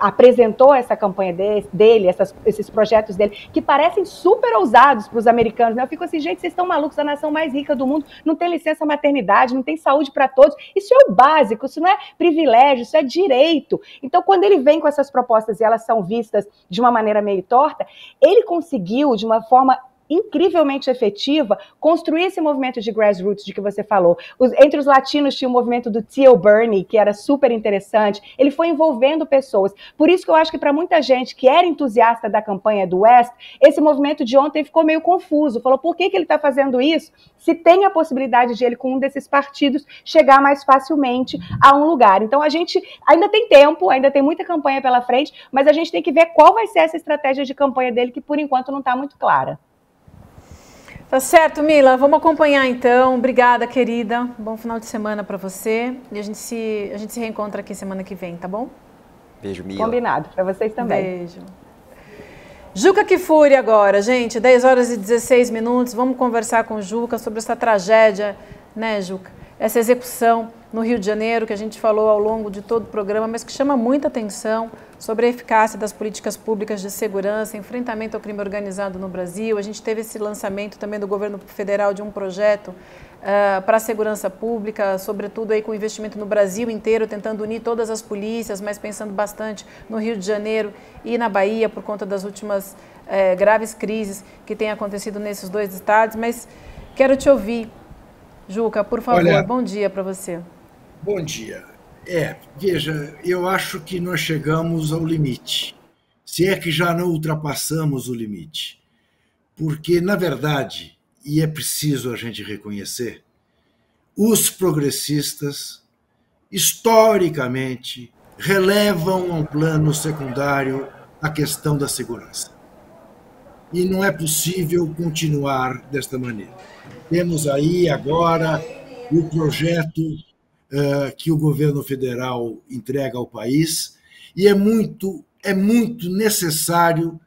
apresentou essa campanha dele, esses projetos dele, que parecem super ousados para os americanos, né? Eu fico assim, gente, vocês estão malucos, a nação mais rica do mundo, não tem licença maternidade, não tem saúde para todos, isso é o básico, isso não é privilégio, isso é direito. Então, quando ele vem com essas propostas e elas são vistas de uma maneira meio torta, ele conseguiu de uma forma incrivelmente efetiva, construir esse movimento de grassroots de que você falou. Entre os latinos tinha o movimento do Tio Bernie, que era super interessante. Ele foi envolvendo pessoas. Por isso que eu acho que para muita gente que era entusiasta da campanha do West, esse movimento de ontem ficou meio confuso. Falou, por que que ele está fazendo isso? Se tem a possibilidade de ele, com um desses partidos, chegar mais facilmente a um lugar. Então, a gente ainda tem tempo, ainda tem muita campanha pela frente, mas a gente tem que ver qual vai ser essa estratégia de campanha dele, que por enquanto não está muito clara. Tá certo, Mila. Vamos acompanhar, então. Obrigada, querida. Bom final de semana para você. E a gente se reencontra aqui semana que vem, tá bom? Beijo, Mila. Combinado. Para vocês também. Beijo. Juca Kfouri agora, gente. 10h16. Vamos conversar com o Juca sobre essa tragédia, né, Juca? Essa execução no Rio de Janeiro, que a gente falou ao longo de todo o programa, mas que chama muita atenção sobre a eficácia das políticas públicas de segurança, enfrentamento ao crime organizado no Brasil. A gente teve esse lançamento também do governo federal de um projeto para a segurança pública, sobretudo aí com investimento no Brasil inteiro, tentando unir todas as polícias, mas pensando bastante no Rio de Janeiro e na Bahia, por conta das últimas graves crises que têm acontecido nesses dois estados. Mas quero te ouvir, Juca, por favor. Olha, bom dia para você. Bom dia. Veja, eu acho que nós chegamos ao limite, se é que já não ultrapassamos o limite, porque, na verdade, e é preciso a gente reconhecer, os progressistas, historicamente, relevam a um plano secundário a questão da segurança. E não é possível continuar desta maneira. Temos aí agora o projeto que o governo federal entrega ao país, e é muito necessário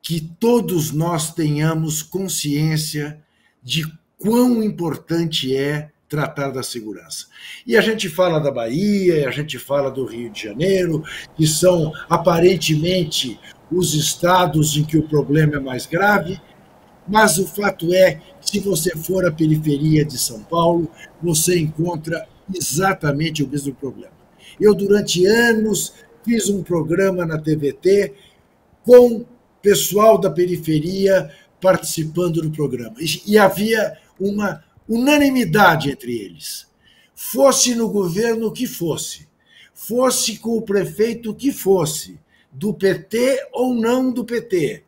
que todos nós tenhamos consciência de quão importante é tratar da segurança. E a gente fala da Bahia, e a gente fala do Rio de Janeiro, que são aparentemente os estados em que o problema é mais grave, mas o fato é que, se você for à periferia de São Paulo, você encontra exatamente o mesmo problema. Eu, durante anos, fiz um programa na TVT com pessoal da periferia participando do programa. E havia uma unanimidade entre eles. Fosse no governo que fosse, fosse com o prefeito que fosse, do PT ou não do PT,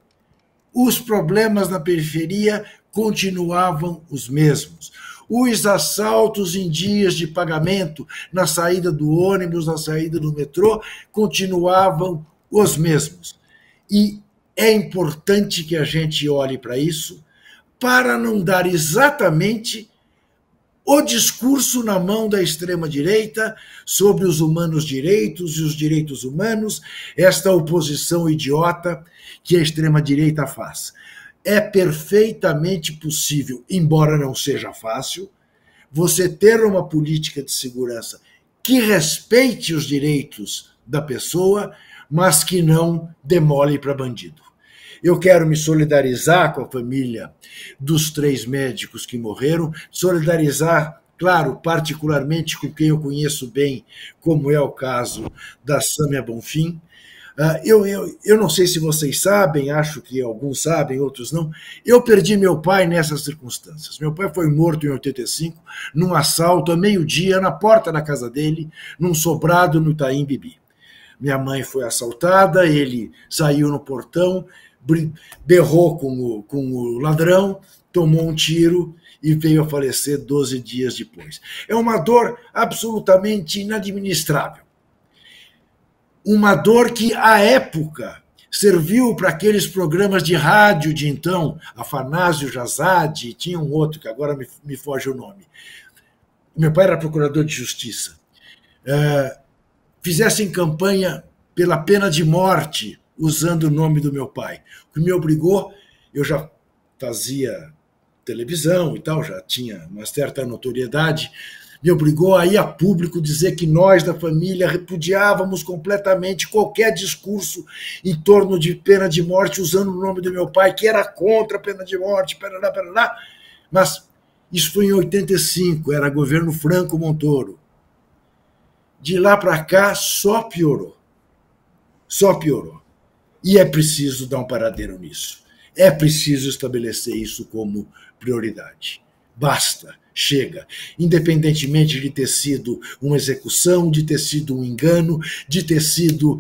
os problemas na periferia continuavam os mesmos. Os assaltos em dias de pagamento, na saída do ônibus, na saída do metrô, continuavam os mesmos. E é importante que a gente olhe para isso, para não dar exatamente o discurso na mão da extrema-direita sobre os humanos direitos e os direitos humanos, esta oposição idiota que a extrema-direita faz. É perfeitamente possível, embora não seja fácil, você ter uma política de segurança que respeite os direitos da pessoa, mas que não demole para bandido. Eu quero me solidarizar com a família dos 3 médicos que morreram, solidarizar, claro, particularmente com quem eu conheço bem, como é o caso da Sâmia Bonfim. Eu não sei se vocês sabem, acho que alguns sabem, outros não. Eu perdi meu pai nessas circunstâncias. Meu pai foi morto em 85, num assalto, a meio-dia, na porta da casa dele, num sobrado no Itaim Bibi. Minha mãe foi assaltada, ele saiu no portão, berrou com o ladrão, tomou um tiro e veio a falecer 12 dias depois. É uma dor absolutamente inadministrável. Uma dor que, à época, serviu para aqueles programas de rádio de então, Afanásio Jazade, tinha um outro que agora me foge o nome. Meu pai era procurador de justiça. Fizessem campanha pela pena de morte, usando o nome do meu pai. O que me obrigou, eu já fazia televisão e tal, já tinha uma certa notoriedade, me obrigou a ir a público dizer que nós da família repudiávamos completamente qualquer discurso em torno de pena de morte usando o nome do meu pai, que era contra a pena de morte, parará. Mas isso foi em 85, era governo Franco Montoro. De lá para cá só piorou. Só piorou. E é preciso dar um paradeiro nisso. É preciso estabelecer isso como prioridade. Basta, chega. Independentemente de ter sido uma execução, de ter sido um engano, de ter sido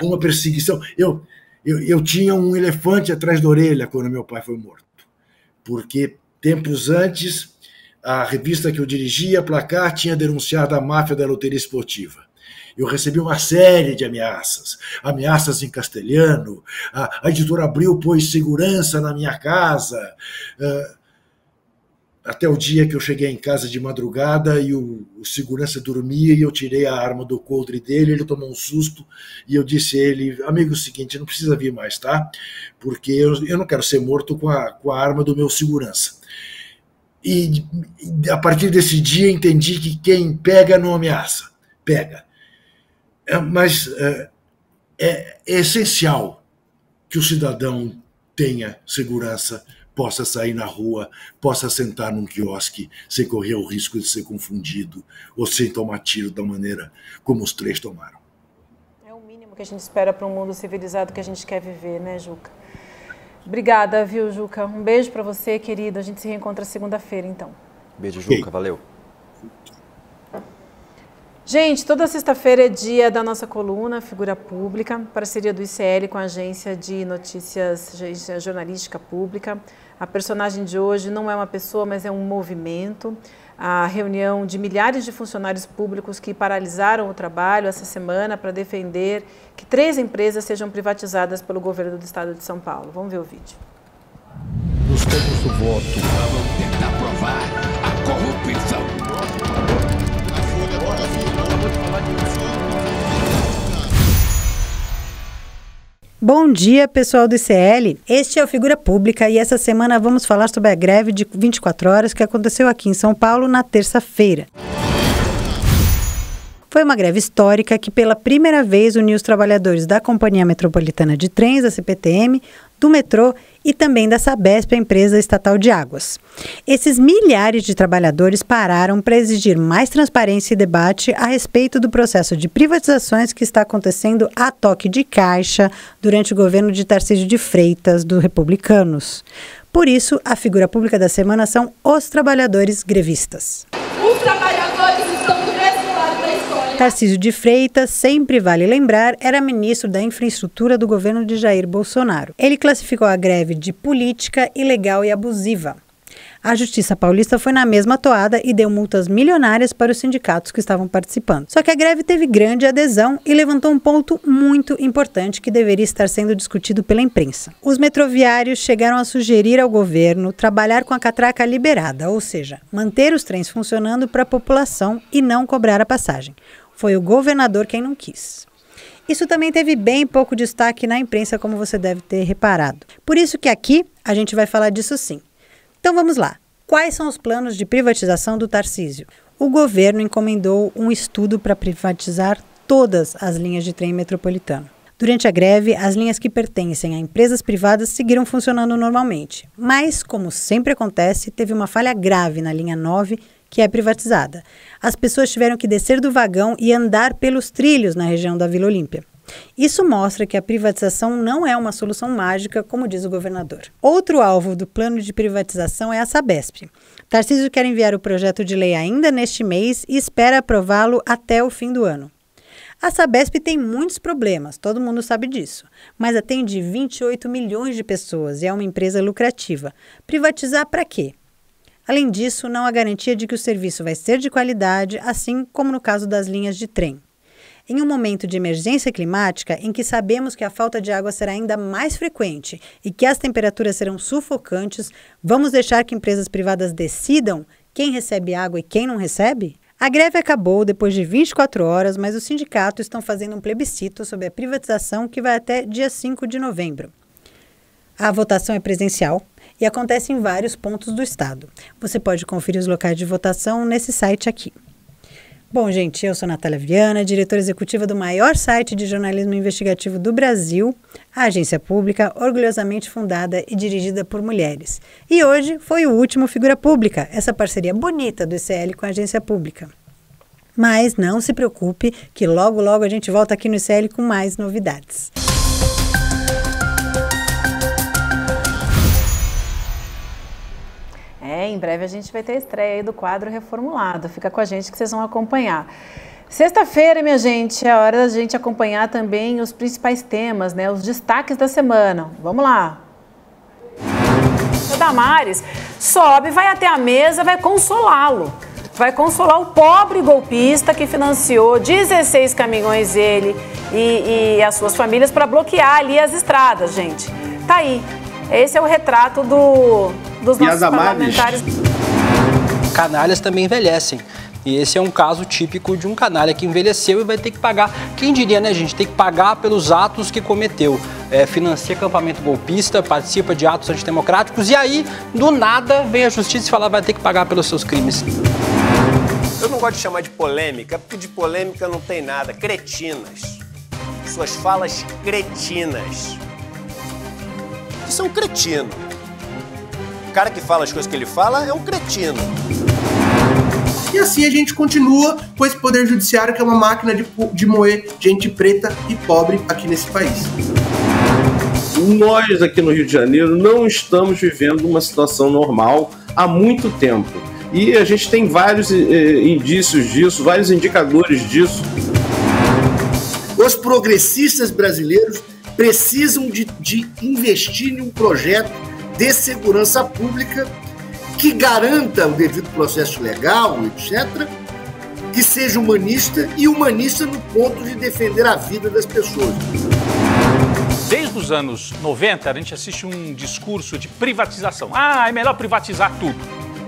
uma perseguição. Eu tinha um elefante atrás da orelha quando meu pai foi morto, porque tempos antes a revista que eu dirigia, Placar, tinha denunciado a máfia da loteria esportiva. Eu recebi uma série de ameaças, ameaças em castelhano, a editora Abril pôs segurança na minha casa, até o dia que eu cheguei em casa de madrugada e o segurança dormia e eu tirei a arma do coldre dele, ele tomou um susto e eu disse a ele: amigo, o seguinte, não precisa vir mais, tá? Porque eu não quero ser morto com a arma do meu segurança. E a partir desse dia entendi que quem pega não ameaça, pega. Mas é essencial que o cidadão tenha segurança, possa sair na rua, possa sentar num quiosque sem correr o risco de ser confundido ou sem tomar tiro da maneira como os três tomaram. É o mínimo que a gente espera para um mundo civilizado que a gente quer viver, né, Juca? Obrigada, viu, Juca? Um beijo para você, querido. A gente se reencontra segunda-feira, então. Beijo, Juca. Valeu. Gente, toda sexta-feira é dia da nossa coluna Figura Pública, parceria do ICL com a Agência de Notícias, Agência Jornalística Pública. A personagem de hoje não é uma pessoa, mas é um movimento. A reunião de milhares de funcionários públicos que paralisaram o trabalho essa semana para defender que 3 empresas sejam privatizadas pelo governo do estado de São Paulo. Vamos ver o vídeo. Nos tempos do voto, vamos tentar provar a corrupção. Bom dia, pessoal do ICL. Este é o Figura Pública e essa semana vamos falar sobre a greve de 24 horas que aconteceu aqui em São Paulo na terça-feira. Foi uma greve histórica que pela primeira vez uniu os trabalhadores da Companhia Metropolitana de Trens, a CPTM, do metrô e também da Sabesp, a empresa estatal de águas. Esses milhares de trabalhadores pararam para exigir mais transparência e debate a respeito do processo de privatizações que está acontecendo a toque de caixa durante o governo de Tarcísio de Freitas, dos Republicanos. Por isso, a figura pública da semana são os trabalhadores grevistas. Os trabalhadores estão do mesmo lado da história. Tarcísio de Freitas, sempre vale lembrar, era ministro da infraestrutura do governo de Jair Bolsonaro. Ele classificou a greve de política, ilegal e abusiva. A Justiça Paulista foi na mesma toada e deu multas milionárias para os sindicatos que estavam participando. Só que a greve teve grande adesão e levantou um ponto muito importante que deveria estar sendo discutido pela imprensa. Os metroviários chegaram a sugerir ao governo trabalhar com a catraca liberada, ou seja, manter os trens funcionando para a população e não cobrar a passagem. Foi o governador quem não quis. Isso também teve bem pouco destaque na imprensa, como você deve ter reparado. Por isso que aqui a gente vai falar disso sim. Então vamos lá, quais são os planos de privatização do Tarcísio? O governo encomendou um estudo para privatizar todas as linhas de trem metropolitano. Durante a greve, as linhas que pertencem a empresas privadas seguiram funcionando normalmente, mas, como sempre acontece, teve uma falha grave na linha 9, que é privatizada. As pessoas tiveram que descer do vagão e andar pelos trilhos na região da Vila Olímpia. Isso mostra que a privatização não é uma solução mágica, como diz o governador. Outro alvo do plano de privatização é a Sabesp. Tarcísio quer enviar o projeto de lei ainda neste mês e espera aprová-lo até o fim do ano. A Sabesp tem muitos problemas, todo mundo sabe disso, mas atende 28 milhões de pessoas e é uma empresa lucrativa. Privatizar para quê? Além disso, não há garantia de que o serviço vai ser de qualidade, assim como no caso das linhas de trem. Em um momento de emergência climática, em que sabemos que a falta de água será ainda mais frequente e que as temperaturas serão sufocantes, vamos deixar que empresas privadas decidam quem recebe água e quem não recebe? A greve acabou depois de 24 horas, mas os sindicatos estão fazendo um plebiscito sobre a privatização que vai até dia 5 de novembro. A votação é presencial e acontece em vários pontos do estado. Você pode conferir os locais de votação nesse site aqui. Bom, gente, eu sou Natália Viana, diretora executiva do maior site de jornalismo investigativo do Brasil, a Agência Pública, orgulhosamente fundada e dirigida por mulheres. E hoje foi o último Figura Pública, essa parceria bonita do ICL com a Agência Pública. Mas não se preocupe que logo, logo a gente volta aqui no ICL com mais novidades. Em breve a gente vai ter a estreia aí do quadro reformulado. Fica com a gente que vocês vão acompanhar. Sexta-feira, minha gente, é hora da gente acompanhar também os principais temas, né? Os destaques da semana. Vamos lá. O Damares sobe, vai até a mesa, vai consolá-lo. Vai consolar o pobre golpista que financiou 16 caminhões ele e as suas famílias para bloquear ali as estradas, gente. Tá aí. Esse é o retrato dos nossos parlamentares. Canalhas também envelhecem. E esse é um caso típico de um canalha que envelheceu e vai ter que pagar. Quem diria, né, gente? Tem que pagar pelos atos que cometeu. Financia acampamento golpista, participa de atos antidemocráticos e aí, do nada, vem a justiça e fala vai ter que pagar pelos seus crimes. Eu não gosto de chamar de polêmica, porque de polêmica não tem nada. Cretinas. Suas falas cretinas. Isso é um cretino. O cara que fala as coisas que ele fala é um cretino. E assim a gente continua com esse poder judiciário que é uma máquina de moer gente preta e pobre aqui nesse país. Nós aqui no Rio de Janeiro não estamos vivendo uma situação normal há muito tempo. E a gente tem vários indícios disso, vários indicadores disso. Os progressistas brasileiros precisam de investir em um projeto de segurança pública que garanta o devido processo legal, etc., que seja humanista e humanista no ponto de defender a vida das pessoas. Desde os anos 90, a gente assiste um discurso de privatização. Ah, é melhor privatizar tudo.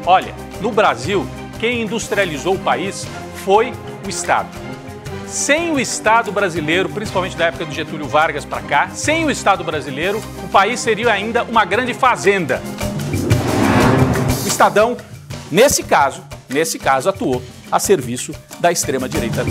Olha, no Brasil, quem industrializou o país foi o Estado. Sem o Estado brasileiro, principalmente da época do Getúlio Vargas para cá, sem o Estado brasileiro, o país seria ainda uma grande fazenda. O Estadão, nesse caso, atuou a serviço da extrema-direita.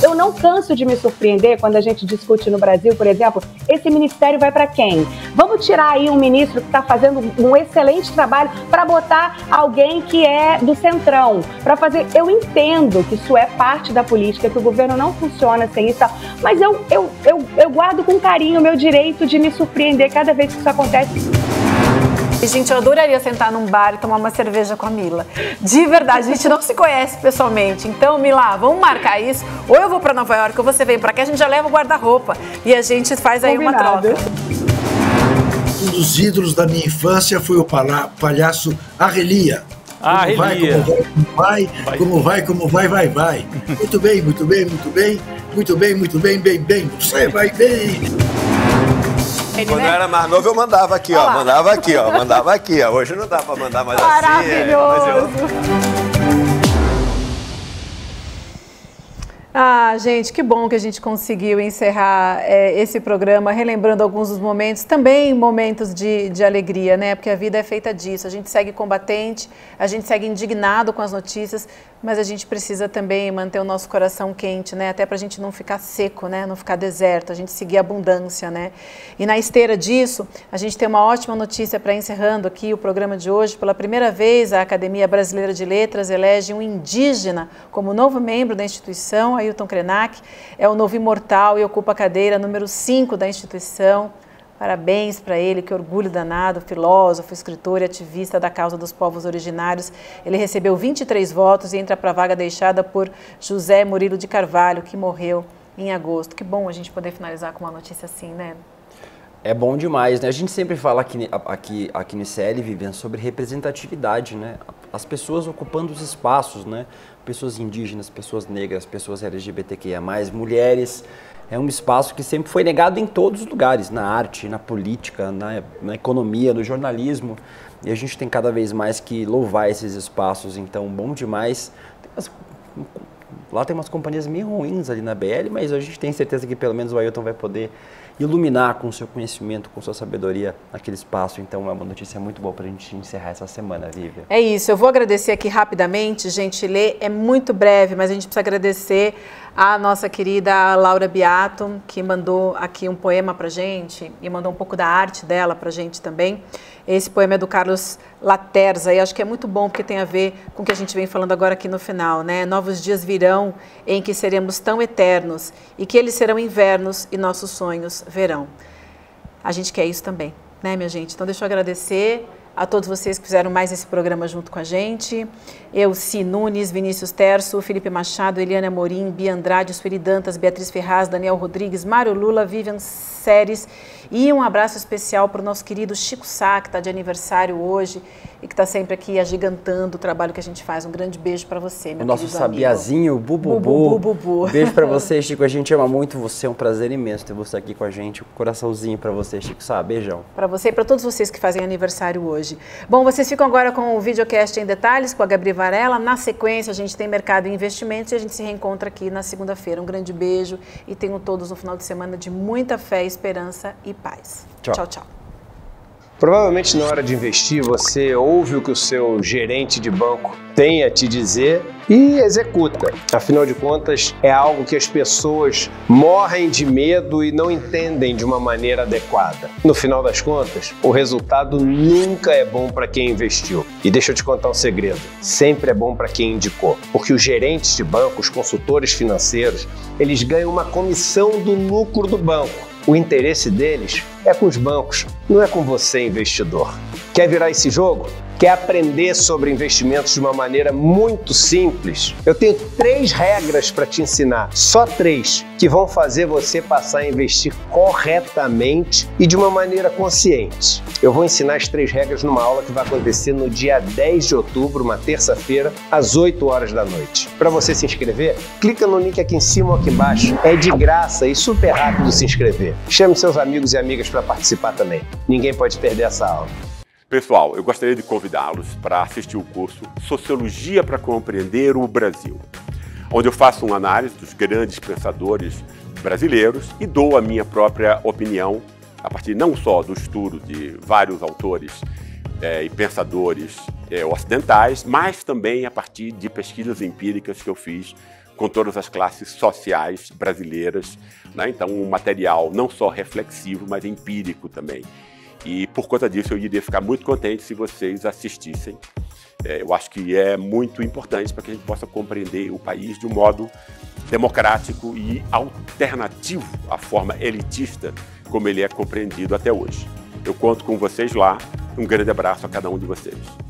Eu não canso de me surpreender quando a gente discute no Brasil, por exemplo, esse ministério vai para quem? Vamos tirar aí um ministro que está fazendo um excelente trabalho para botar alguém que é do centrão, para fazer... Eu entendo que isso é parte da política, que o governo não funciona sem isso, mas eu guardo com carinho o meu direito de me surpreender cada vez que isso acontece. Gente, eu adoraria sentar num bar e tomar uma cerveja com a Mila. De verdade, a gente não se conhece pessoalmente. Então, Mila, vamos marcar isso. Ou eu vou pra Nova York, ou você vem pra cá, a gente já leva o guarda-roupa. E a gente faz aí uma troca. Um dos ídolos da minha infância foi o palhaço Arrelia. Arrelia. Como vai. Muito bem. Você vai bem. Quando eu era mais novo, eu mandava aqui, ó. Mandava aqui, ó. Hoje não dá pra mandar mais assim. Maravilhoso! Ah, gente, que bom que a gente conseguiu encerrar esse programa, relembrando alguns dos momentos, também momentos de alegria, né? Porque a vida é feita disso. A gente segue combatente, a gente segue indignado com as notícias, mas a gente precisa também manter o nosso coração quente, né? Até pra gente não ficar seco, né? Não ficar deserto, a gente seguir a abundância, né? E na esteira disso, a gente tem uma ótima notícia para encerrando aqui o programa de hoje. Pela primeira vez, a Academia Brasileira de Letras elege um indígena como novo membro da instituição. Ailton Krenak é o novo imortal e ocupa a cadeira número 5 da instituição. Parabéns para ele, que orgulho danado, filósofo, escritor e ativista da causa dos povos originários. Ele recebeu 23 votos e entra para a vaga deixada por José Murilo de Carvalho, que morreu em agosto. Que bom a gente poder finalizar com uma notícia assim, né? É bom demais, né? A gente sempre fala aqui no ICL, Vivian, sobre representatividade, né? As pessoas ocupando os espaços, né? Pessoas indígenas, pessoas negras, pessoas LGBTQIA+, mulheres... É um espaço que sempre foi negado em todos os lugares, na arte, na política, na economia, no jornalismo. E a gente tem cada vez mais que louvar esses espaços, então bom demais. Lá tem umas companhias meio ruins ali na BL, mas a gente tem certeza que pelo menos o Ailton vai poder iluminar com o seu conhecimento, com sua sabedoria naquele espaço. Então é uma notícia muito boa para a gente encerrar essa semana, Vivian. É isso, eu vou agradecer aqui rapidamente, gente, ler é muito breve, mas a gente precisa agradecer a nossa querida Laura Beato, que mandou aqui um poema pra gente e mandou um pouco da arte dela pra gente também. Esse poema é do Carlos Laterza e acho que é muito bom porque tem a ver com o que a gente vem falando agora aqui no final, né? Novos dias virão em que seremos tão eternos e que eles serão invernos e nossos sonhos verão. A gente quer isso também, né, minha gente? Então deixa eu agradecer a todos vocês que fizeram mais esse programa junto com a gente. Eu, Si Nunes, Vinícius Terço, Felipe Machado, Eliane Amorim, Bia Andrade, Sueli Dantas, Beatriz Ferraz, Daniel Rodrigues, Mário Lula, Vivian Seres. E um abraço especial para o nosso querido Chico Sá, que está de aniversário hoje e que está sempre aqui agigantando o trabalho que a gente faz. Um grande beijo para você, meu querido amigo. O nosso sabiazinho, o Bububu. Beijo para você, Chico. A gente ama muito você. É um prazer imenso ter você aqui com a gente. Um coraçãozinho para você, Chico Sá. Beijão. Para você e para todos vocês que fazem aniversário hoje. Bom, vocês ficam agora com o videocast em detalhes com a Gabri Varela. Na sequência, a gente tem mercado e investimentos e a gente se reencontra aqui na segunda-feira. Um grande beijo e tenham todos um final de semana de muita fé, esperança e paz. Tchau, tchau. Provavelmente na hora de investir, você ouve o que o seu gerente de banco tem a te dizer e executa. Afinal de contas, é algo que as pessoas morrem de medo e não entendem de uma maneira adequada. No final das contas, o resultado nunca é bom para quem investiu. E deixa eu te contar um segredo, sempre é bom para quem indicou, porque os gerentes de banco, os consultores financeiros, eles ganham uma comissão do lucro do banco. O interesse deles é com os bancos, não é com você, investidor. Quer virar esse jogo? Quer aprender sobre investimentos de uma maneira muito simples? Eu tenho 3 regras para te ensinar, só 3, que vão fazer você passar a investir corretamente e de uma maneira consciente. Eu vou ensinar as 3 regras numa aula que vai acontecer no dia 10 de outubro, uma terça-feira, às 20h. Para você se inscrever, clica no link aqui em cima ou aqui embaixo. É de graça e super rápido se inscrever. Chame seus amigos e amigas para participar também. Ninguém pode perder essa aula. Pessoal, eu gostaria de convidá-los para assistir o curso Sociologia para Compreender o Brasil, onde eu faço uma análise dos grandes pensadores brasileiros e dou a minha própria opinião a partir não só do estudo de vários autores e pensadores ocidentais, mas também a partir de pesquisas empíricas que eu fiz com todas as classes sociais brasileiras, né? Então, um material não só reflexivo, mas empírico também. E por conta disso eu iria ficar muito contente se vocês assistissem. Eu acho que é muito importante para que a gente possa compreender o país de um modo democrático e alternativo à forma elitista como ele é compreendido até hoje. Eu conto com vocês lá. Um grande abraço a cada um de vocês.